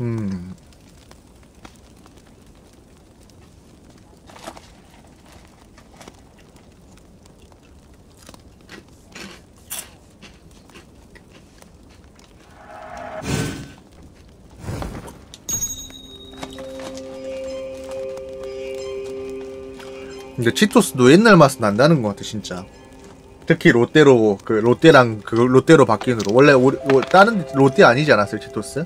음. 근데 치토스도 옛날 맛은 난다는 것 같아, 진짜. 특히 롯데로, 그 롯데랑 그 롯데로 바뀐 후로. 원래 오, 오, 다른 롯데 아니지 않았어요, 치토스?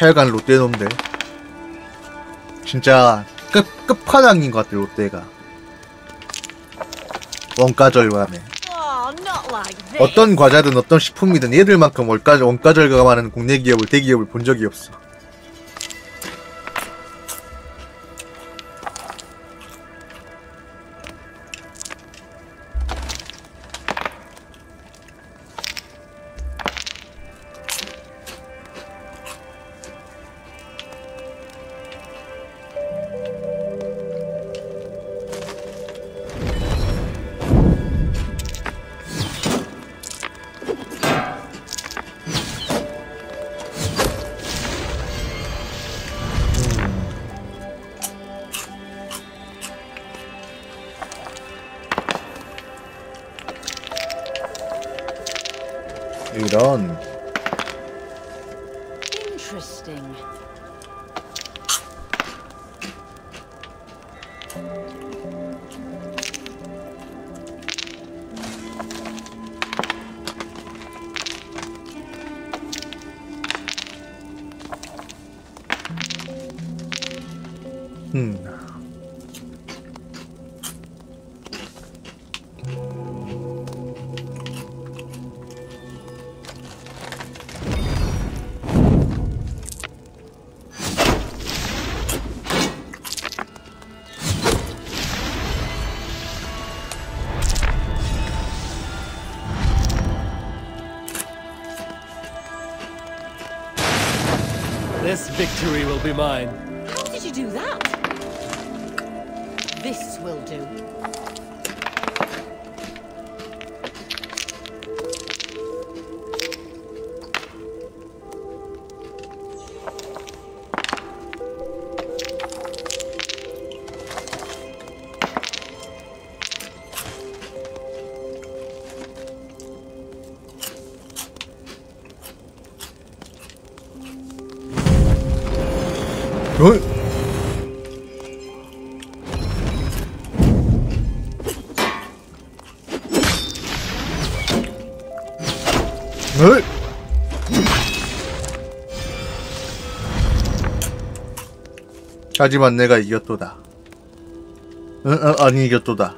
하여간 롯데놈들 진짜 끝, 끝판왕인 것 같아. 롯데가 원가절감에 어떤 과자든 어떤 식품이든 얘들만큼 원가, 원가절감하는 국내 기업을, 대기업을 본 적이 없어. Be mine. How did you do that? This will do. 어? 하지만 내가 이겼도다. 응, 응, 아니 이겼도다.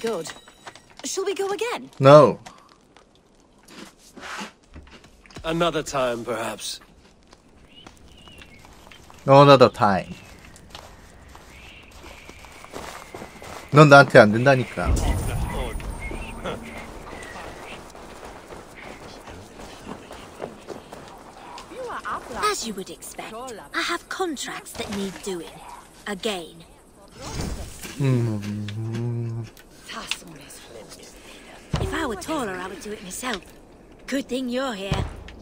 Good. Shall we go again? No. Another time, perhaps. No, another time. 넌 나한테 안 된다니까. As you would expect, I have contracts that need doing again. If I were taller, I would do it myself. Good thing you're here.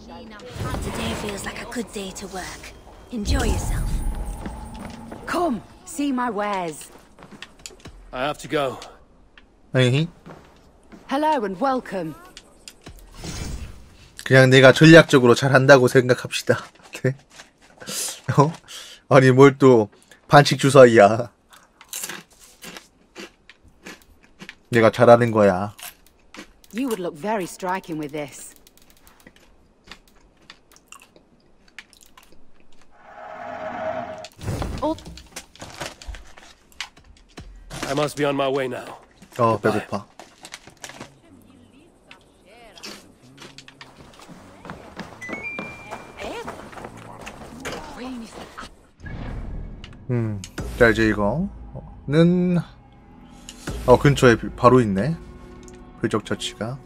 Today feels like a good day to work. Enjoy yourself. Come, see my wares. I have to go. Hey. Hello and welcome. 그냥 내가 전략적으로 잘한다고 생각합시다. 오케이. 어? 아니 뭘 또 반칙 주사위야. 내가 잘하는 거야. You would look very striking with this. Oh. I must be on my way now. Oh, 배고파. 음, 자 이제 이거는 어 근처에 바로 있네. 표적 처치가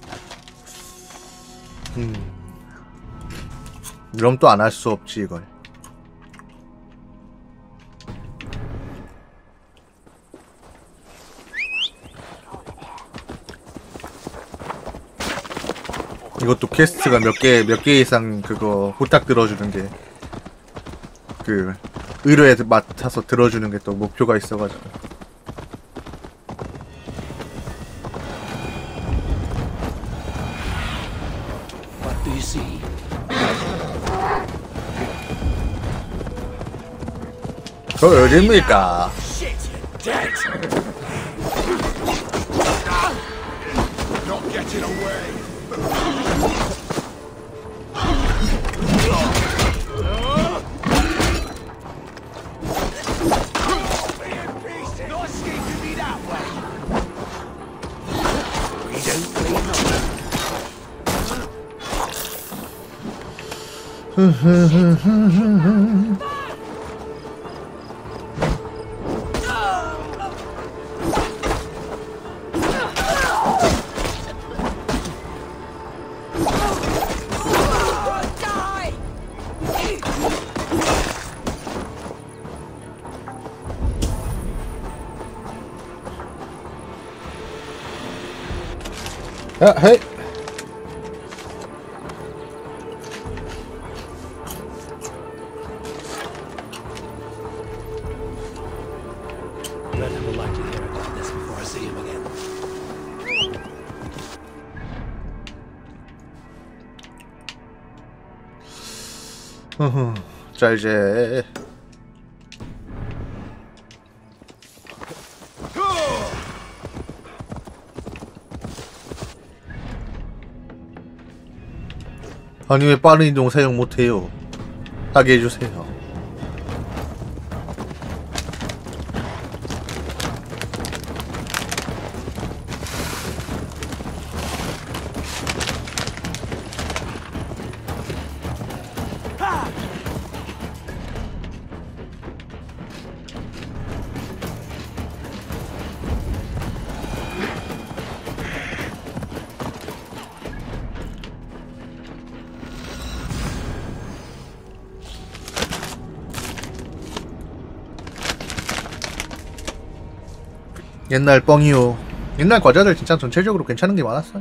음. 그럼 또 안 할 수 없지 이걸. 이것도 퀘스트가 몇 개 몇 개 이상 그거 후딱 들어주는 게 그 의뢰에 맡아서 들어주는 게 또 목표가 있어가지고. 저 어딥니까? 야, 헤이. 자, 이제 아니 왜 빠른 이동 사용 못해요? 하게 해주세요. 옛날 뻥이요. 옛날 과자들 진짜 전체적으로 괜찮은 게 많았어.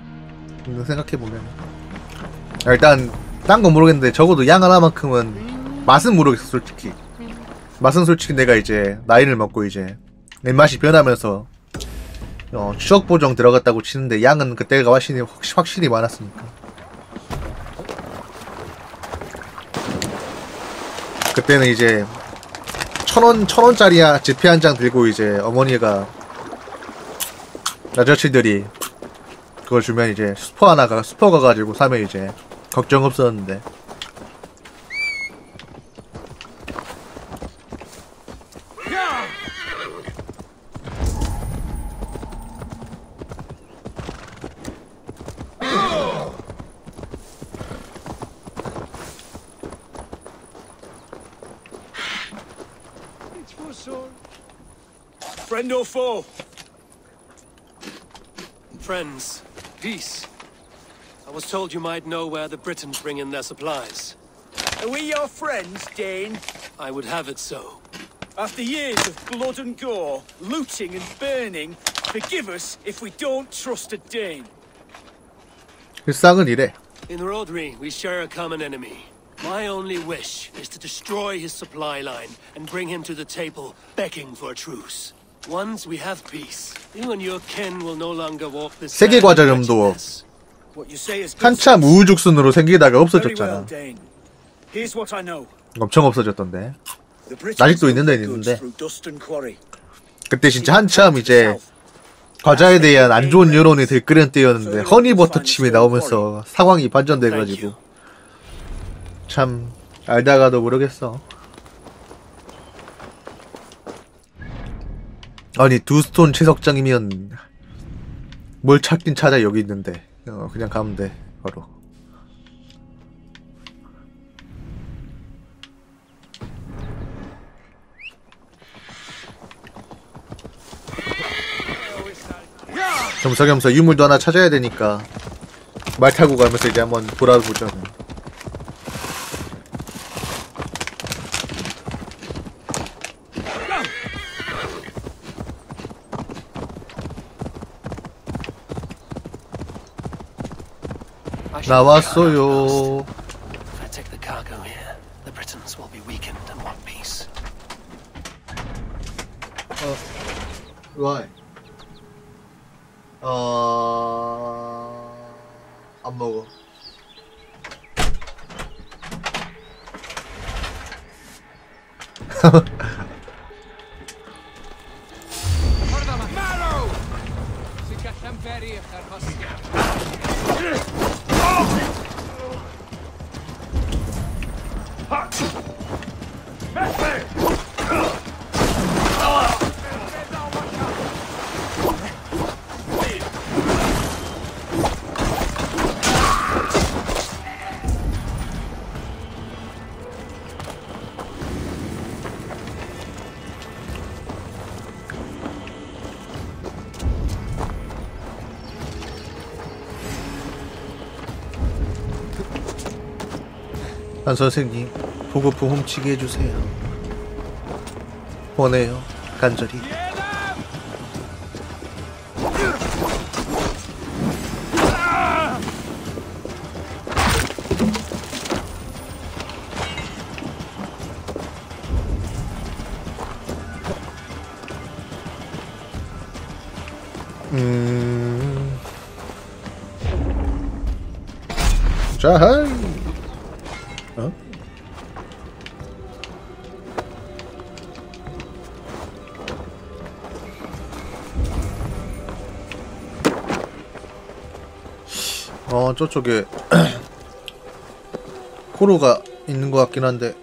생각해보면. 일단 딴 건 모르겠는데 적어도 양 하나만큼은 맛은 모르겠어. 솔직히 맛은 솔직히 내가 이제 나이를 먹고 이제 내 맛이 변하면서 어, 추억 보정 들어갔다고 치는데 양은 그때가 확실히, 확실히 많았으니까. 그때는 이제 천원, 천원짜리 지폐 한 장 들고 이제 어머니가 아저씨들이 그걸 주면 이제 슈퍼 하나가, 슈퍼 가가지고 사면 이제 걱정 없었는데. Friend or foe? Friends, peace. I was told you might know where the Britons bring in their supplies. Are we your friends, Dane? I would have it so. After years of blood and gore, looting and burning, forgive us if we don't trust a Dane. In Rodri, we share a common enemy. My only wish is to destroy his supply line and bring him to the table, begging for a truce. Once we have peace, you and your kin will no longer walk this. 세계 과자점도 한참 우후죽순으로 생기다가 없어졌잖아. 엄청 없어졌던데. 아직도 있는데 있는데. 그때 진짜 한참 이제 과자에 대한 안 좋은 여론이 들끓는 때였는데 허니버터칩이 나오면서 상황이 반전돼가지고 참 알다가도 모르겠어. 아니 두 스톤 채석장이면 뭘 찾긴 찾아. 여기 있는데 어, 그냥 가면 돼 바로. 겸사겸사 유물도 하나 찾아야 되니까 말 타고 가면서 이제 한번 돌아보자. 나왔어요. 어, 어, 안 먹어. 한 선생님, 보급품 훔치게 해주세요. 원해요, 간절히. 음. 자. 어 저쪽에 코로가 있는 것 같긴 한데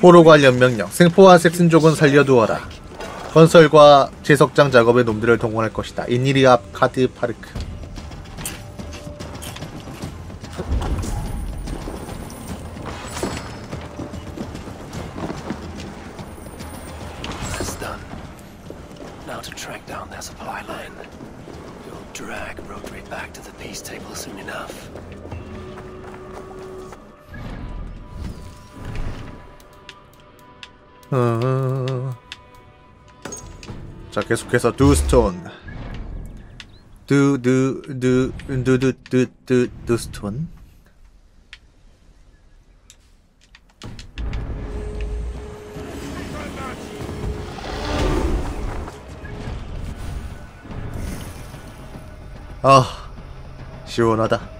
포로 관련 명령. 생포와 색슨족은 살려두어라. 건설과 제석장 작업에 놈들을 동원할 것이다. 인일이 앞 카드 파르크. Now to track down their supply line. We'll drag Rodri back to the peace table soon enough. 어... 자, 계속해서 두 스톤. 두두두두두두두 스톤. 아, 시원하다.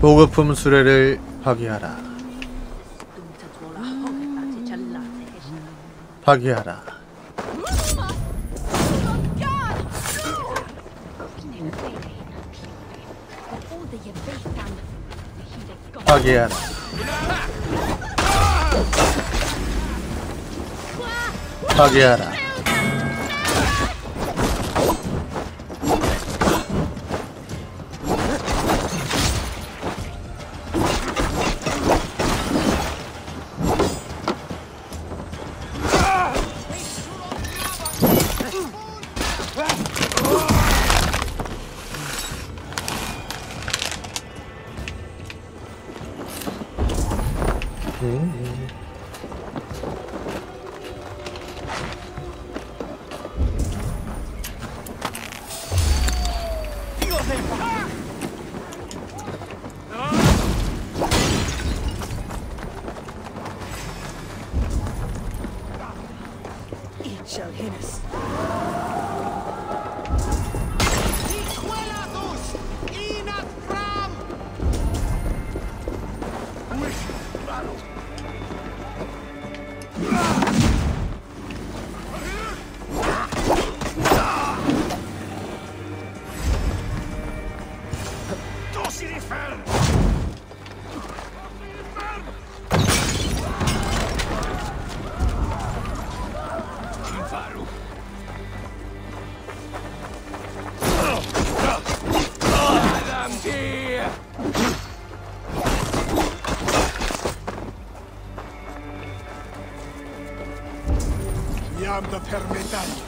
보급품 수레를 파괴하라. 파괴하라. 파괴하라. 파괴하라.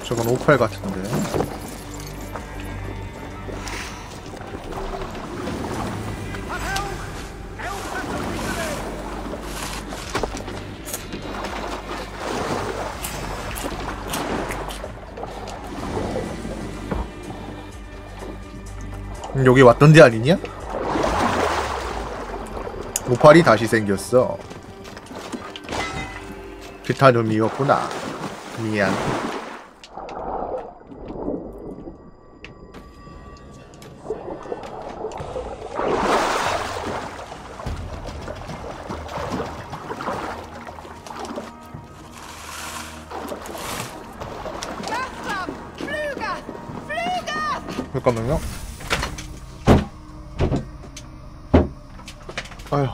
저건 오팔 같은데. 여기 왔던 데 아니냐? 오팔이 다시 생겼어. 티타늄이었구나. 미안. 잠깐만요. 아휴.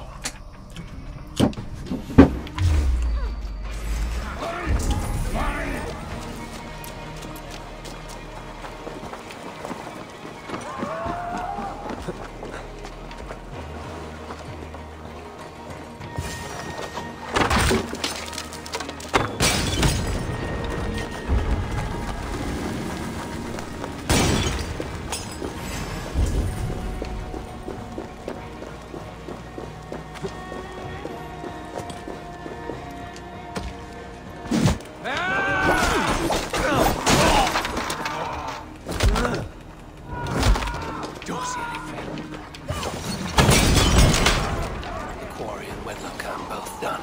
Quarry and Wedlockham both done.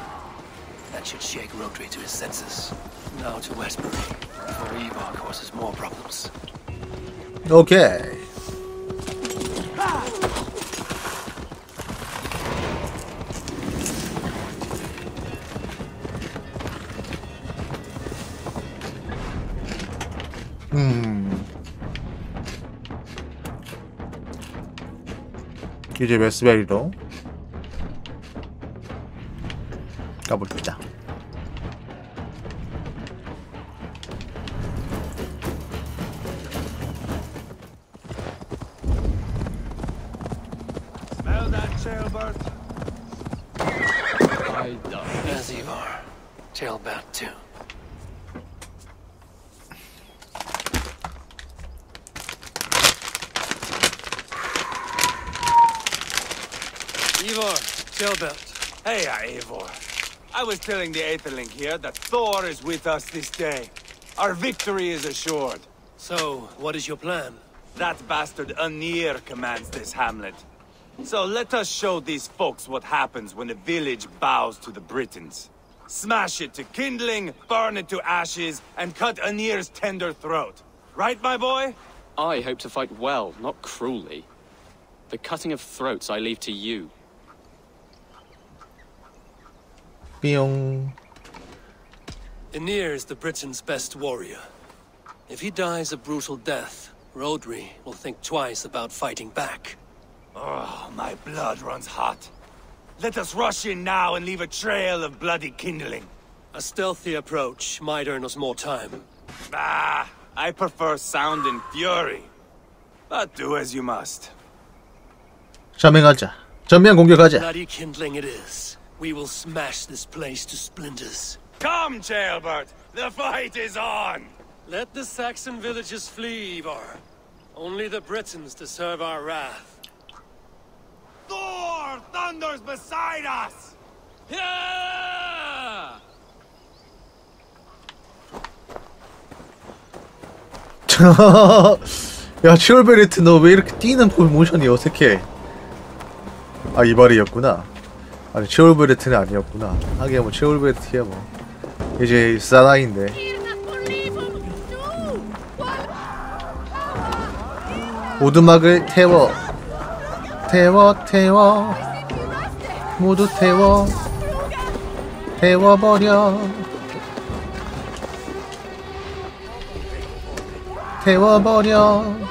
That should shake Rodri to his senses. Now to Wesbury, for Eivor causes more problems. Okay. 이제 웨스베리로 가봅시다. Smell that, Ceolbert? I don't. As you are, Ceolbert too. Ceolbert. Hey, Eivor. I was telling the Aetherling here that Thor is with us this day. Our victory is assured. So, what is your plan? That bastard Anir commands this hamlet. So let us show these folks what happens when a village bows to the Britons. Smash it to kindling, burn it to ashes, and cut Anir's tender throat. Right, my boy? I hope to fight well, not cruelly. The cutting of throats I leave to you. Anir is the Britain's best warrior. If he dies a brutal death, Rodri will think twice about fighting back. Oh, my blood runs hot. Let us rush in now and leave a trail of bloody kindling. A stealthy approach might earn us more time. Ah, I prefer sound and fury. But do as you must. 전면하자. 전면 공격하자. Bloody kindling it is. We will smash this place to splinters. Come, Ceolbert! The fight is on! Let the Saxon villages flee, Ivar. Only the Britons deserve our wrath. Thor thunders beside us! Yeah! 야, 치얼베르트 너 왜 이렇게 뛰는 모션이 어색해? 아, 이발이었구나. 아니, 치올브레트는 아니었구나. 하긴 뭐 치올브레트야 뭐 이제 사나이인데. 오두막을 태워 태워 태워 모두 태워 태워버려 태워버려. 태워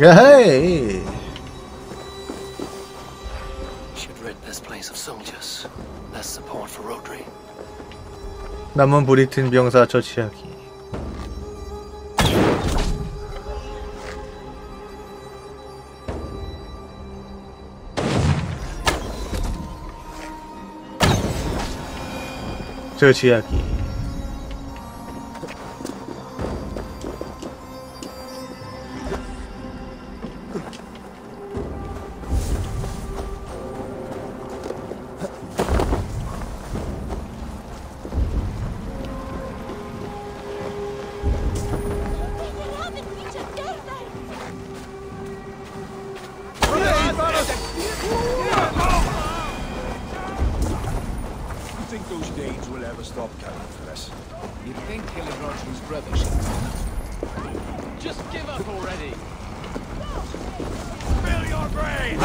Yay! Should rid this place of soldiers. Less support for Rodri. 남은 브리튼 병사 처치하기. 처치하기. stop coming for us. You'd think Helirodri's brother should. Just give up already! Fill your brain!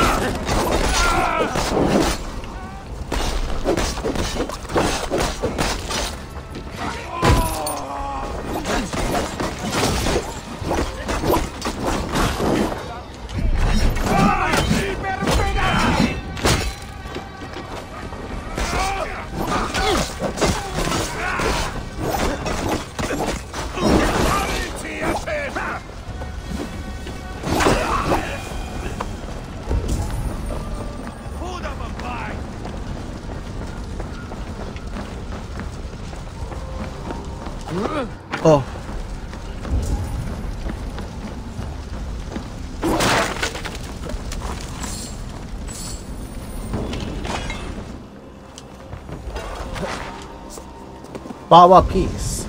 Bawa peace.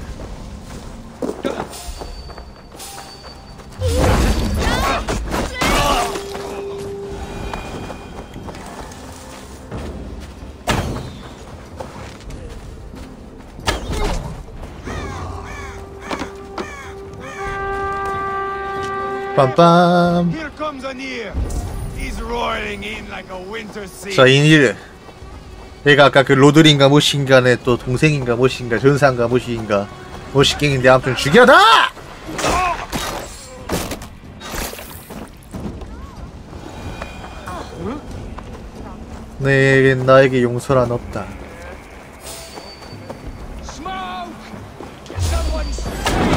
Pam-pam. Here comes an ear. He's roaring in like a winter sea. 자, 인일. 내가 아까 그 로드린가 무엇인가 내 또 동생인가 무엇인가 전사인가 무엇인가 무엇이갱인데 아무튼 죽여라! 네, 나에게 용서란 없다.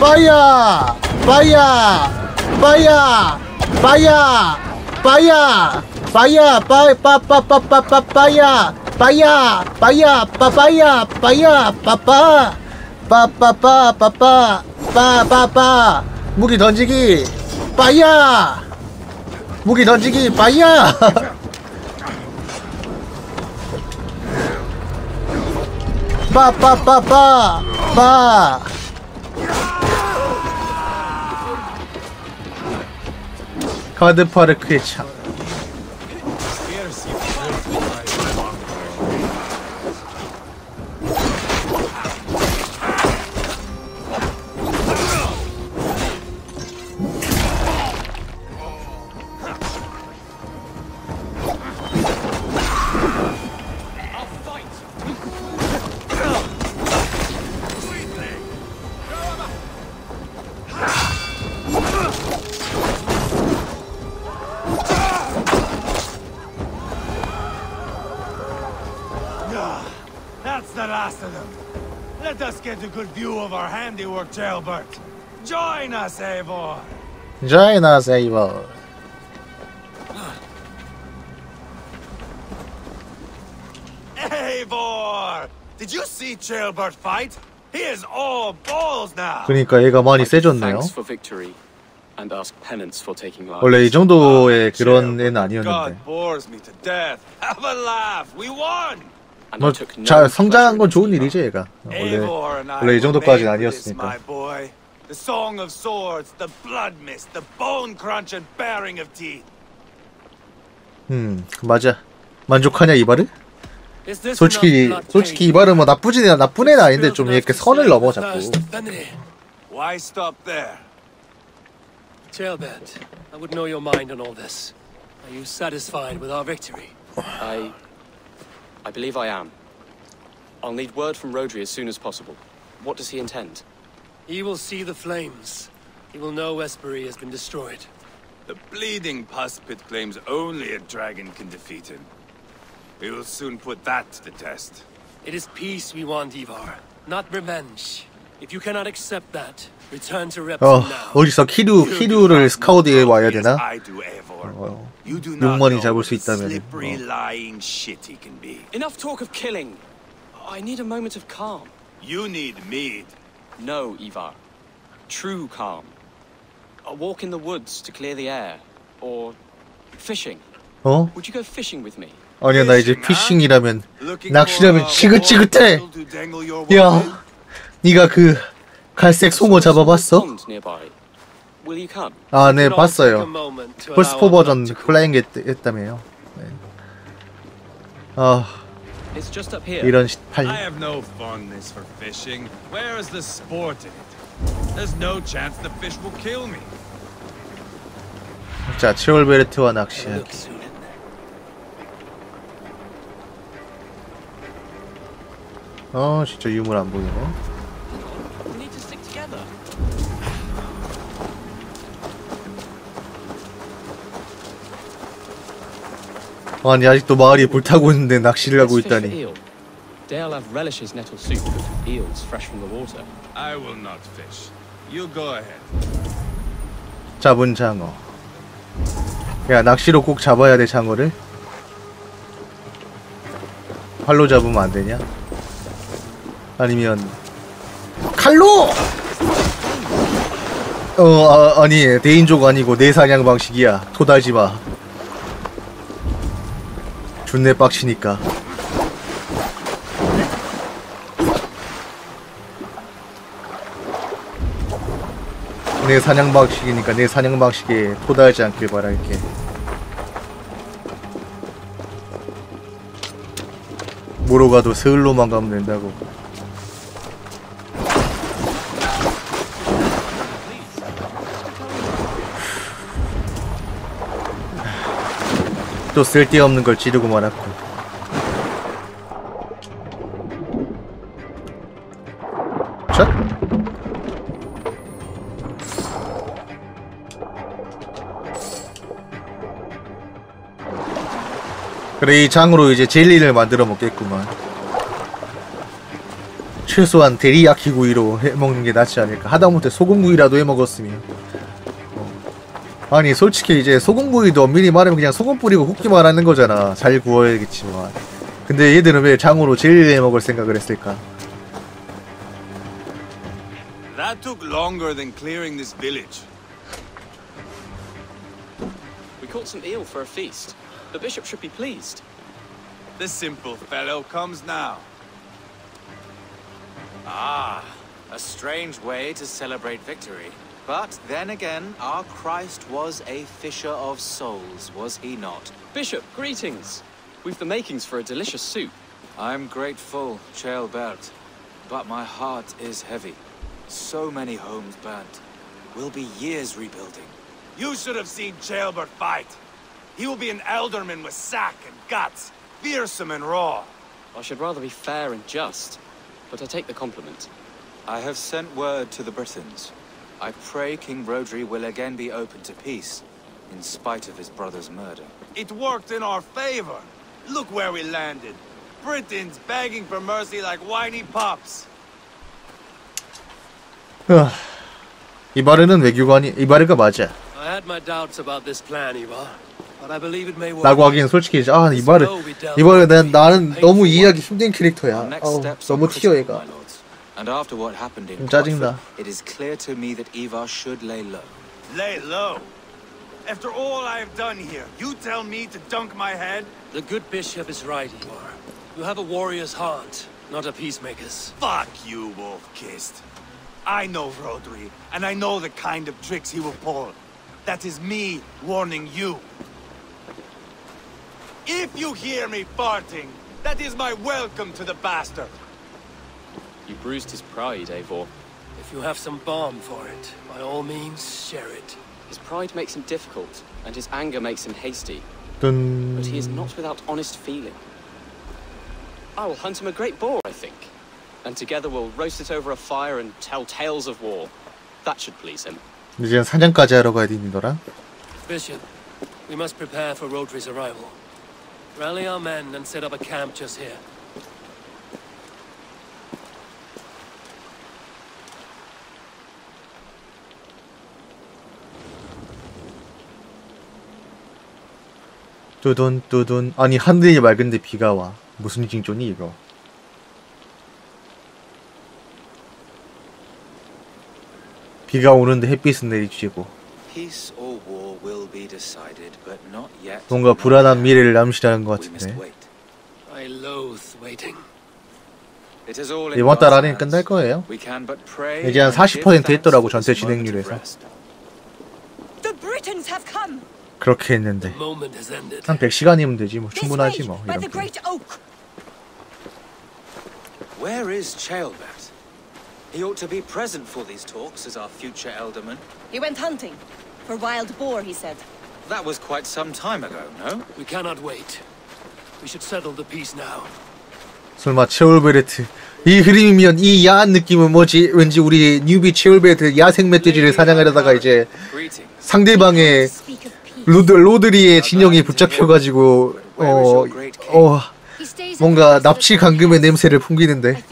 파이어! 파이어! 파이어! 파이어! 파이어! 파이어! 파이어! 파이어! 빠야 빠야 빠빠야 빠야 빠빠 빠빠빠 빠빠 빠빠빠 무기 던지기 빠야 무기 던지기 빠야 빠빠빠빠 빠 카드파르크의 창 Ceolbert, join us, Eivor. Join us, Eivor. Eivor, did you see Ceolbert fight? He is all balls now. 그러니까 얘가 많이 세졌네요. 원래 이 정도의 그런 애는 아니었는데. 뭐 잘 성장한 건 좋은 일이지 얘가. 원래 원래 이 정도까지는 아니었으니까. The song of swords, the blood mist, the bone crunch and baring of teeth. 음, 맞아. 만족하냐 이바르? 솔직히 솔직히 이바르 뭐 나쁘지 나쁜 애는 아닌데 좀 이렇게 선을 넘어 자꾸. Why stop there? Ceolbert, I would know your mind on all this. Are you satisfied with our victory? I I believe I am. I'll need word from Rodri as soon as possible. What does he intend? He will see the flames. He will know Wesbury has been destroyed. The bleeding pus pit claims only a dragon can defeat him. We will soon put that to the test. It is peace we want, Ivar, not revenge. If you cannot accept that, return to Repton now. 어, 어디서 키루 키루를 스카우드에 와야 되나? 어, 용만이 잡을 수 있다면. Enough talk of killing. I need a moment of calm. You need me. No, Ivar. True calm. A walk in the woods to clear the air, or fishing. 어? Would you go fishing with me? 아니야, 나 이제 피싱이라면 낚시라면 지긋지긋해. 야, 네가 그 갈색 송어 잡아봤어? 아, 네, 봤어요. 플스포 버전 플라잉 했, 했다며요. 네. 아, It's just up here. 이런 팔. I have no fondness for fishing. Where is the sport in it? There's no chance the fish will kill me. 자, 체올베르트와 낚시하기. 어, 진짜 유물 안 보이네. 아니 아직도 마을이 불타고 있는데 낚시를 하고 있다니. They'll have relishes nettle soup with eels fresh from the water. I will not fish. You go ahead. 잡은 장어. 야, 낚시로 꼭 잡아야 돼 장어를. 팔로 잡으면 안 되냐? 아니면 칼로? 어 아, 아니 대인족 아니고 내 사냥 방식이야. 토달지 마. 존내 빡치니까. 내 사냥 방식이니까 내 사냥 방식에 토달지 않길 바랄게. 모로 가도 서울로만 가면 된다고. 또 쓸데없는 걸 지르고 말았고. 샷? 그래, 이 장으로 이제 젤리를 만들어 먹겠구만. 최소한 데리야키 구이로 해먹는 게 낫지 않을까. 하다못해 소금구이라도 해먹었으면. 아니 솔직히 이제 소금구이도 엄밀히 말하면 그냥 소금 뿌리고 굽기만 하는 거잖아. 잘 구워야겠지만. 근데 얘들은 왜 장으로 제일 해먹을 생각을 했을까? That took longer than clearing this village. We caught some eel for a feast. The bishop should be pleased. This simple fellow comes now. Ah, a strange way to celebrate victory. But then again, our Christ was a fisher of souls, was he not? Bishop, greetings. We've the makings for a delicious soup. I'm grateful, Ceolbert, but my heart is heavy. So many homes burnt. Will be years rebuilding. You should have seen Ceolbert fight. He will be an alderman with sack and guts, fearsome and raw. I should rather be fair and just, but I take the compliment. I have sent word to the Britons. I pray King Rodri will again be open to peace, in spite of his brother's murder. It worked in our favor. Look where we landed. Britons begging for mercy like whiny pups. 이바르는 외교관이 이바르가 맞아. I had my doubts about this plan, Ivar, but I believe it may work. 라고 하긴 솔직히 아 이바르 이바르 난 나는 너무 이해하기 힘든 캐릭터야. 아우, 너무 튀어 얘가. And after what happened in Quatford, it is clear to me that Ivar should lay low. Lay low? After all I have done here, you tell me to dunk my head? The good bishop is right, Ivar. You have a warrior's heart, not a peacemaker's. Fuck you, wolf-kissed. I know Rodri, and I know the kind of tricks he will pull. That is me warning you. If you hear me farting, that is my welcome to the bastard. You bruised his pride, Eivor. If you have some balm for it, by all means, share it. His pride makes him difficult, and his anger makes him hasty. Dun. But he is not without honest feeling. I will hunt him a great boar, I think. And together we'll roast it over a fire and tell tales of war. That should please him. 이제 사냥까지 하러 가야 되는더라. Bishop, we must prepare for Rodri's arrival. Rally our men and set up a camp just here. 뚜둔 뚜둔. 아니 하늘이 맑은데 비가 와. 무슨 징조니 이거. 비가 오는데 햇빛은 내리쬐고. 뭔가 불안한 미래를 남시라는 것 같은데. 이번 달 안에 끝날 거예요. 이제 한 사십 퍼센트 했더라고 전체 진행률에서. 그렇게 했는데 한 백 시간이면 되지 뭐. 충분하지 뭐. 이렇게. Where is Ceolbert? He ought to be present for these talks as our future elderman. He went hunting. For wild boar, he said. That was quite some time ago, no? We cannot wait. We should settle the peace now. 설마 체올베르트 이 그림이면 이 야한 느낌은 뭐지? 왠지 우리 뉴비 체올베르트 야생 멧돼지를 사냥하려다가 이제 상대방의 로드, 로드리의 진영이 붙잡혀가지고 어, 어 뭔가 납치 감금의 냄새를 풍기는데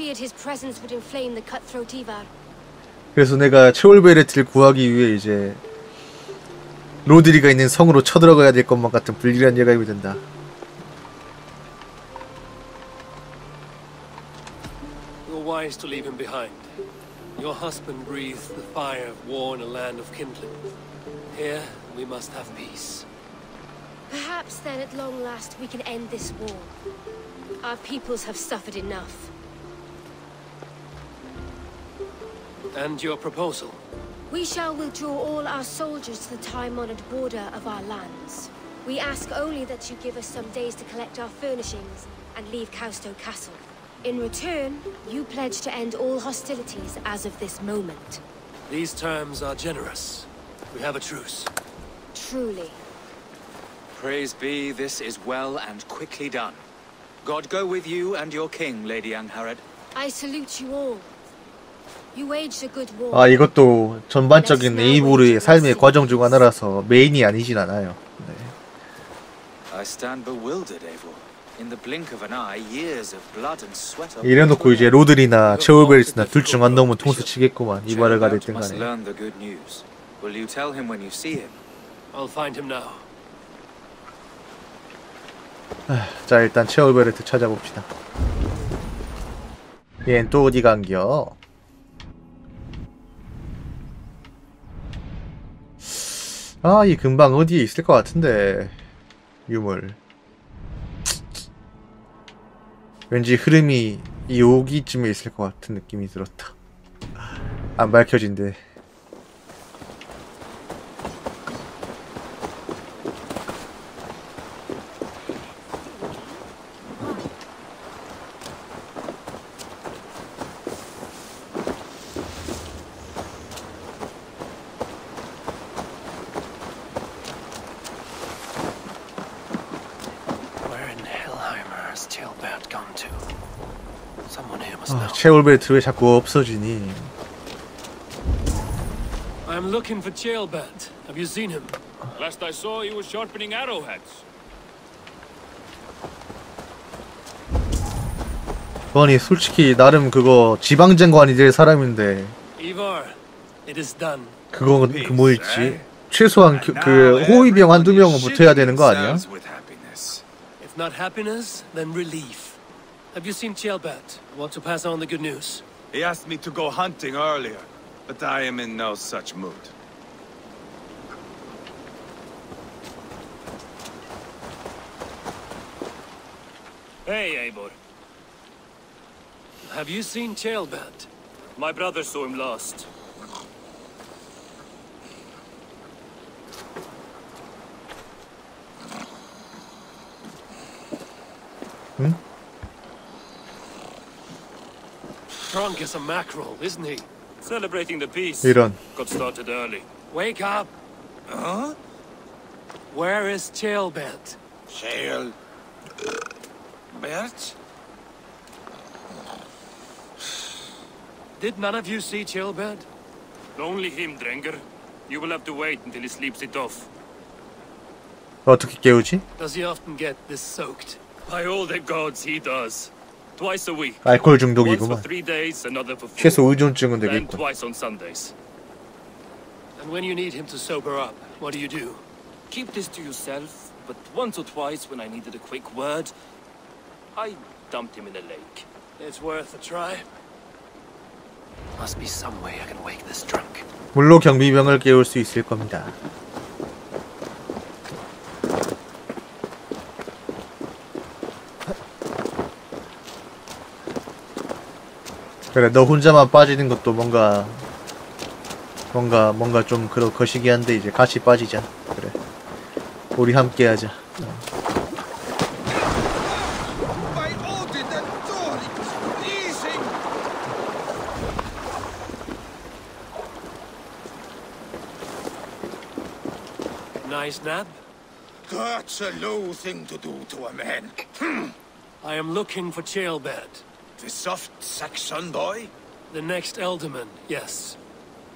그래서 내가 체올베르트를 구하기 위해 이제 로드리가 있는 성으로 쳐들어가야 될 것만 같은 불길한 예감이 든다. Wise to leave him behind. Your husband breathes the fire of war in a land of kindling. Here we must have peace. Perhaps then at long last we can end this war. Our peoples have suffered enough. And your proposal? We shall withdraw all our soldiers to the time-honored border of our lands. We ask only that you give us some days to collect our furnishings and leave Caustow Castle. In return, you pledge to end all hostilities as of this moment. These terms are generous. We have a truce. Truly. Praise be, this is well and quickly done. God go with you and your king, Lady Angharad. I salute you all. You waged a good war. 아, 이것도 전반적인 에이보르의 삶의 과정 중 하나라서 메인이 아니진 않아요. 네. I stand bewildered, Eivor. 이래놓고 이제 로드리나 체올베르트나 둘 중 안 넘으면 통수 치겠구만. 이바르가 됐든 간에. 자, 일단 체올베르트 찾아봅시다. 얘는 또 어디 간겨? 아, 이 금방 어디에 있을 것 같은데. 유물. 왠지 흐름이 이 오기쯤에 있을 것 같은 느낌이 들었다. 안 밝혀진대. 체올베르트 왜 자꾸 없어지니? I'm looking for Ceolbert. Have you seen him? Last I saw, he was sharpening arrowheads. 아니 솔직히 나름 그거 지방장관이 될 사람인데. Ivar, it is done. 그거 그 뭐 있지? 최소한 그, 그 호위병 한두 명은 붙어야 되는 거 아니야? If not happiness, then relief. Have you seen Ceolbert? Want to pass on the good news? He asked me to go hunting earlier, but I am in no such mood. Hey, Eivor. Have you seen Ceolbert? My brother saw him last. Hmm? Drunk as a mackerel, isn't he? Celebrating the peace. 이런. Got started early. Wake up. Huh? Where is Ceolbert? Ceolbert? Did none of you see Ceolbert? Only him, Drenger. You will have to wait until he sleeps it off. 어떻게 깨우지? Does he often get this soaked? By all the gods, he does. 알코올 중독이구만. 최소 의존증은 되겠군. 물로 경비병을 깨울 수 있을 겁니다. 그래, 너 혼자만 빠지는 것도 뭔가 뭔가 뭔가 좀 그런 거시기 한데 이제 같이 빠지자. 그래, 우리 함께 하자. wise nab? That's a low thing to do to a man. I am looking for Ceolbert. The soft Saxon boy? The next Elderman, yes.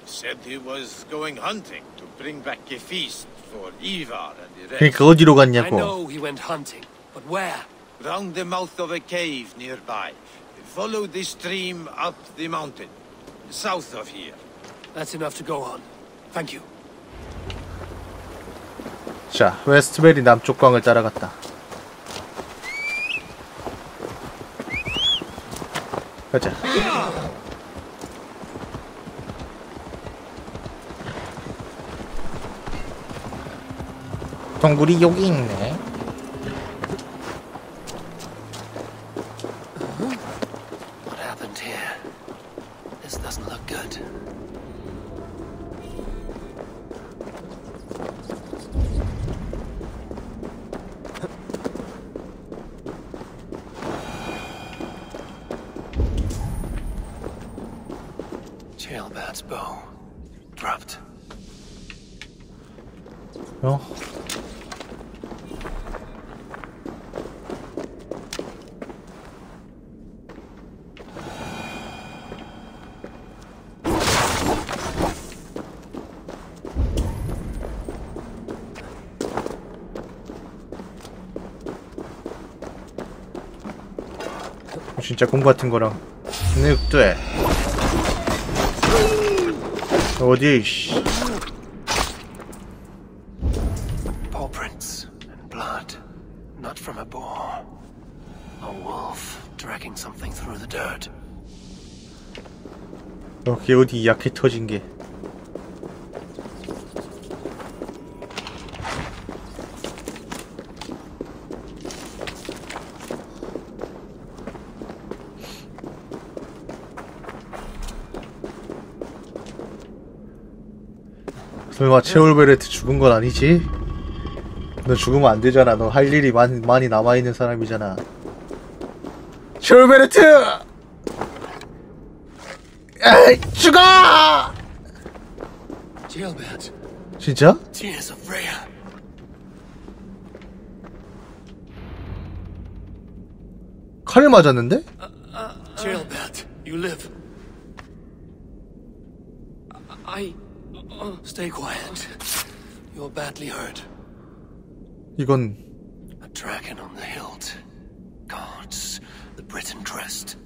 Said he was going hunting to bring back a feast for Ivar and the rest. 어디로 갔냐고. I know he went hunting, but where? Round the mouth of a cave nearby. Follow the stream up the mountain, south of here. That's enough to go on. Thank you. 자, 웨스트베리 남쪽 광을 따라갔다. 가자. 동굴이 여기 있네. What happened here? This doesn't look good. Jailbird's bow dropped. 어? 진짜 공 같은 거랑 늑대 어디 씨. Paw prints and blood, not from a boar. A wolf dragging something through the dirt. 여기 어디 약해 터진 게. 설마 체올베르트 죽은 건 아니지? 너 죽으면 안 되잖아. 너 할 일이 많이, 많이 남아있는 사람이잖아. 체올베르트! 에이, 죽어! 진짜? 칼을 맞았는데? Stay quiet. You're badly hurt. 이건 a dragon on the hilt. Guards the Briton crest.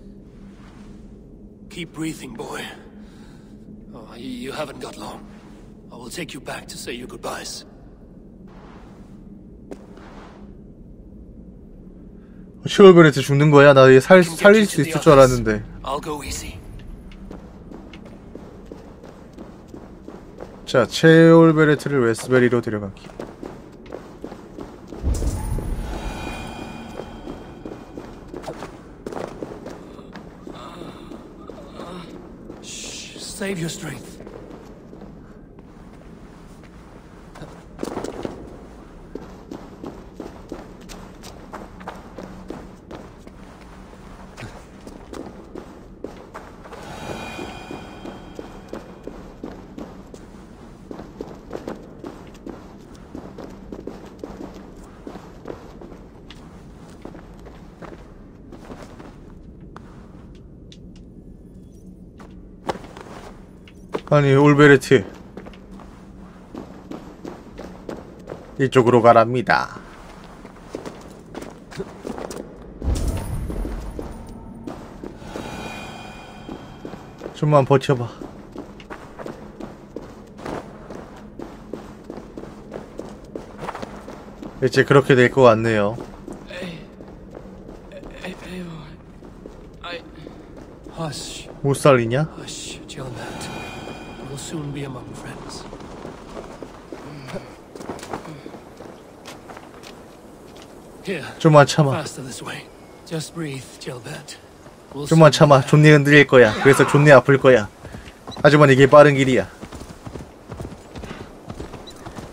Keep breathing, boy. Oh, you haven't got long. I will take you back to say your goodbyes. 시월베레트 죽는 거야? 나 얘 살 살릴 수 있을 줄 알았는데. I'll go easy. 자, 체올베르트를 웨스베리로 데려가기. Save your strength. 아니, 올베르트 이쪽으로 가랍니다. 좀만 버텨봐. 이제 그렇게 될 것 같네요. 못 살리냐? Soon be among friends. Here. 좀만 참아. Just breathe, Ceolbert. 좀만 참아. 존내 흔들릴 거야. 그래서 존내 아플 거야. 하지만 이게 빠른 길이야.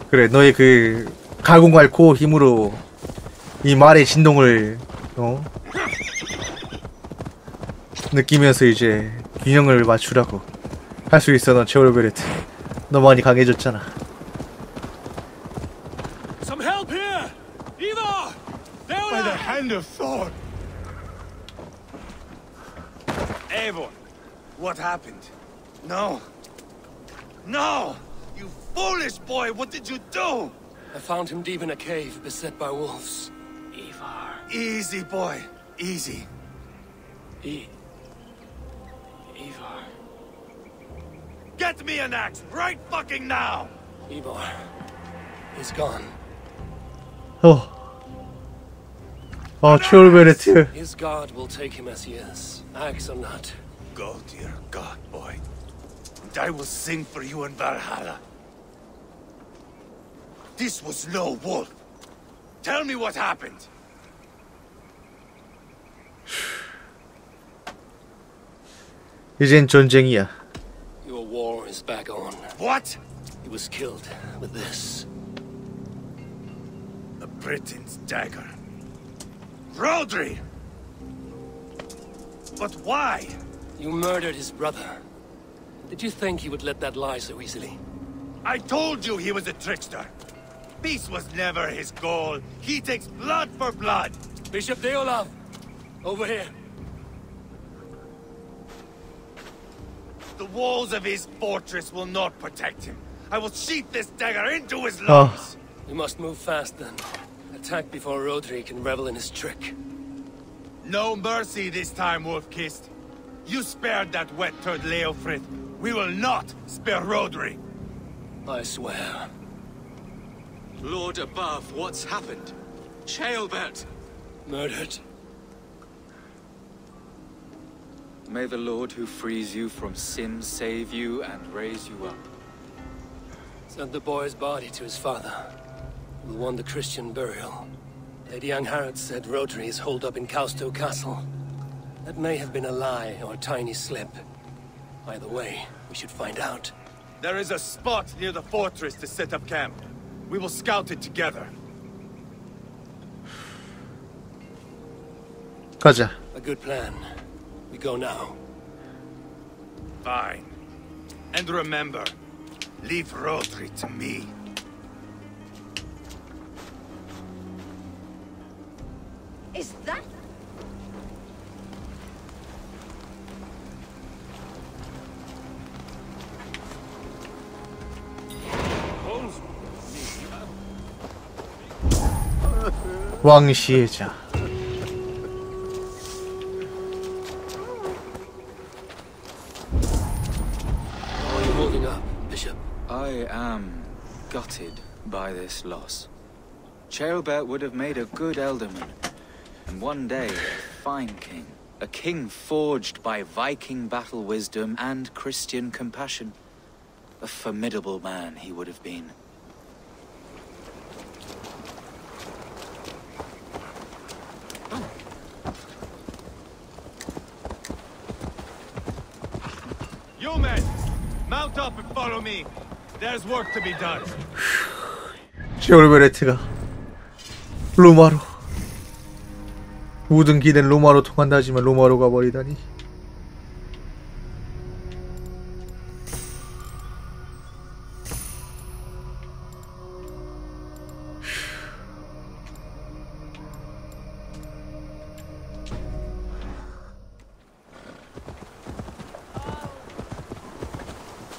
그래, 너의 그 가공할 코 힘으로 이 말의 진동을 어? 느끼면서 이제 균형을 맞추라고. 할 수 있어, 넌 체올베르트. 너 많이 강해졌잖아. Eivor, what happened? No. No! You foolish boy, what did you do? I found him deep in a cave, beset by wolves. Ivar. Easy, boy. Easy. E... Ivar... Get me an axe, right fucking now! Ivar... He's gone. Oh. Oh, Ceolbert too. His god will take him as he is. Axe or not. Go, dear god, boy. And I will sing for you in Valhalla. This was no wolf. Tell me what happened. 이젠 전쟁이야. Your war is back on. What? He was killed with this. A Briton's dagger. Rodri! But why? You murdered his brother. Did you think he would let that lie so easily? I told you he was a trickster. Peace was never his goal. He takes blood for blood. Bishop Deolov, over here. The walls of his fortress will not protect him. I will sheath this dagger into his lungs. Oh. We must move fast then. Attack before Rodri can revel in his trick. No mercy this time, Wolf-Kissed. You spared that wet turd Leofrith. We will not spare Rodri. I swear. Lord above, what's happened? Ceolbert! Murdered. May the Lord who frees you from sin save you and raise you up. Send the boy's body to his father. We'll want the Christian burial. Lady Angharad said Rodri is holed up in Caustow Castle. That may have been a lie or a tiny slip. Either way, we should find out. There is a spot near the fortress to set up camp. We will scout it together. 가자. A good plan. We go now. Fine. And remember, leave Rodri to me. Is that? 왕시의 자. I am gutted by this loss. Ceolbert would have made a good alderman, and one day a fine king, a king forged by Viking battle wisdom and Christian compassion. A formidable man he would have been. You men, mount up and follow me. There's work to be done. 제올베르트가 로마로 모든 길은 로마로 통한다 하지만 로마로 가버리다니.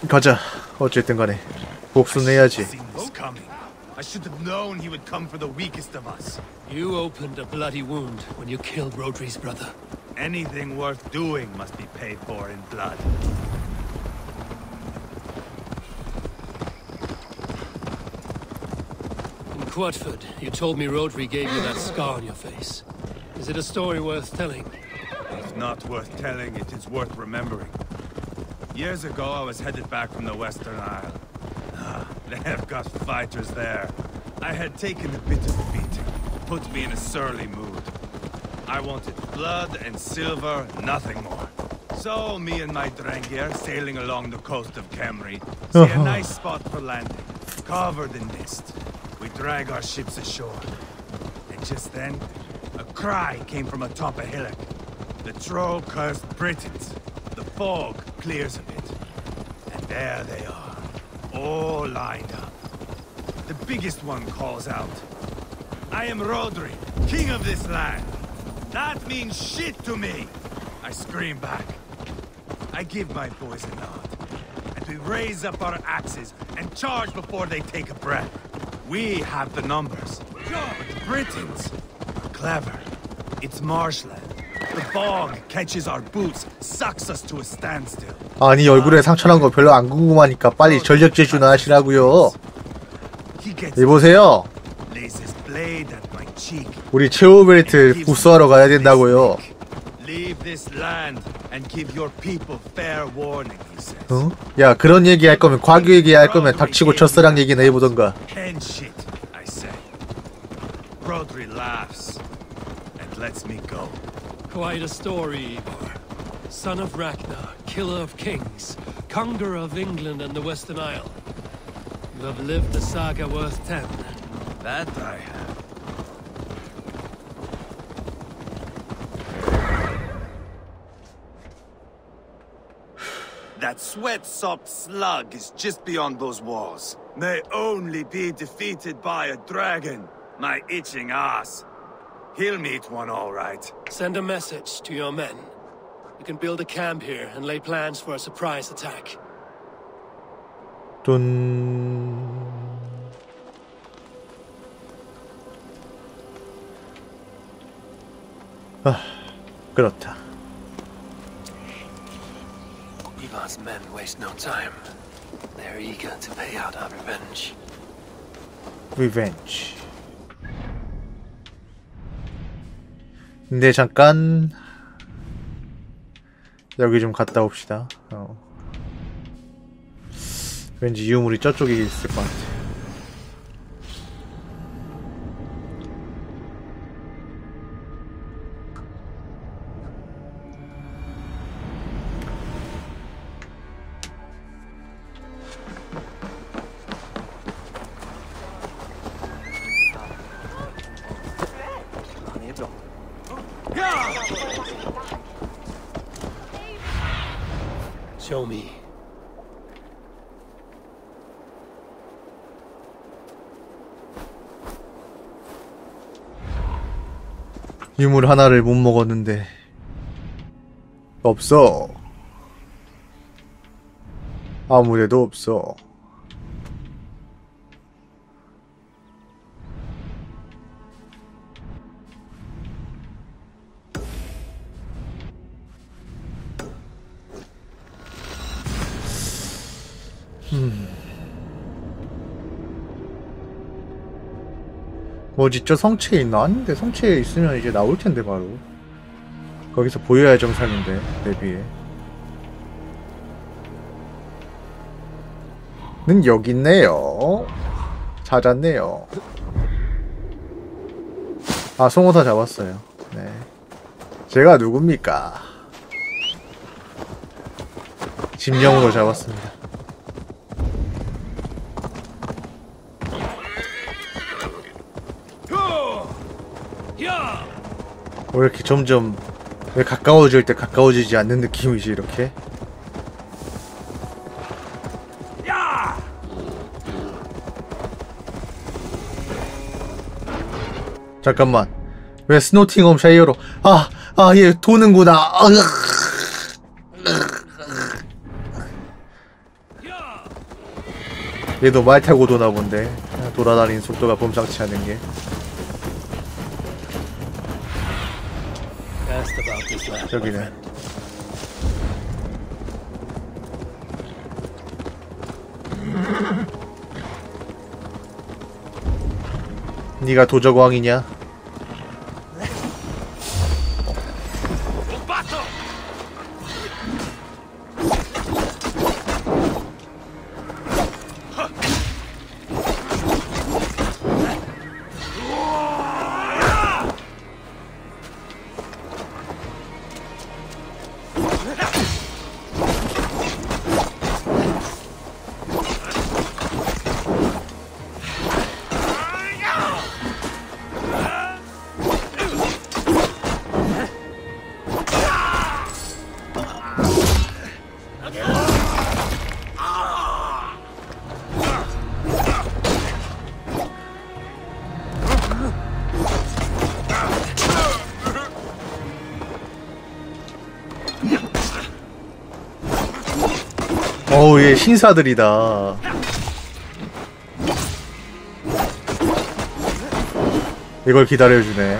가자. 어쨌든 간에 복수해야지. I should have known he would come for the weakest of us. You opened a bloody wound when you killed Rodri's brother. Anything worth doing must be paid for in blood. In Quatford, you told me Rodri gave you that scar on your face. Is it a story worth telling? It's not worth telling, it is worth remembering. Years ago, I was headed back from the Western Isle. Ah, they have got fighters there. I had taken a bit of a beating, put me in a surly mood. I wanted blood and silver, nothing more. So, me and my Drangir, sailing along the coast of Camry, see a nice spot for landing, covered in mist. We drag our ships ashore. And just then, a cry came from atop a hillock. The troll cursed Britons. The fog clears a bit, and there they are, all lined up. The biggest one calls out, I am Rodri, king of this land. That means shit to me. I scream back, I give my boys a nod. And we raise up our axes and charge before they take a breath. We have the numbers. But the Britons are clever. It's marshland. The fog catches our boots, sucks us to a standstill. 아니 얼굴에 상처 난 거 별로 안 궁금하니까 빨리 전력 제주나 하시라고요. 이보세요. 우리 체오벨트 구수하러 가야 된다고요. 어? 야 그런 얘기 할 거면 과교 얘기 할 거면 닥치고 젖사랑 얘기나 해보던가. Rodri laughs and lets me go. Quite a story, Eivor. Son of Ragnar, killer of kings, conqueror of England and the Western Isle. You have lived a saga worth ten. That I have. That sweat-sopped slug is just beyond those walls. May only be defeated by a dragon. My itching ass. He'll meet one all right. Send a message to your men. You can build a camp here and lay plans for a surprise attack. Dun. Ah, 그렇다. Ivar's men waste no time. They're eager to pay out our revenge. Revenge. 근데 잠깐 여기 좀 갔다 옵시다. 어. 왠지 유물이 저쪽에 있을 것 같아. Show me. 유물 하나를 못 먹었는데 없어. 아무래도 없어. 뭐지? 저 성체에 있나? 아닌데 성체에 있으면 이제 나올텐데 바로 거기서 보여야 정상인데 내비에 는 여기 있네요. 찾았네요. 아 송어사 잡았어요. 네. 제가 누굽니까? 짐령으로 잡았습니다. 왜 이렇게 점점 왜 가까워질 때 가까워지지 않는 느낌이지 이렇게? 잠깐만 왜 스노팅엄 샤이어로 아! 아 얘 도는구나! 아, 얘도 말 타고 도나본데 돌아다니는 속도가 범상치 않은게 여기네. 네가 도적왕이냐? 어우, 얘 신사들이다. 이걸 기다려주네.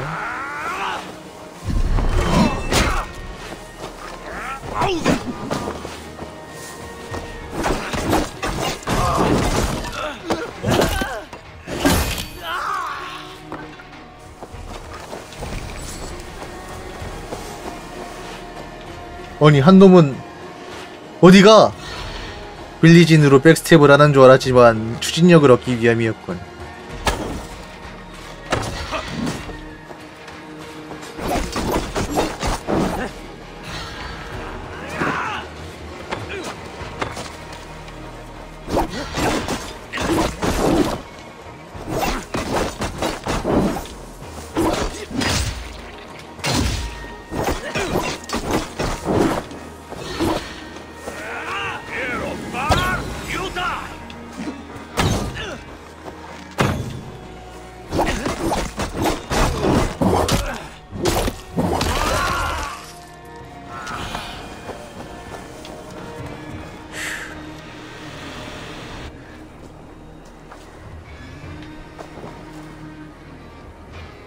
아니 한 놈은 어디가? 빌리진으로 백스텝을 안 한 줄 알았지만 추진력을 얻기 위함이었군.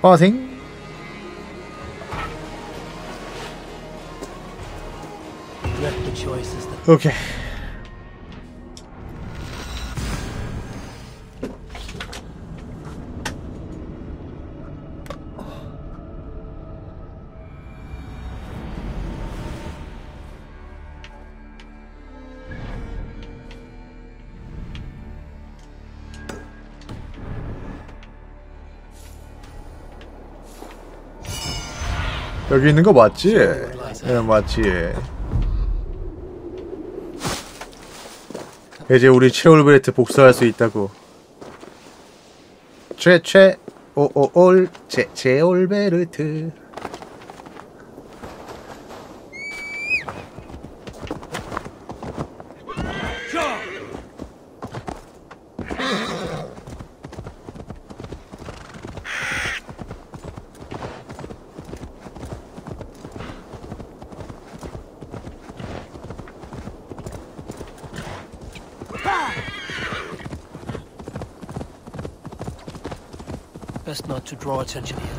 화생? 오케이. 여기 있는 거 맞지? 네, 맞지. 이제 우리 체올베르트 복수할 수 있다고. 최최 오오올 제 체올베르트. To draw attention here.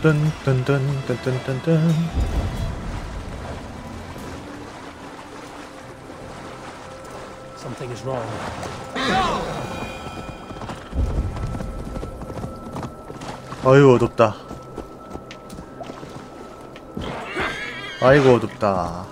뚠뚠뚠뚠뚠뚠뚠 Something is wrong. 아유 어둡다. 아이고 어둡다.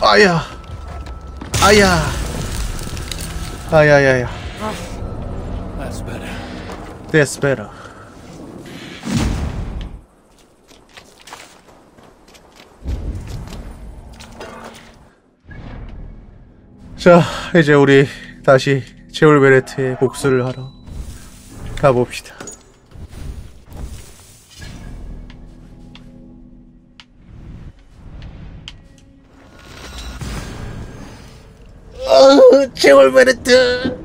아야, 아야, 아야야야. That's better. That's better. 자, 이제 우리 다시 제올베레트의 복수를 하러 가봅시다. 제올베르트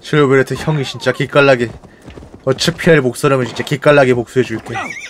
슈르브레트 형이 진짜 기깔나게 어차피 할 목사라면 진짜 기깔나게 복수해줄게.